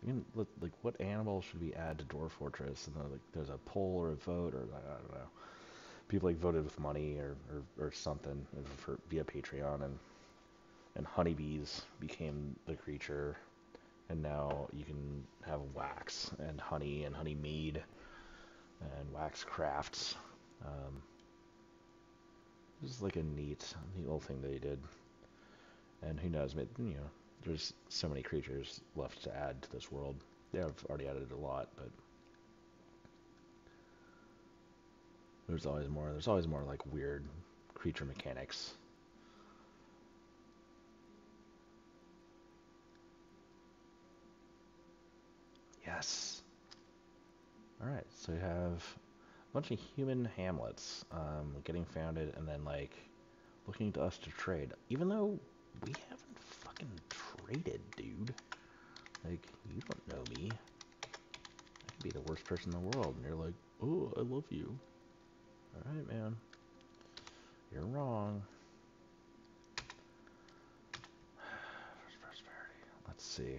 you can look, like, what animal should we add to Dwarf Fortress? And then like, there's a poll or a vote or I don't know. People like voted with money or or, or something for, via Patreon, and and honeybees became the creature, and now you can have wax and honey and honey mead. And wax crafts. Um, this is like a neat, neat little thing that he did. And who knows, maybe, you know, there's so many creatures left to add to this world. Yeah, I've already added a lot, but there's always more. There's always more like weird creature mechanics. Yes. Alright, so we have a bunch of human hamlets um, getting founded and then, like, looking to us to trade. Even though we haven't fucking traded, dude. Like, you don't know me. I could be the worst person in the world, and you're like, oh, I love you. Alright, man. You're wrong. Let's see.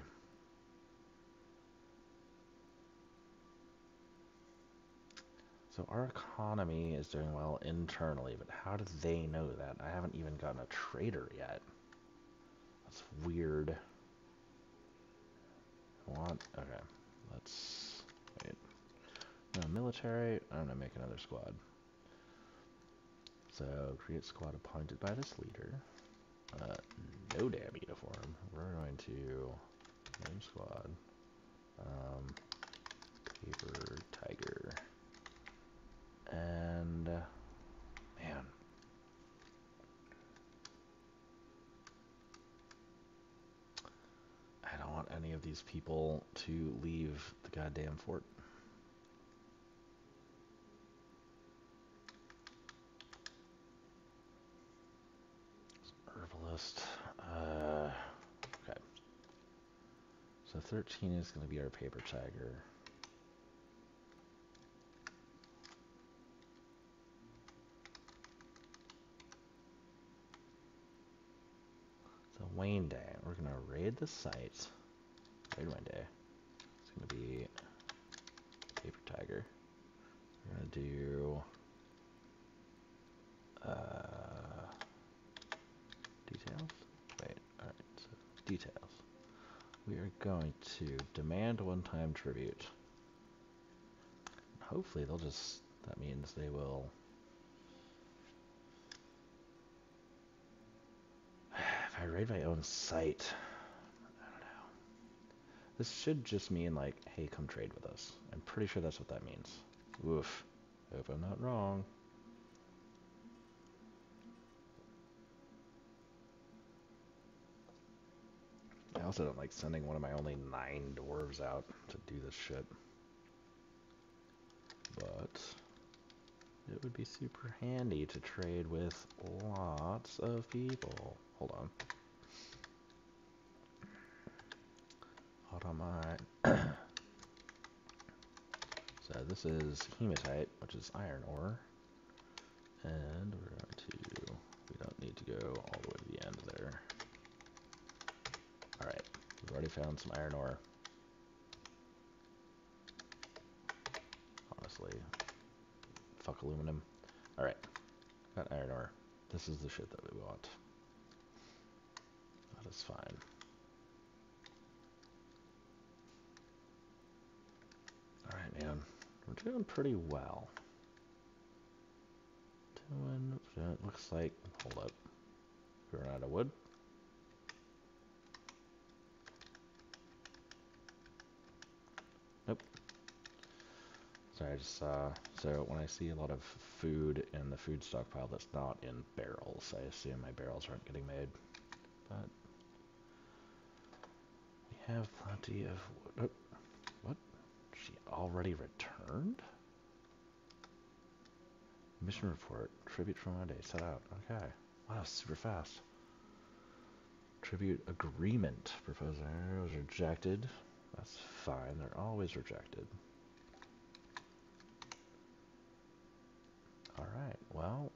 So our economy is doing well internally, but how do they know that? I haven't even gotten a trader yet. That's weird. I want, okay, let's, wait. No, military, I'm gonna make another squad. So, create squad appointed by this leader. Uh, no damn uniform. We're going to name squad. Um, paper tiger. And, uh, man. I don't want any of these people to leave the goddamn fort. Herbalist. Uh, okay. So thirteen is going to be our paper tiger. Wayne Day. We're gonna raid the site. Raid Wayne Day. It's gonna be Paper Tiger. We're gonna do uh, details. Wait. All right. So details. We are going to demand one-time tribute. Hopefully they'll just. That means they will. I raid my own site. I don't know. This should just mean like, hey, come trade with us. I'm pretty sure that's what that means. Oof. I hope I'm not wrong. I also don't like sending one of my only nine dwarves out to do this shit. But it would be super handy to trade with lots of people. Hold on. Hold on my... So this is hematite, which is iron ore. And we're going to... We don't need to go all the way to the end there. Alright. We've already found some iron ore. Honestly. Fuck aluminum. Alright. Got iron ore. This is the shit that we want. That is fine. Alright, man. We're doing pretty well. Doing, doing, it looks like, hold up. We ran out of wood. Nope. Sorry, I just saw, so when I see a lot of food in the food stockpile that's not in barrels, I assume my barrels aren't getting made. But we have plenty of wood. Oh, what? She already returned? Mission report. Tribute from Monday. Set out. Okay. Wow, super fast. Tribute agreement. Proposal was rejected. That's fine. They're always rejected. Alright. Well.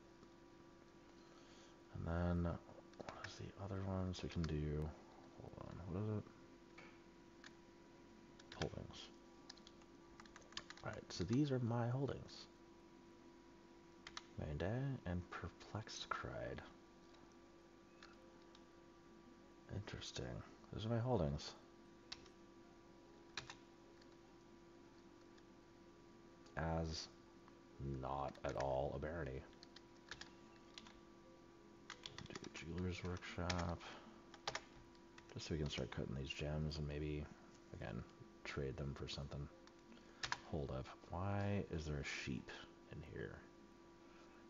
And then... the other ones we can do, hold on, what is it? Holdings. Alright, so these are my holdings. Mandate and Perplexed Cried. Interesting. Those are my holdings. As not at all a barony. Jeweler's Workshop, just so we can start cutting these gems and maybe, again, trade them for something. Hold up, why is there a sheep in here?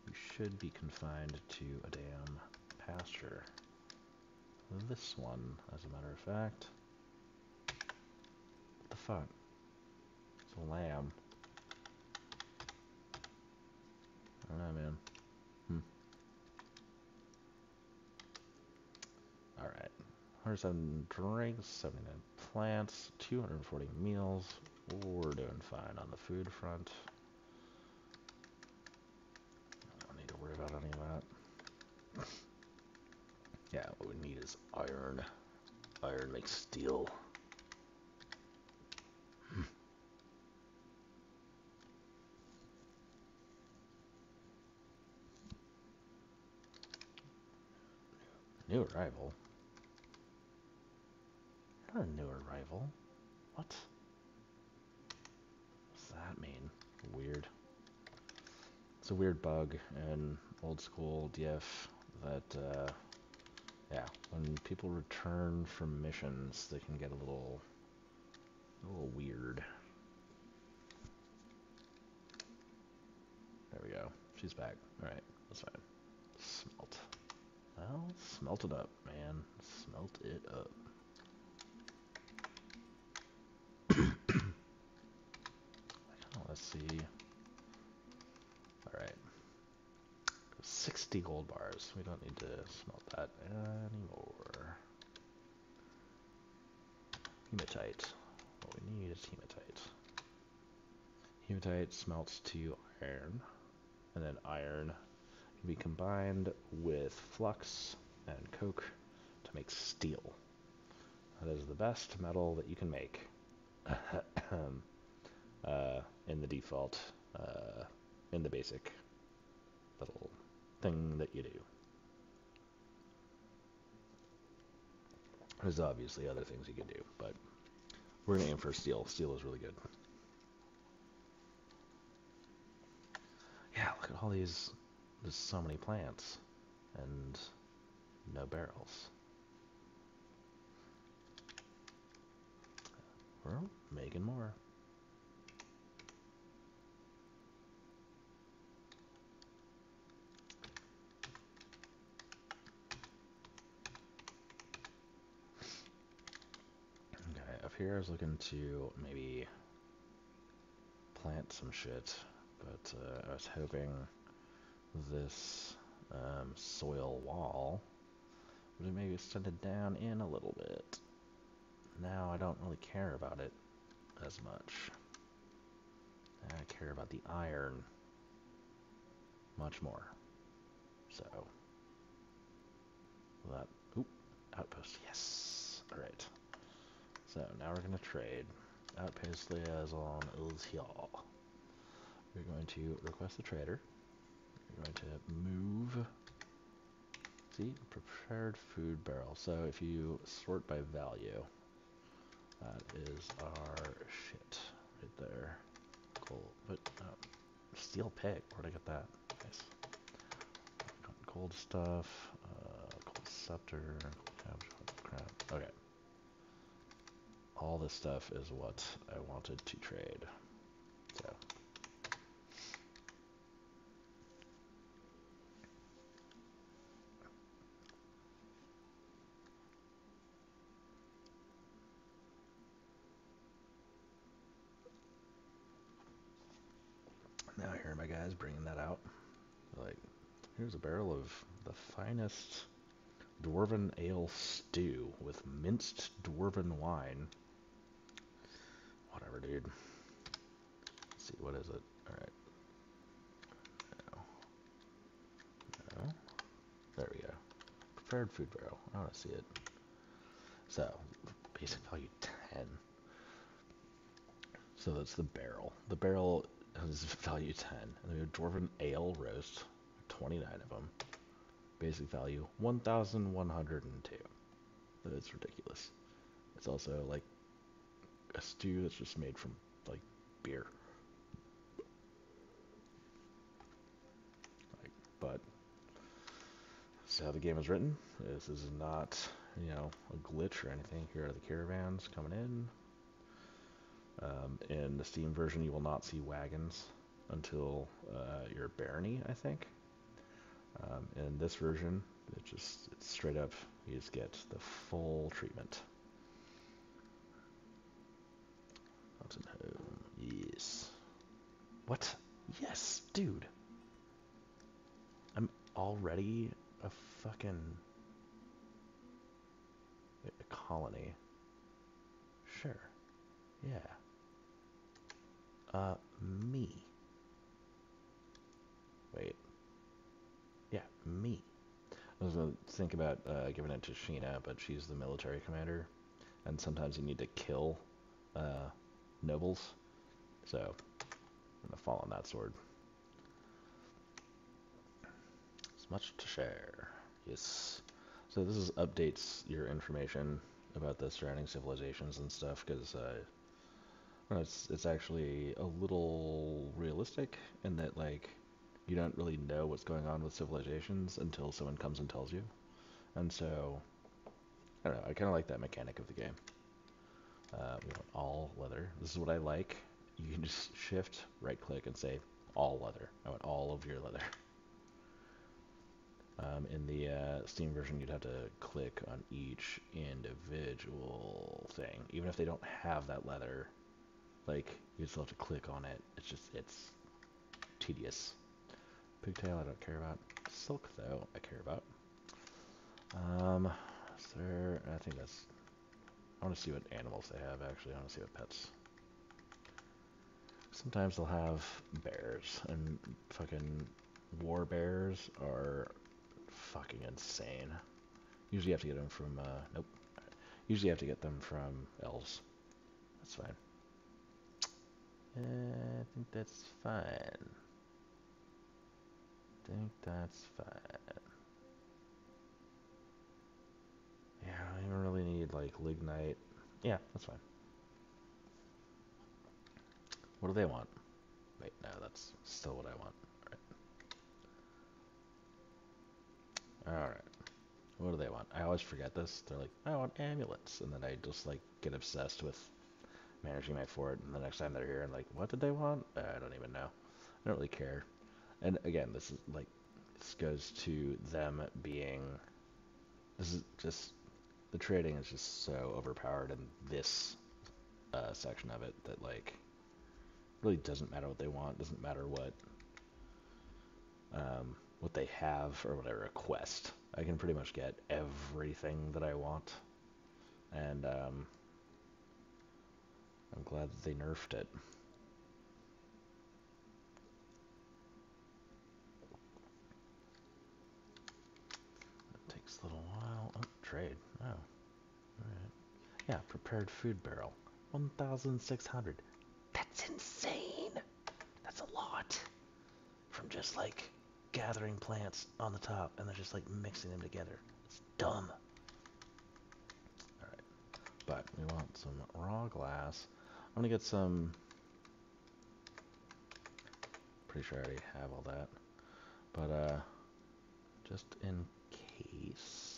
You should be confined to a damn pasture. This one, as a matter of fact. What the fuck? It's a lamb. I don't know, man. Alright, one hundred seven drinks, seventy-nine plants, two hundred forty meals. We're doing fine on the food front. I don't need to worry about any of that. Yeah, what we need is iron. iron makes steel. New arrival? Not a new arrival. What? What's that mean? Weird. It's a weird bug in old school D F that, uh, yeah, when people return from missions, they can get a little, a little weird. There we go. She's back. All right, that's fine. Smelt. Well, smelt it up, man. Smelt it up. Let's see. All right. sixty gold bars. We don't need to smelt that anymore. Hematite. What we need is hematite. Hematite smelts to iron, and then iron can be combined with flux and coke to make steel. That is the best metal that you can make. uh, in the default, uh, in the basic little thing that you do. There's obviously other things you can do, but we're going to aim for steel. Steel is really good. Yeah, look at all these. There's so many plants and no barrels. We're making more. Okay, up here I was looking to maybe plant some shit, but uh, I was hoping this um, soil wall would have maybe extended down in a little bit. Now I don't really care about it as much. I care about the iron much more. So that oop, outpost, yes. Alright. So now we're gonna trade. Outpost liaison is here. We're going to request the trader. We're going to move, see, prepared food barrel. So if you sort by value, that is our shit right there. Cool, but um, steel pick, where'd I get that? Nice. Cold stuff, uh, cold scepter, cold crap, okay. All this stuff is what I wanted to trade, so. Guys bringing that out, like, here's a barrel of the finest dwarven ale stew with minced dwarven wine. Whatever, dude. Let's see, what is it? All right. No. No. There we go. Prepared food barrel. I want to see it. So, basic value ten. So that's the barrel. The barrel. This is value ten, and we have dwarven ale roast, twenty-nine of them. Basic value one thousand one hundred two. That's ridiculous. It's also like a stew that's just made from like beer, like, but that's how the game is written. This is not, you know, a glitch or anything. Here are the caravans coming in. Um, in the Steam version, you will not see wagons until uh, your Barony, I think. Um, in this version, it just it's straight up, you just get the full treatment. Mountainhome, yes. What? Yes, dude. I'm already a fucking a colony. Sure. Yeah. Uh, me. Wait. Yeah, me. I was going to think about uh, giving it to Sheena, but she's the military commander, and sometimes you need to kill uh, nobles, so I'm going to fall on that sword. It's much to share. Yes. So this is updates your information about the surrounding civilizations and stuff, because uh, well, it's, it's actually a little realistic in that, like, you don't really know what's going on with civilizations until someone comes and tells you. And so, I don't know, I kind of like that mechanic of the game. Uh, we want all leather. This is what I like. You can just shift, right click, and say all leather. I want all of your leather. Um, in the uh, Steam version, you'd have to click on each individual thing. Even if they don't have that leather, like, you still have to click on it. It's just, it's tedious. Pigtail, I don't care about. Silk, though, I care about. Um, is there, I think that's, I want to see what animals they have, actually. I want to see what pets. Sometimes they'll have bears, and fucking war bears are fucking insane. Usually you have to get them from, uh, nope. Usually you have to get them from elves. That's fine. Uh, I think that's fine. I think that's fine. Yeah, I don't even really need, like, lignite. Yeah, that's fine. What do they want? Wait, no, that's still what I want. Alright. Alright. What do they want? I always forget this. They're like, I want amulets. And then I just, like, get obsessed with managing my fort. And the next time they're here, I'm like, what did they want? Uh, I don't even know. I don't really care. And again, this is like, this goes to them being, this is just, the trading is just so overpowered in this uh, section of it that, like, really doesn't matter what they want, doesn't matter what, um, what they have or what I request. I can pretty much get everything that I want, and um, I'm glad that they nerfed it. Little while. Oh, trade. Oh. Alright. Yeah, prepared food barrel. one thousand six hundred. That's insane! That's a lot! From just, like, gathering plants on the top and then just, like, mixing them together. It's dumb. Alright. But we want some raw glass. I'm gonna get some... Pretty sure I already have all that. But, uh... just in... case.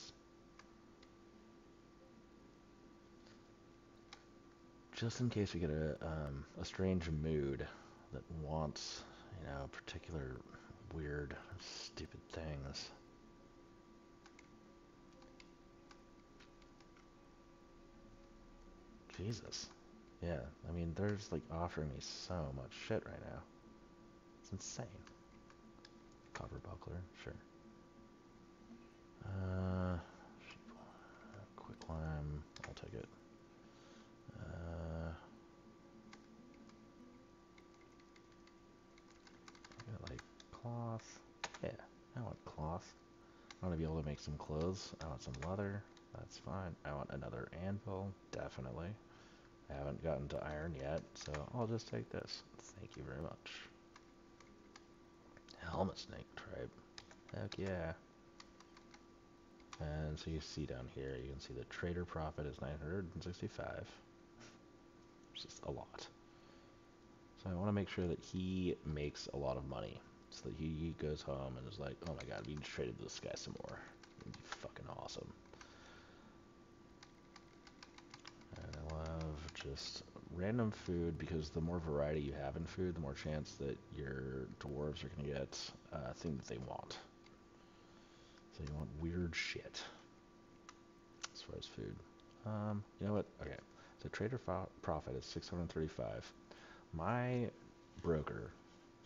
Just in case we get a, um, a strange mood that wants, you know, particular weird, stupid things. Jesus. Yeah, I mean, they're just, like, offering me so much shit right now. It's insane. Copper buckler, sure. Uh, quick climb, I'll take it. Uh, I got like cloth. Yeah, I want cloth. I want to be able to make some clothes. I want some leather. That's fine. I want another anvil, definitely. I haven't gotten to iron yet, so I'll just take this. Thank you very much. Helmet snake tribe. Heck yeah. And so you see down here, you can see the trader profit is nine hundred sixty-five. It's just a lot. So I want to make sure that he makes a lot of money, so that he goes home and is like, oh my god, we just traded this guy some more. It'd be fucking awesome. And I love just random food, because the more variety you have in food, the more chance that your dwarves are going to get a thing that they want. So you want weird shit as far as food. Um, you know what? Okay. So trader profit is six hundred thirty-five. My broker,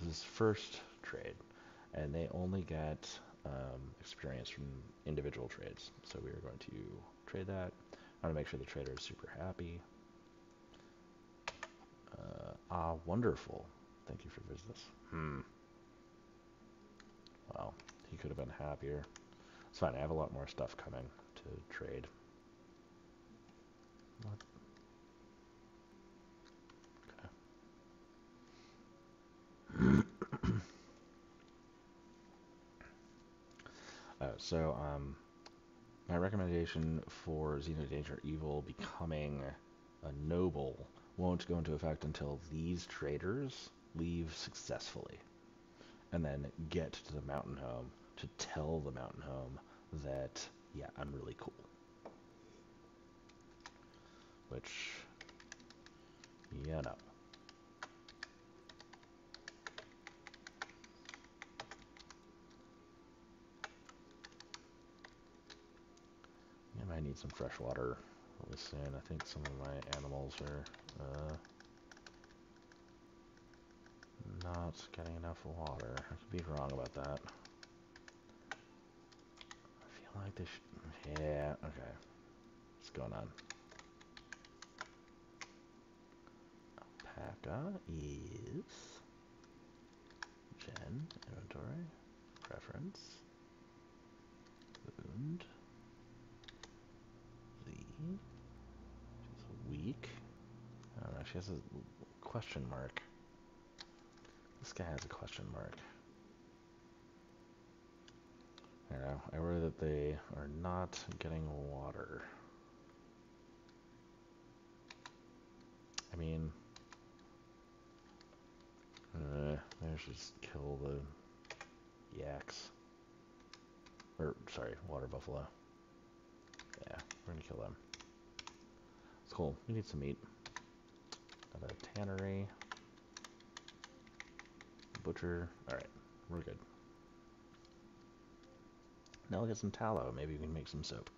this is first trade, and they only get um, experience from individual trades. So we are going to trade that. I want to make sure the trader is super happy. Uh, ah, wonderful. Thank you for business. Hmm. Well, he could have been happier. It's fine. I have a lot more stuff coming to trade. Okay. uh, so, um, my recommendation for Xeno Danger Evil becoming a noble won't go into effect until these traders leave successfully, and then get to the mountain home to tell the mountain home that, yeah, I'm really cool. Which, yeah, no. I might need some fresh water really soon. I think some of my animals are uh, not getting enough water. I could be wrong about that. I feel like they should... Yeah, okay. What's going on? Alpaca is... Gen, inventory, preference, wound, Z. She's weak. I don't know, she has a question mark. This guy has a question mark. I don't know. I worry that they are not getting water. I mean, uh, maybe I should just kill the yaks. Or, sorry, water buffalo. Yeah, we're gonna kill them. It's cool. We need some meat. Got a tannery. Butcher. Alright, we're good. Now we'll get some tallow. Maybe we can make some soap.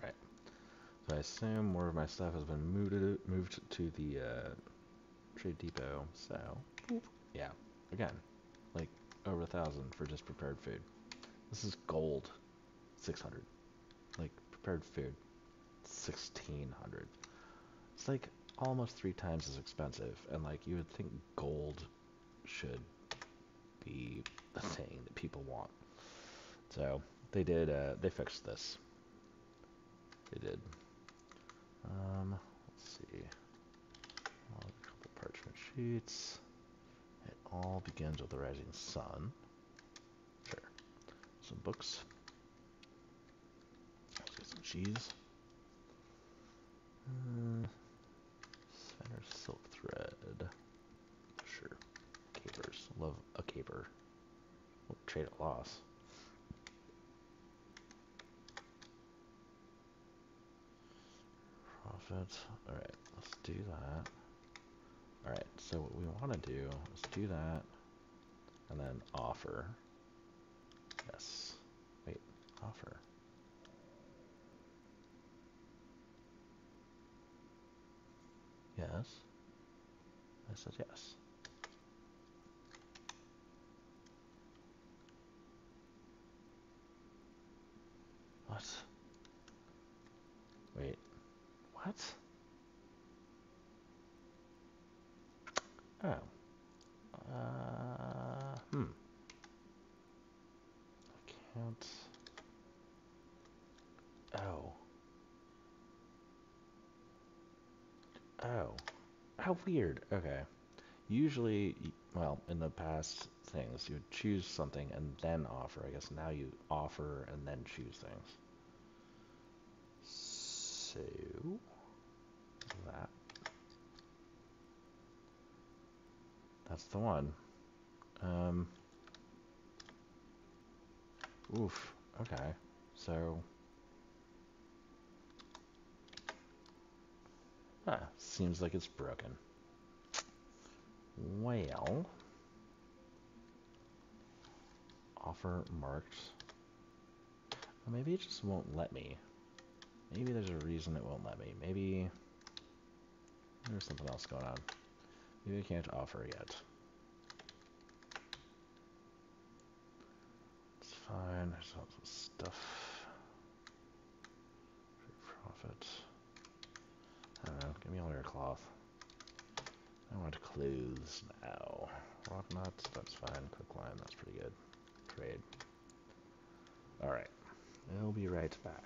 Alright. So I assume more of my stuff has been moved, moved to the uh, trade depot. So, yeah. Again, like over a thousand for just prepared food. This is gold, six hundred. Like prepared food, sixteen hundred. It's like almost three times as expensive, and like you would think gold should be the thing that people want. So they did. Uh, they fixed this. They did. Um, let's see. A couple parchment sheets. It all begins with the rising sun. Sure. Some books. Let's get some cheese. Uh, center silk thread. Sure. Capers. Love a caper. We'll trade at loss. Profit. Alright, let's do that. Alright, so what we want to do is do that, and then offer. Yes. Wait, offer. Yes. I said yes. What? Wait. What? Oh. Uh, hmm. I can't... Oh. Oh. How weird. Okay. Usually, well, in the past things, you would choose something and then offer. I guess now you offer and then choose things. So... that. That's the one. Um, oof. Okay. So. Ah, seems like it's broken. Well. Offer marked. Well, maybe it just won't let me. Maybe there's a reason it won't let me. Maybe there's something else going on. Maybe I can't offer yet. Let's Fine, there's lots of stuff. Profit. I don't know, give me all your cloth. I want clothes now. Rock nuts, that's fine. Quick line, that's pretty good. Trade. Alright. We'll be right back.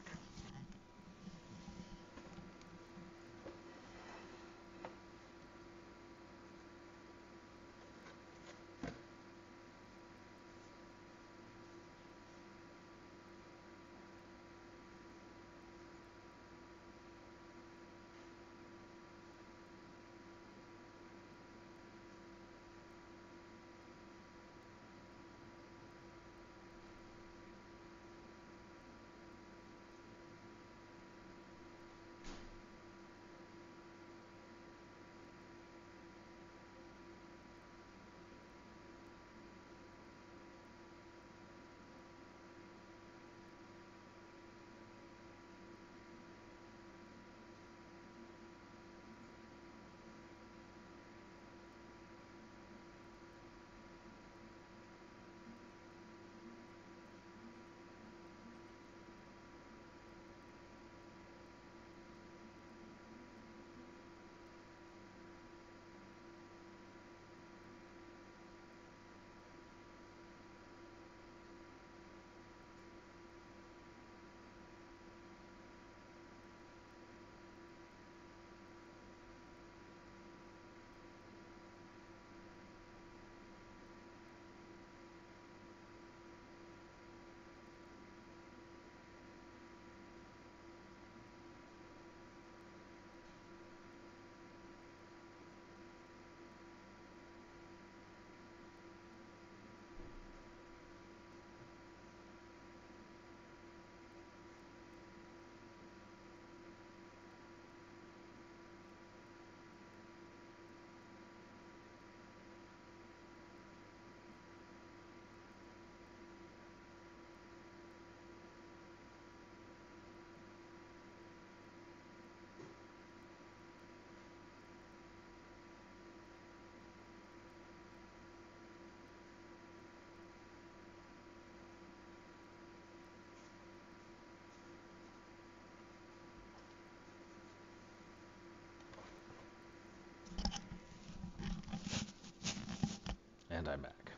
And I'm back.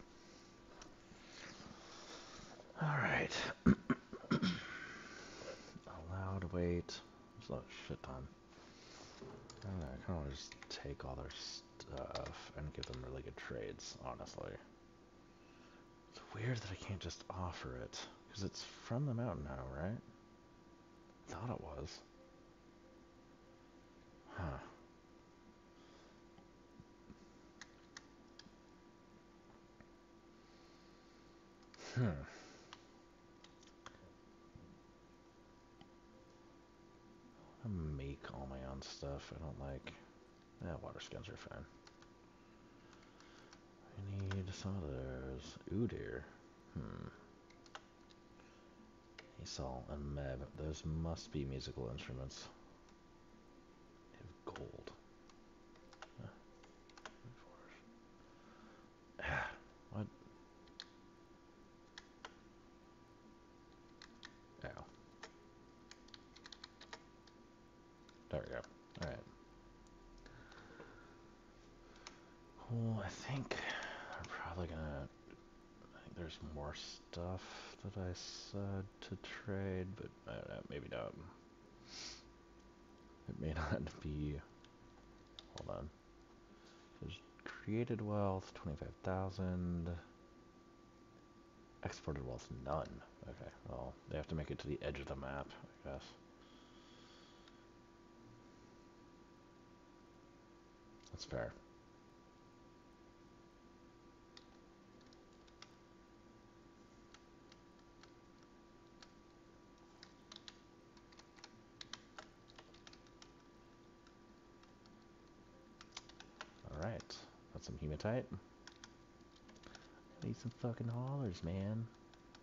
All right. Allowed weight. There's a lot of shit ton. I don't know. I kind of want to just take all their stuff and give them really good trades, honestly. It's weird that I can't just offer it. Because it's from the mountain now, right? I thought it was. Huh. Hmm. I make all my own stuff. I don't like... Yeah, water skins are fine. I need some of those. Ooh dear. Hmm. Esol and Meb. Those must be musical instruments. They have gold. Stuff that I said to trade, but I don't know, maybe not. It may not be. Hold on. There's created wealth, twenty-five thousand. Exported wealth, none. Okay, well, they have to make it to the edge of the map, I guess. That's fair. Alright, that's some hematite. Need some fucking haulers, man.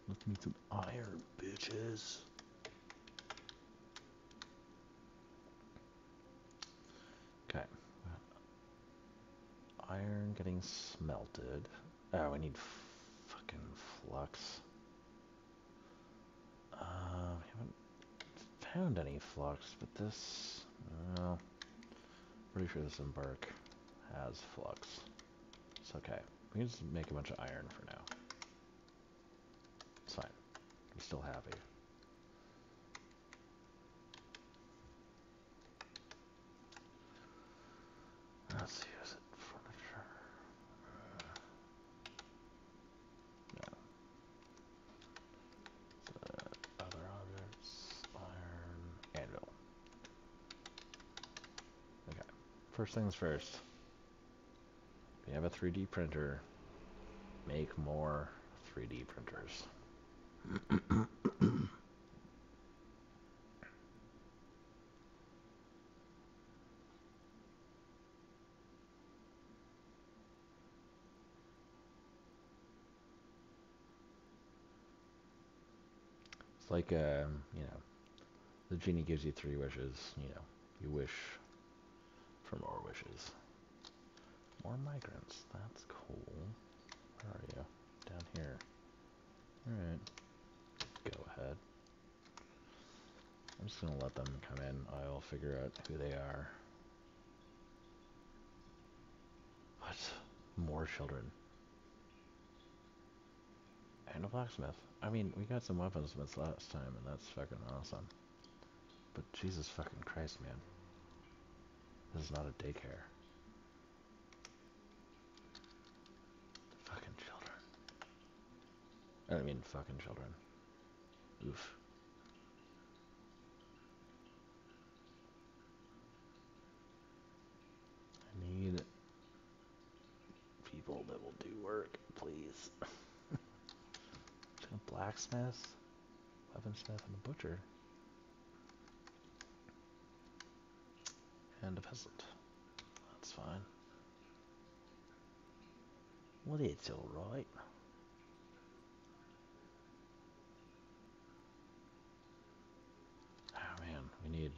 Let's need some iron, bitches. Okay. Iron getting smelted. Oh, I need fucking flux. found any flux, but this, well, pretty sure this embark has flux. It's okay. We can just make a bunch of iron for now. It's fine. I'm still happy. Let's see, is it furniture? Uh, no. Uh, other objects, iron, anvil. Okay, first things first. If you have a three D printer, make more three D printers. Like, um, you know, the genie gives you three wishes, you know, you wish for more wishes. More migrants, that's cool. Where are you? Down here. Alright, go ahead. I'm just going to let them come in. I'll figure out who they are. What? More children. And a blacksmith. I mean, we got some weaponsmiths last time, and that's fucking awesome. But Jesus fucking Christ, man. This is not a daycare. Fucking children. I don't mean fucking children. Oof. I need people that will do work, please. A blacksmith, weaponsmith, and a butcher, and a peasant. That's fine. Well, it's all right. Oh man, we need.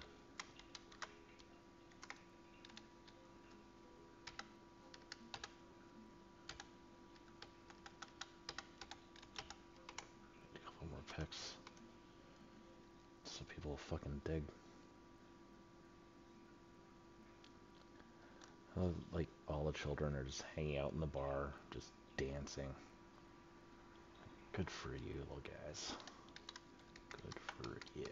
Picks so people will fucking dig. Uh, like all the children are just hanging out in the bar, just dancing. Good for you, little guys. Good for you.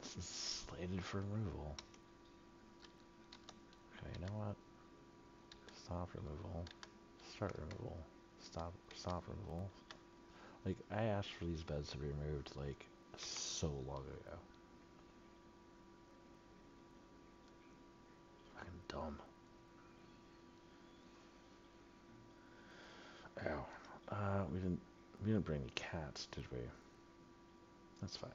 This is slated for removal. Okay, you know what? Stop removal. Start removal. Stop. Stop removal. Like, I asked for these beds to be removed, like, so long ago. Fucking dumb. Ow. Uh, we didn't, we didn't bring any cats, did we? That's fine.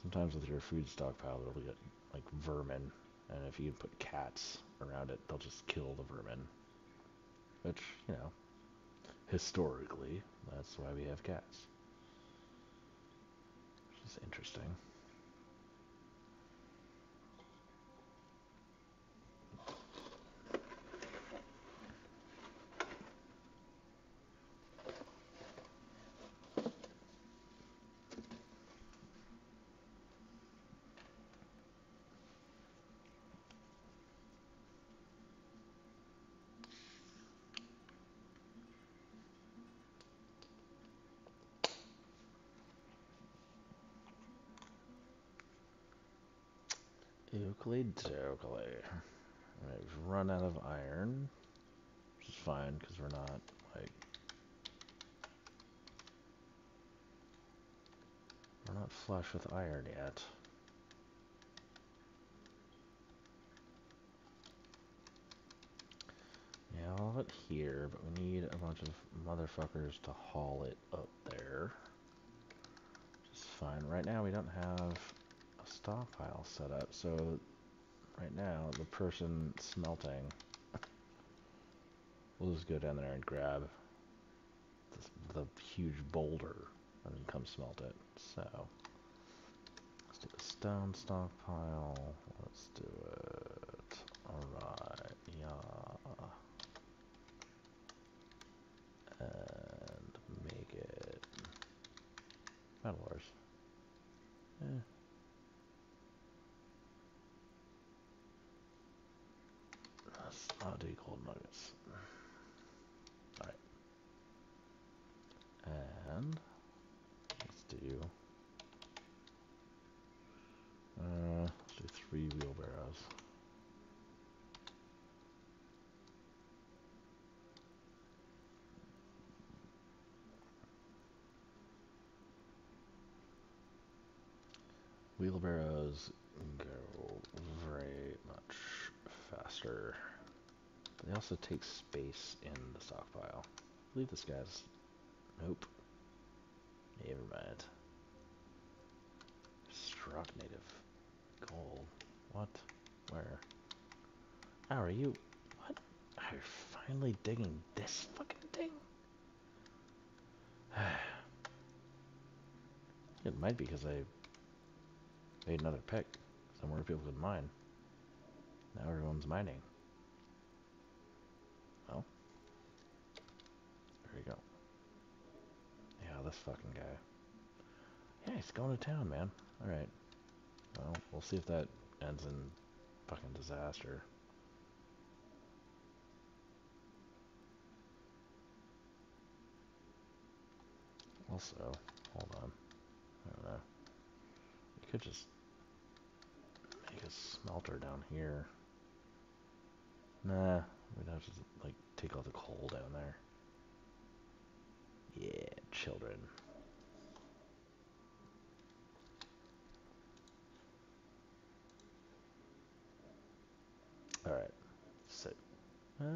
Sometimes with your food stockpile, it'll get, like, vermin. And if you put cats around it, they'll just kill the vermin. Which, you know, historically, that's why we have cats. Which is interesting. Euclid to Euclid. Alright, we've run out of iron, which is fine, because we're not, like, we're not flush with iron yet. Yeah, I'll have it here, but we need a bunch of motherfuckers to haul it up there. Which is fine. Right now we don't have stockpile set up, so right now the person smelting will just go down there and grab this, the huge boulder and then come smelt it. So let's do the stone stockpile. Let's do it. All right, yeah, and make it metal ores. I'll do coordinates. All right, and let's do uh, let's do three wheelbarrows. Wheelbarrows go very much faster. They also take space in the stockpile. I believe this guy's... Nope. Never mind. Struck native. Gold. What? Where? How are you? What? Are you finally digging this fucking thing? It might be because I made another pick. Somewhere people could mine. Now everyone's mining. Well. There you go. Yeah, this fucking guy. Yeah, he's going to town, man. Alright. Well, we'll see if that ends in fucking disaster. Also, hold on. I don't know. You could just make a smelter down here. Nah, we'd have to, like, take all the coal down there. Yeah, children. Alright, so, uh,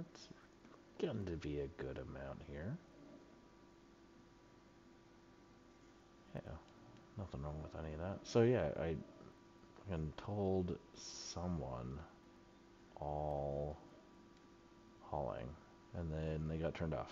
it's going to be a good amount here. Yeah, nothing wrong with any of that. So yeah, I fucking told someone all hauling, and then they got turned off.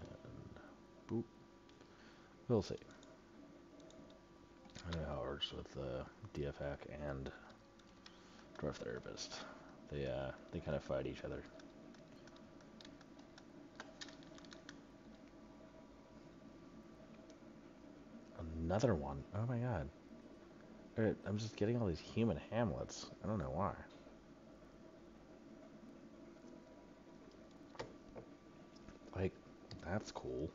And boop. We'll see. I don't know how it works with uh, DFHack and Dwarf Therapist. They, uh, they kind of fight each other. Another one? Oh my god. Alright, I'm just getting all these human hamlets. I don't know why. Like, that's cool.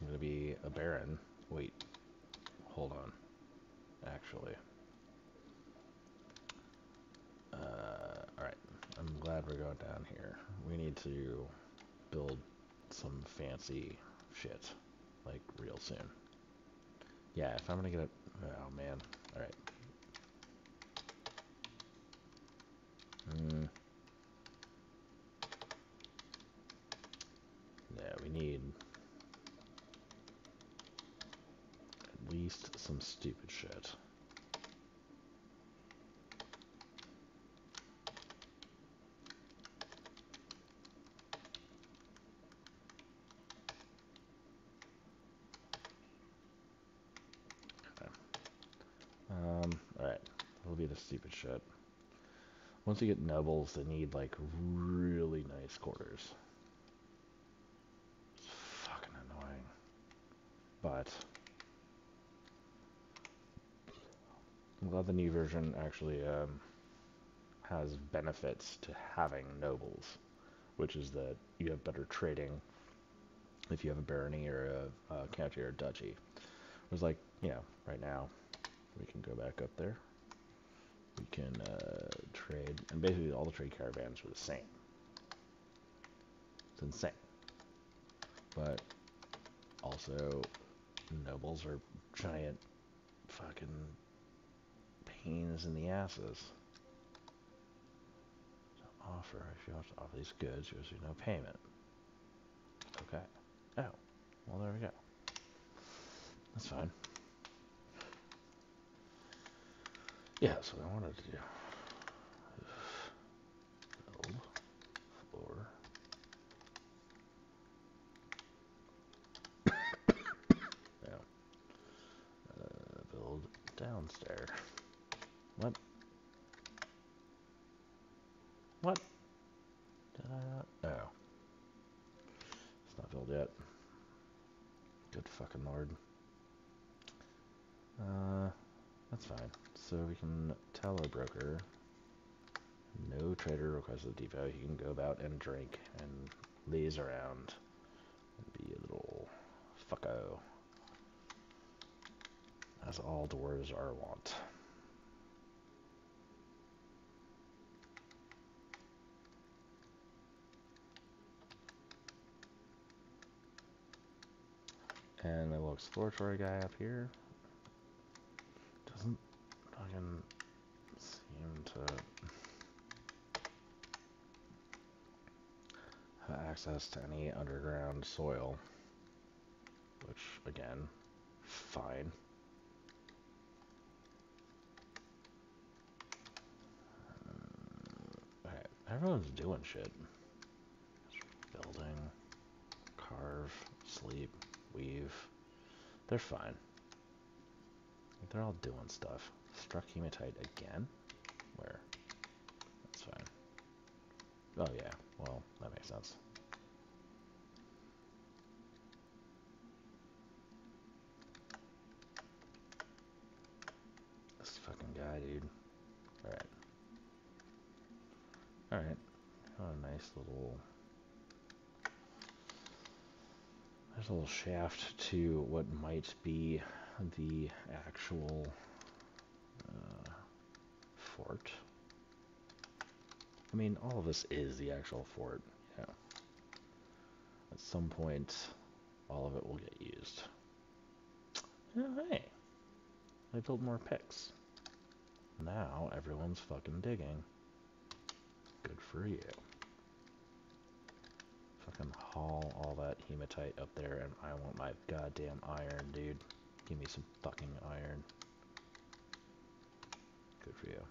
I'm gonna be a baron. Wait. Hold on. Actually. I'm glad we're going down here. We need to build some fancy shit, like, real soon. Yeah, if I'm gonna get a... Oh, man. Alright. Mm. Yeah, we need at least some stupid shit. Stupid shit. Once you get nobles, they need like really nice quarters. It's fucking annoying. But I'm glad the new version actually um, has benefits to having nobles, which is that you have better trading if you have a barony or a, a county or a duchy. It was like, you know, right now we can go back up there. We can uh, trade, and basically all the trade caravans are the same. It's insane. But also, nobles are giant fucking pains in the asses. So offer, if you have to offer these goods, there's no payment. Okay. Oh, well there we go. That's fine. Yeah, that's what I wanted to do. Build floor. Yeah. Uh, build downstairs. What? What? Did I not? Oh. It's not filled yet. Good fucking lord. Uh, that's fine. So we can tell our broker, no trader requests the depot. He can go about and drink and laze around and be a little fucko. As all dwarves are wont. And a little exploratory guy up here doesn't fucking seem to have access to any underground soil, which again, fine. Um, okay, everyone's doing shit. Building, carve, sleep. Weave. They're fine. They're all doing stuff. Struck hematite again? Where? That's fine. Oh yeah, well, that makes sense. This fucking guy, dude. Alright. Alright. Got a nice little... There's a little shaft to what might be the actual uh, fort. I mean, all of this is the actual fort. Yeah. At some point, all of it will get used. Oh, hey. I built more picks. Now everyone's fucking digging. Good for you. Fucking haul all that hematite up there, and I want my goddamn iron, dude. Give me some fucking iron. Good for you.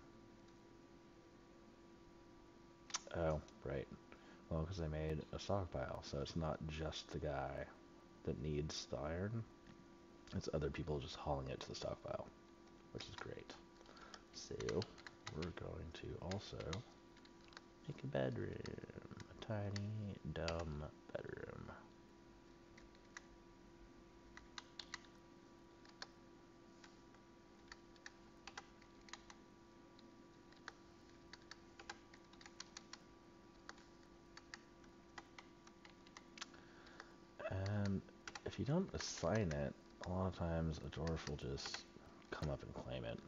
Oh, right. Well, because I made a stockpile, so it's not just the guy that needs the iron. It's other people just hauling it to the stockpile, which is great. So, we're going to also make a bedroom. Tiny, dumb bedroom. And if you don't assign it, a lot of times a dwarf will just come up and claim it.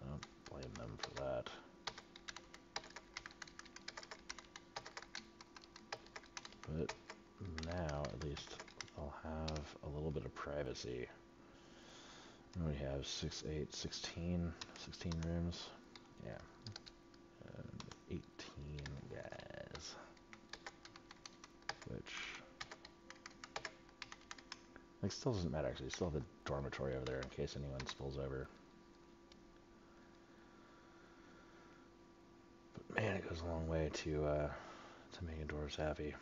I don't blame them for that. But now, at least, I'll have a little bit of privacy. And we have six, eight, sixteen, sixteen rooms. Yeah. And eighteen guys. Which, like, still doesn't matter, actually. Still have a dormitory over there in case anyone spills over. But man, it goes a long way to, uh, to making dwarves happy.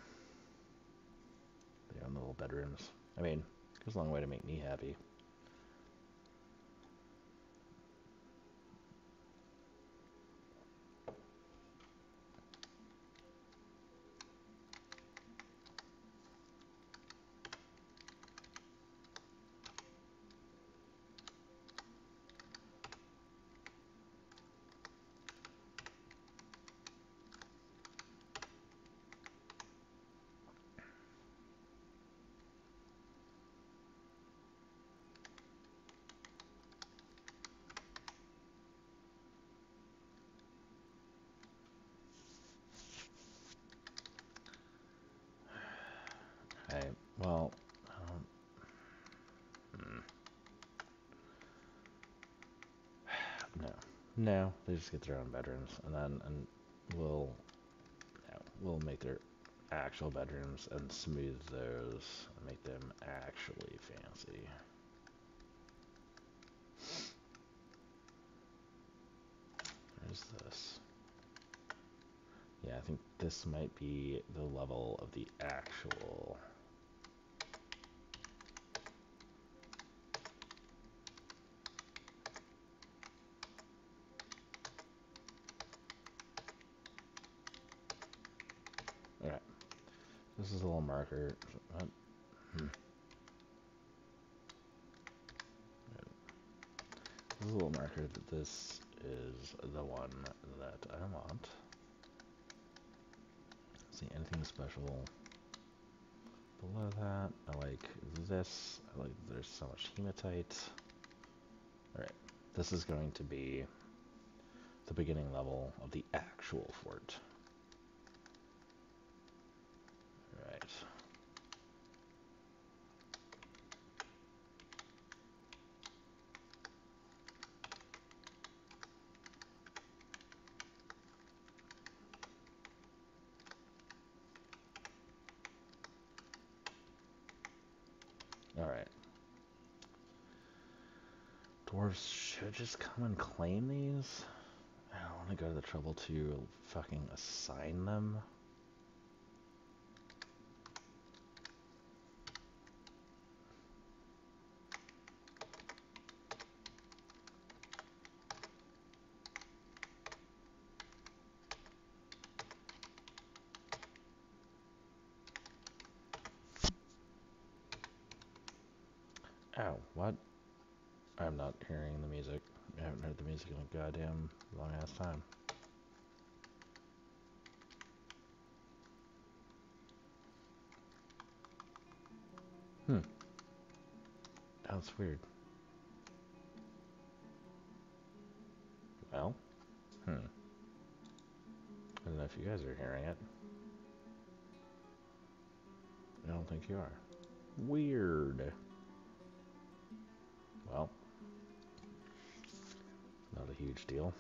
They own the little bedrooms. I mean, it goes a long way to make me happy. Well, um, hmm. no, no, they just get their own bedrooms, and then and we'll no, we'll make their actual bedrooms and smooth those and make them actually fancy. Where's this? Yeah, I think this might be the level of the actual. All right. This is a little marker. Hmm. This is a little marker that this is the one that I want. See anything special below that? I like this. I like that there's so much hematite. All right. This is going to be the beginning level of the actual fort. Right. All right. Dwarves should just come and claim these. I don't want to go to the trouble to fucking assign them. Ow, what? I'm not hearing the music. I haven't heard the music in a goddamn long ass time. Hmm. That's weird. Well? Hmm. I don't know if you guys are hearing it. I don't think you are. Weird. Well. Not a huge deal.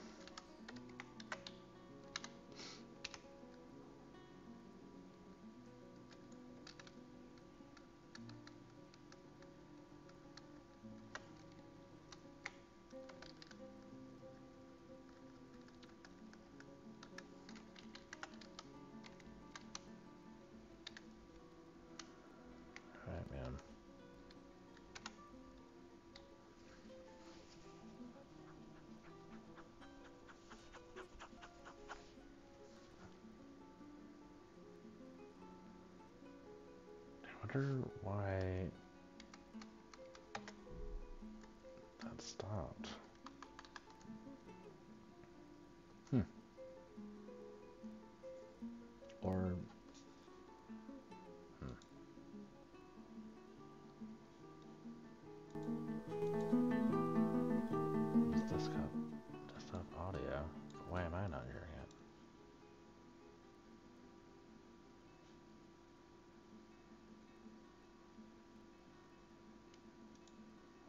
Why that stopped. Hmm. Or hmm. It's desktop desktop audio. Why am I not hearing it?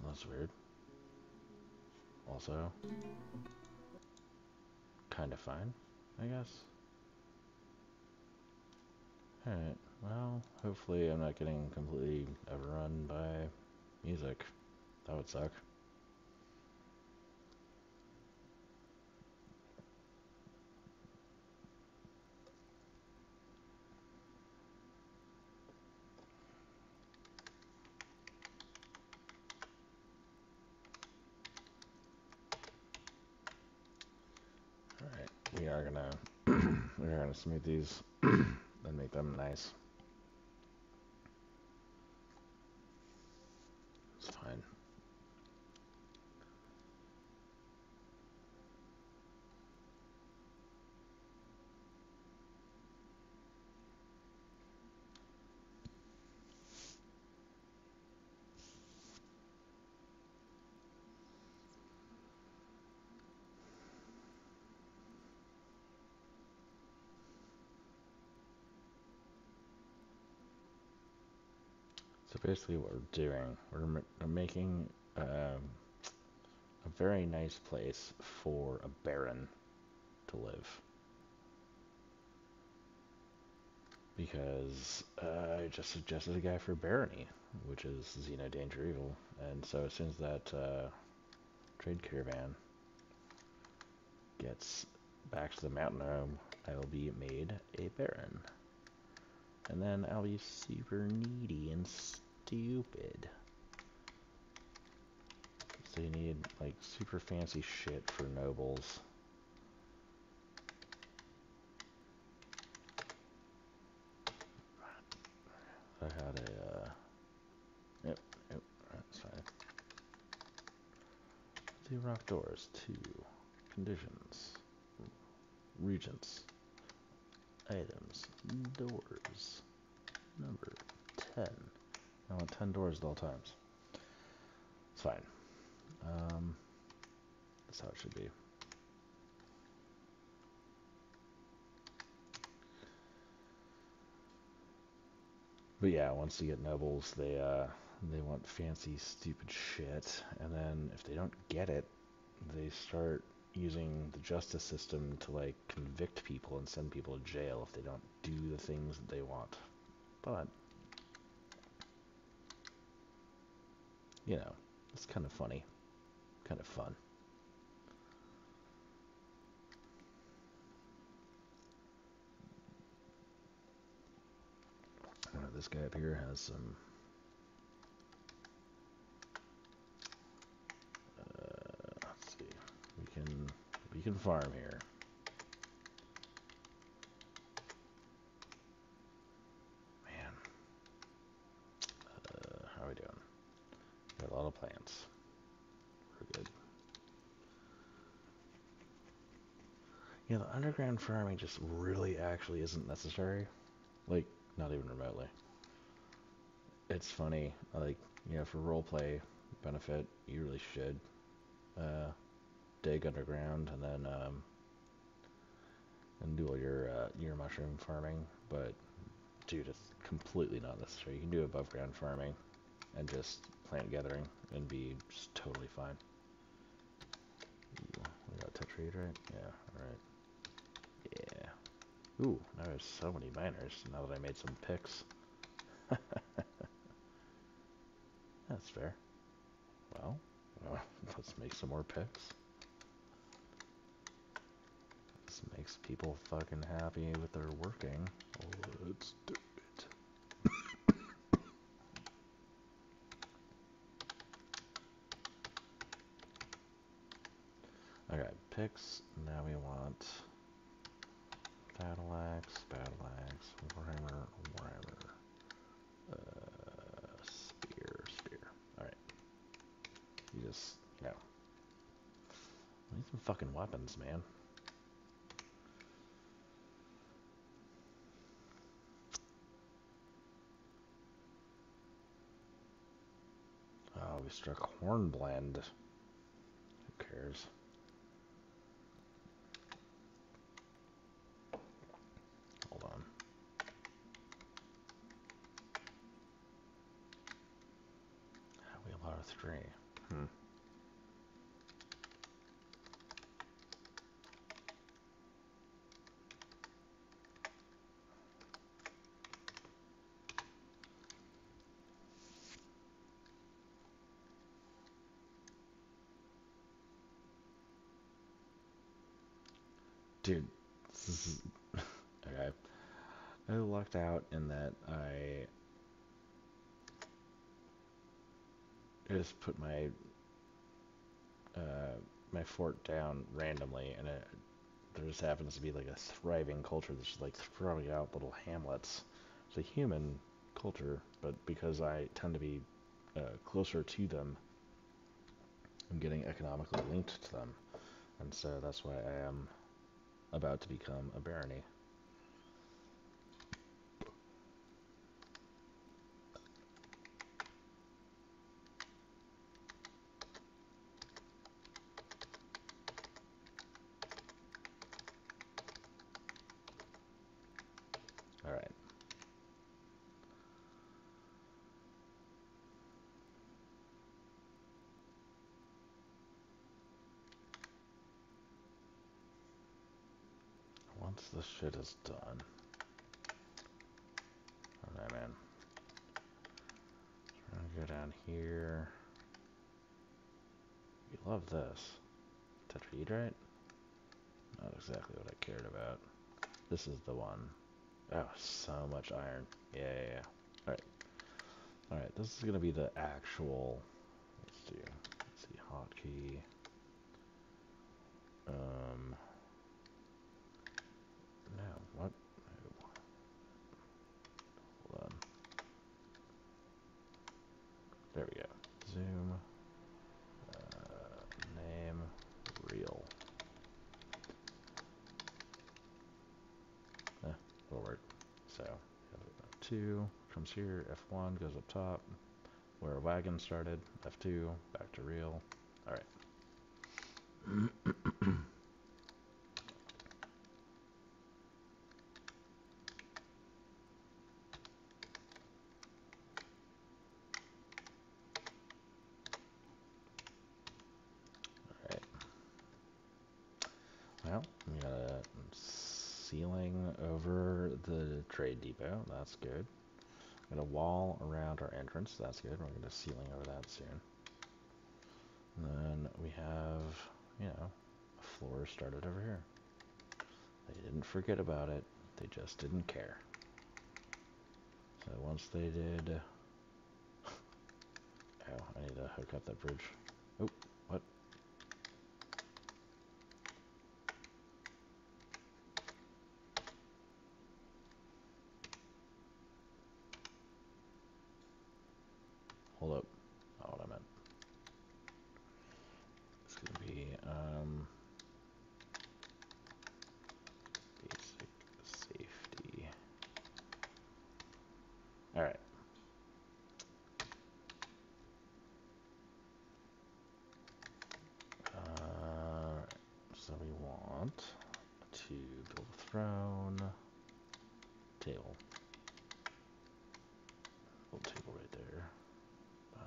That's weird. Also, kind of fine, I guess. Alright, well, hopefully I'm not getting completely overrun by music. That would suck. We are gonna we are gonna smooth these and make them nice. It's fine. So basically what we're doing, we're, ma we're making um, a very nice place for a baron to live. Because uh, I just suggested a guy for Barony, which is Xeno Danger Evil. And so as soon as that uh, trade caravan gets back to the mountain home, I will be made a baron. And then I'll be super needy and stupid. So you need like super fancy shit for nobles. I had a, uh, yep, yep, that's fine. The rock doors, two, conditions, regents, items, doors, number ten. I want ten doors at all times. It's fine. Um, that's how it should be. But yeah, once you get nobles, they uh, they want fancy, stupid shit, and then if they don't get it, they start using the justice system to like convict people and send people to jail if they don't do the things that they want. But you know, it's kind of funny, kind of fun. This guy up here has some uh, let's see, we can we can farm here. Man, uh, how are we doing? Got a lot of plants. We're good. Yeah, the underground farming just really actually isn't necessary, like not even remotely. It's funny, like, you know, for roleplay benefit, you really should uh, dig underground and then um, and do all your uh, your mushroom farming. But dude, it's completely not necessary. You can do above ground farming and just plant gathering and be just totally fine. Ooh, we got touch read, right? Yeah, all right. Yeah. Ooh, now there's so many miners. Now that I made some picks. That's fair. Well, well, let's make some more picks. This makes people fucking happy with their working. Let's do it. Okay, picks. Now we want battle axe, battle axe, warhammer, warhammer. Just, you know, I need some fucking weapons, man. Oh, we struck Hornblende. Who cares? Dude, this is, okay, I lucked out in that I just put my, uh, my fort down randomly, and it, there just happens to be like a thriving culture that's just like throwing out little hamlets. It's a human culture, but because I tend to be uh, closer to them, I'm getting economically linked to them, and so that's why I am about to become a barony. All right. Once this shit is done, alright, man. So we're gonna go down here. You love this tetrahedrite. Not exactly what I cared about. This is the one. Oh, so much iron. Yeah, yeah, yeah. All right, all right. This is gonna be the actual. Let's do. Let's see. Hotkey. Um. No, what? No. Hold on. So two comes here, F one goes up top, where a wagon started, F two, back to real. All right. Trade depot, that's good. We're gonna wall around our entrance, that's good. We're gonna ceiling over that soon. And then we have, you know, a floor started over here. They didn't forget about it, they just didn't care. So once they did, oh, I need to hook up that bridge. Oh, what? Hold up, not what I meant. It's gonna be um, basic safety. All right. Uh, so we want to build a throne table. Little table right there.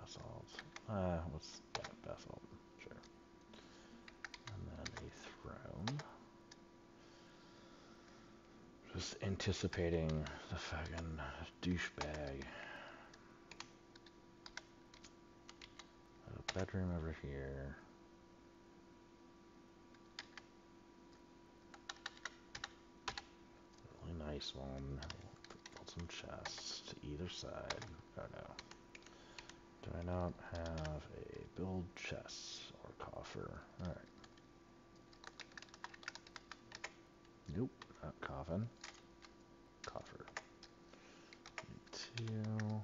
Basalt. Uh, what's that? Basalt. Sure. And then a throne. Just anticipating the fucking douchebag. A bedroom over here. Really nice one. Put some chests to either side. Oh no. Do I not have a build chest or coffer? Alright. Nope, not coffin. Coffer. Two.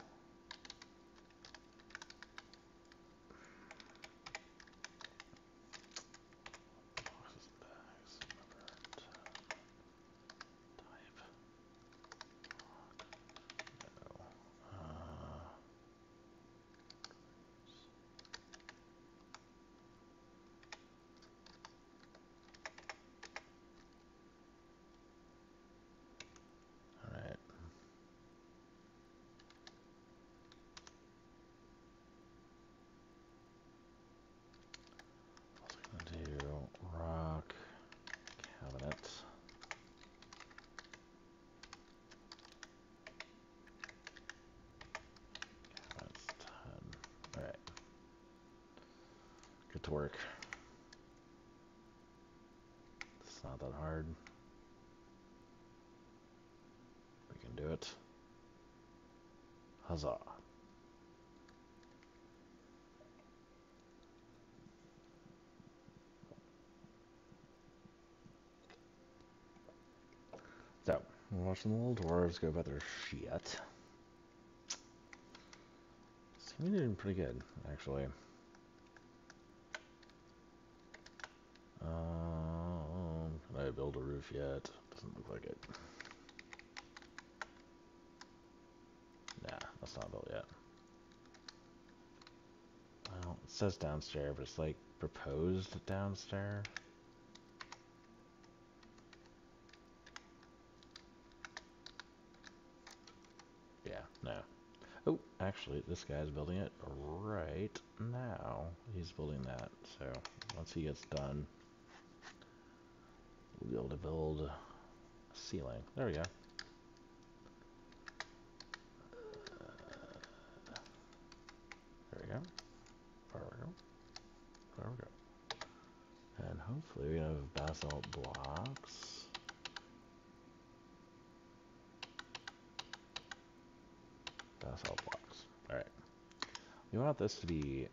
To work. It's not that hard. We can do it. Huzzah. So, we're watching the little dwarves go about their shit. Seem to be doing pretty good, actually. Um, can I build a roof yet? Doesn't look like it. Nah, that's not built yet. Well, it says downstairs, but it's like proposed downstairs. Yeah, no. Oh, actually, this guy's building it right now. He's building that, so once he gets done, we'll be able to build a ceiling. There we go. There we go. There we go. There we go. And hopefully we have basalt blocks. Basalt blocks. Alright. We want this to be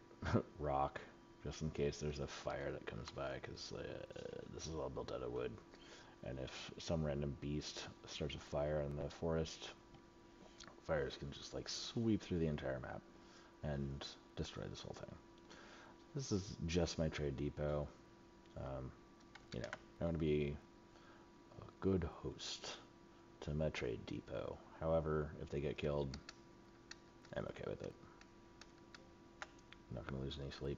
rock. Just in case there's a fire that comes by, because uh, this is all built out of wood. And if some random beast starts a fire in the forest, fires can just like sweep through the entire map and destroy this whole thing. This is just my trade depot. Um, you know, I want to be a good host. to my trade depot. However, if they get killed, I'm okay with it. I'm not going to lose any sleep.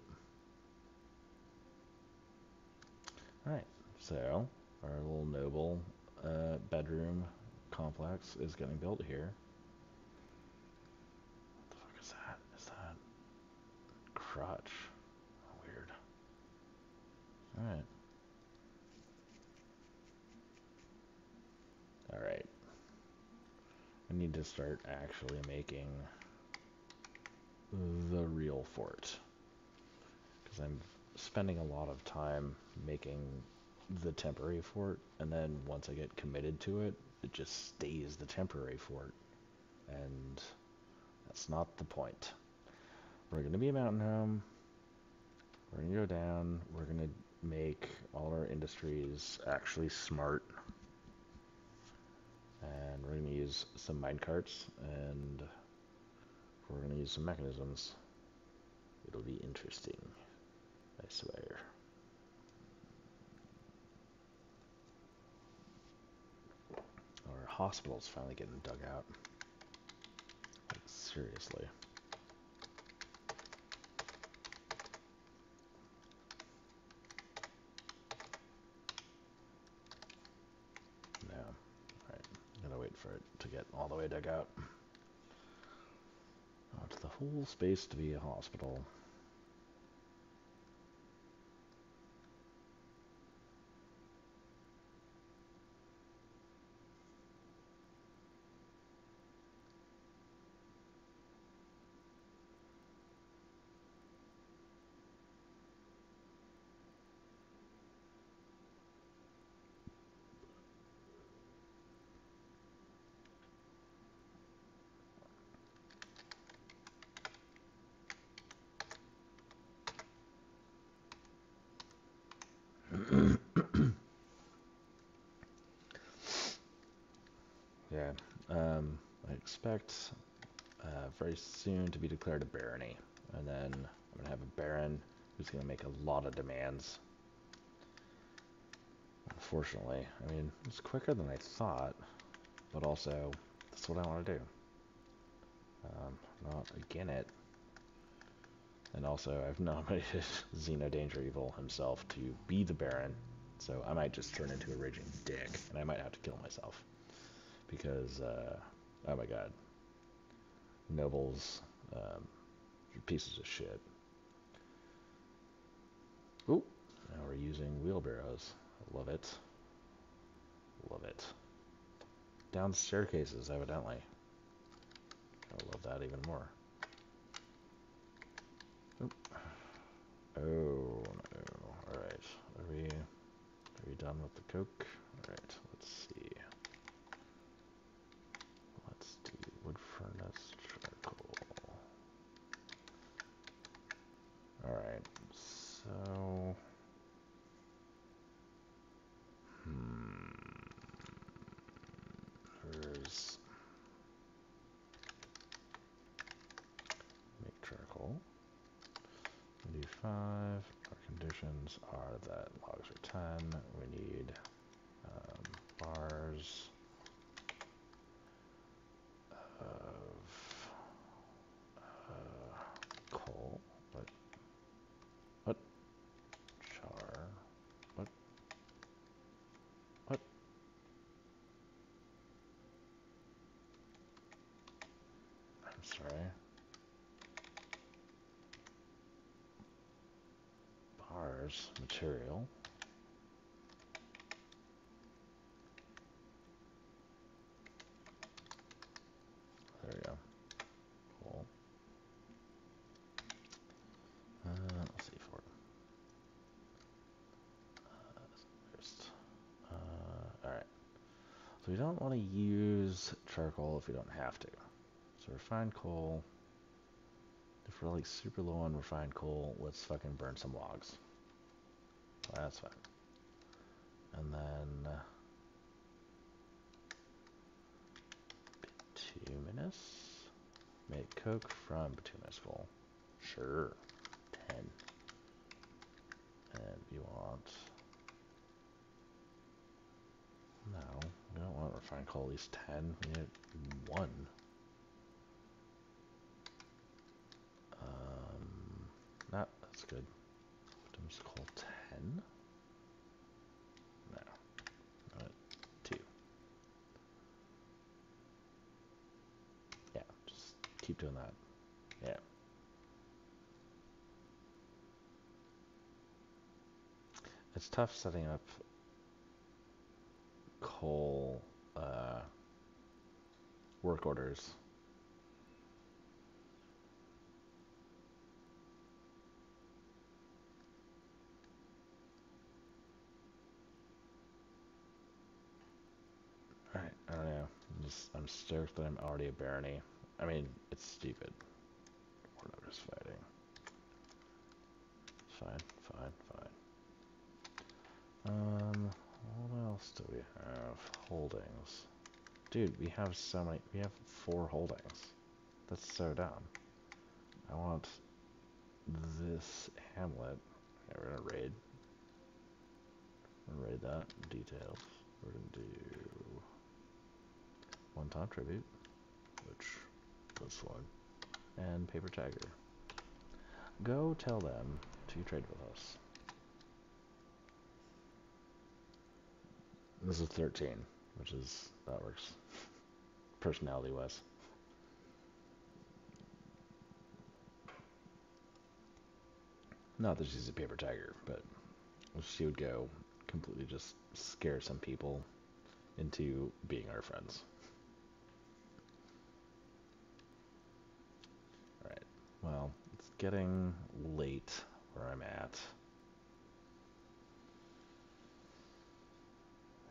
Alright, so our little noble uh, bedroom complex is getting built here. What the fuck is that? Is that crotch? Weird. Alright. Alright. I need to start actually making the real fort, because I'm spending a lot of time making the temporary fort, and then once I get committed to it, it just stays the temporary fort, and that's not the point. We're going to be a mountain home, we're going to go down, we're going to make all our industries actually smart, and we're going to use some minecarts, and we're going to use some mechanisms. It'll be interesting, I swear. Our hospital's finally getting dug out. Like, seriously. No. Alright, gotta wait for it to get all the way dug out. I want the whole space to be a hospital. Yeah, um, I expect uh, very soon to be declared a barony, and then I'm going to have a baron who's going to make a lot of demands. Unfortunately, I mean, it's quicker than I thought, but also, that's what I want to do. Um, not again it. And also, I've nominated Xeno Danger Evil himself to be the baron, so I might just turn into a raging dick, and I might have to kill myself. Because, uh, oh my god, nobles, um, pieces of shit. Ooh, now we're using wheelbarrows. I love it. Love it. Down staircases, evidently. I love that even more. Oop. Oh, no. Alright, are we, are we done with the coke? Alright, let's see. Wood furnace, charcoal. Alright, so... Hmm... There's... Make charcoal. We need five. Our conditions are that logs are ten. We need um, bars... Sorry. Bars, material. There we go. Cool. Uh, let's see for uh, first. Uh, all right. So we don't want to use charcoal if we don't have to. So refined coal, if we're like super low on refined coal, let's fucking burn some logs. Well, that's fine. And then, uh, bituminous, make coke from bituminous coal. Sure, ten. And we want, no, we don't want try and call at least ten. We need one. Um, nah, that's good. I'm just call ten. No, not two. Yeah, just keep doing that. Yeah. It's tough setting up coal uh, work orders. All right, I don't know. I'm just I'm stoked that I'm already a barony. I mean, it's stupid. We're not just fighting. Fine, fine, fine. Um, what else do we have? Holdings. Dude, we have so many. We have four holdings. That's so dumb. I want this hamlet. Okay, we're gonna raid. We're gonna raid that. Details. We're gonna do one-time tribute, which that's fine. And paper tiger. Go tell them to trade with us. This is thirteen, which is, that works, personality-wise. Not that she's a paper tiger, but she would go completely just scare some people into being our friends. Alright, well, it's getting late where I'm at.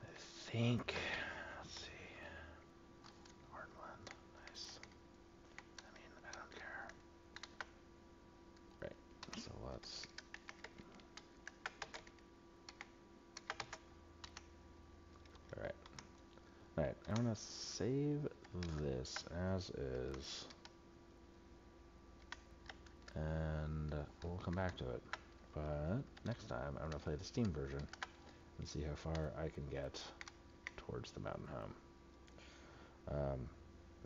I think, let's see, Hardland, nice, I mean, I don't care, right, so let's, alright, alright, I'm gonna save this as is, and we'll come back to it, but next time I'm gonna play the Steam version, and see how far I can get towards the mountain home. Um,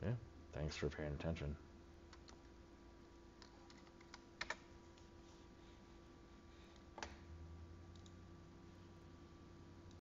yeah, thanks for paying attention.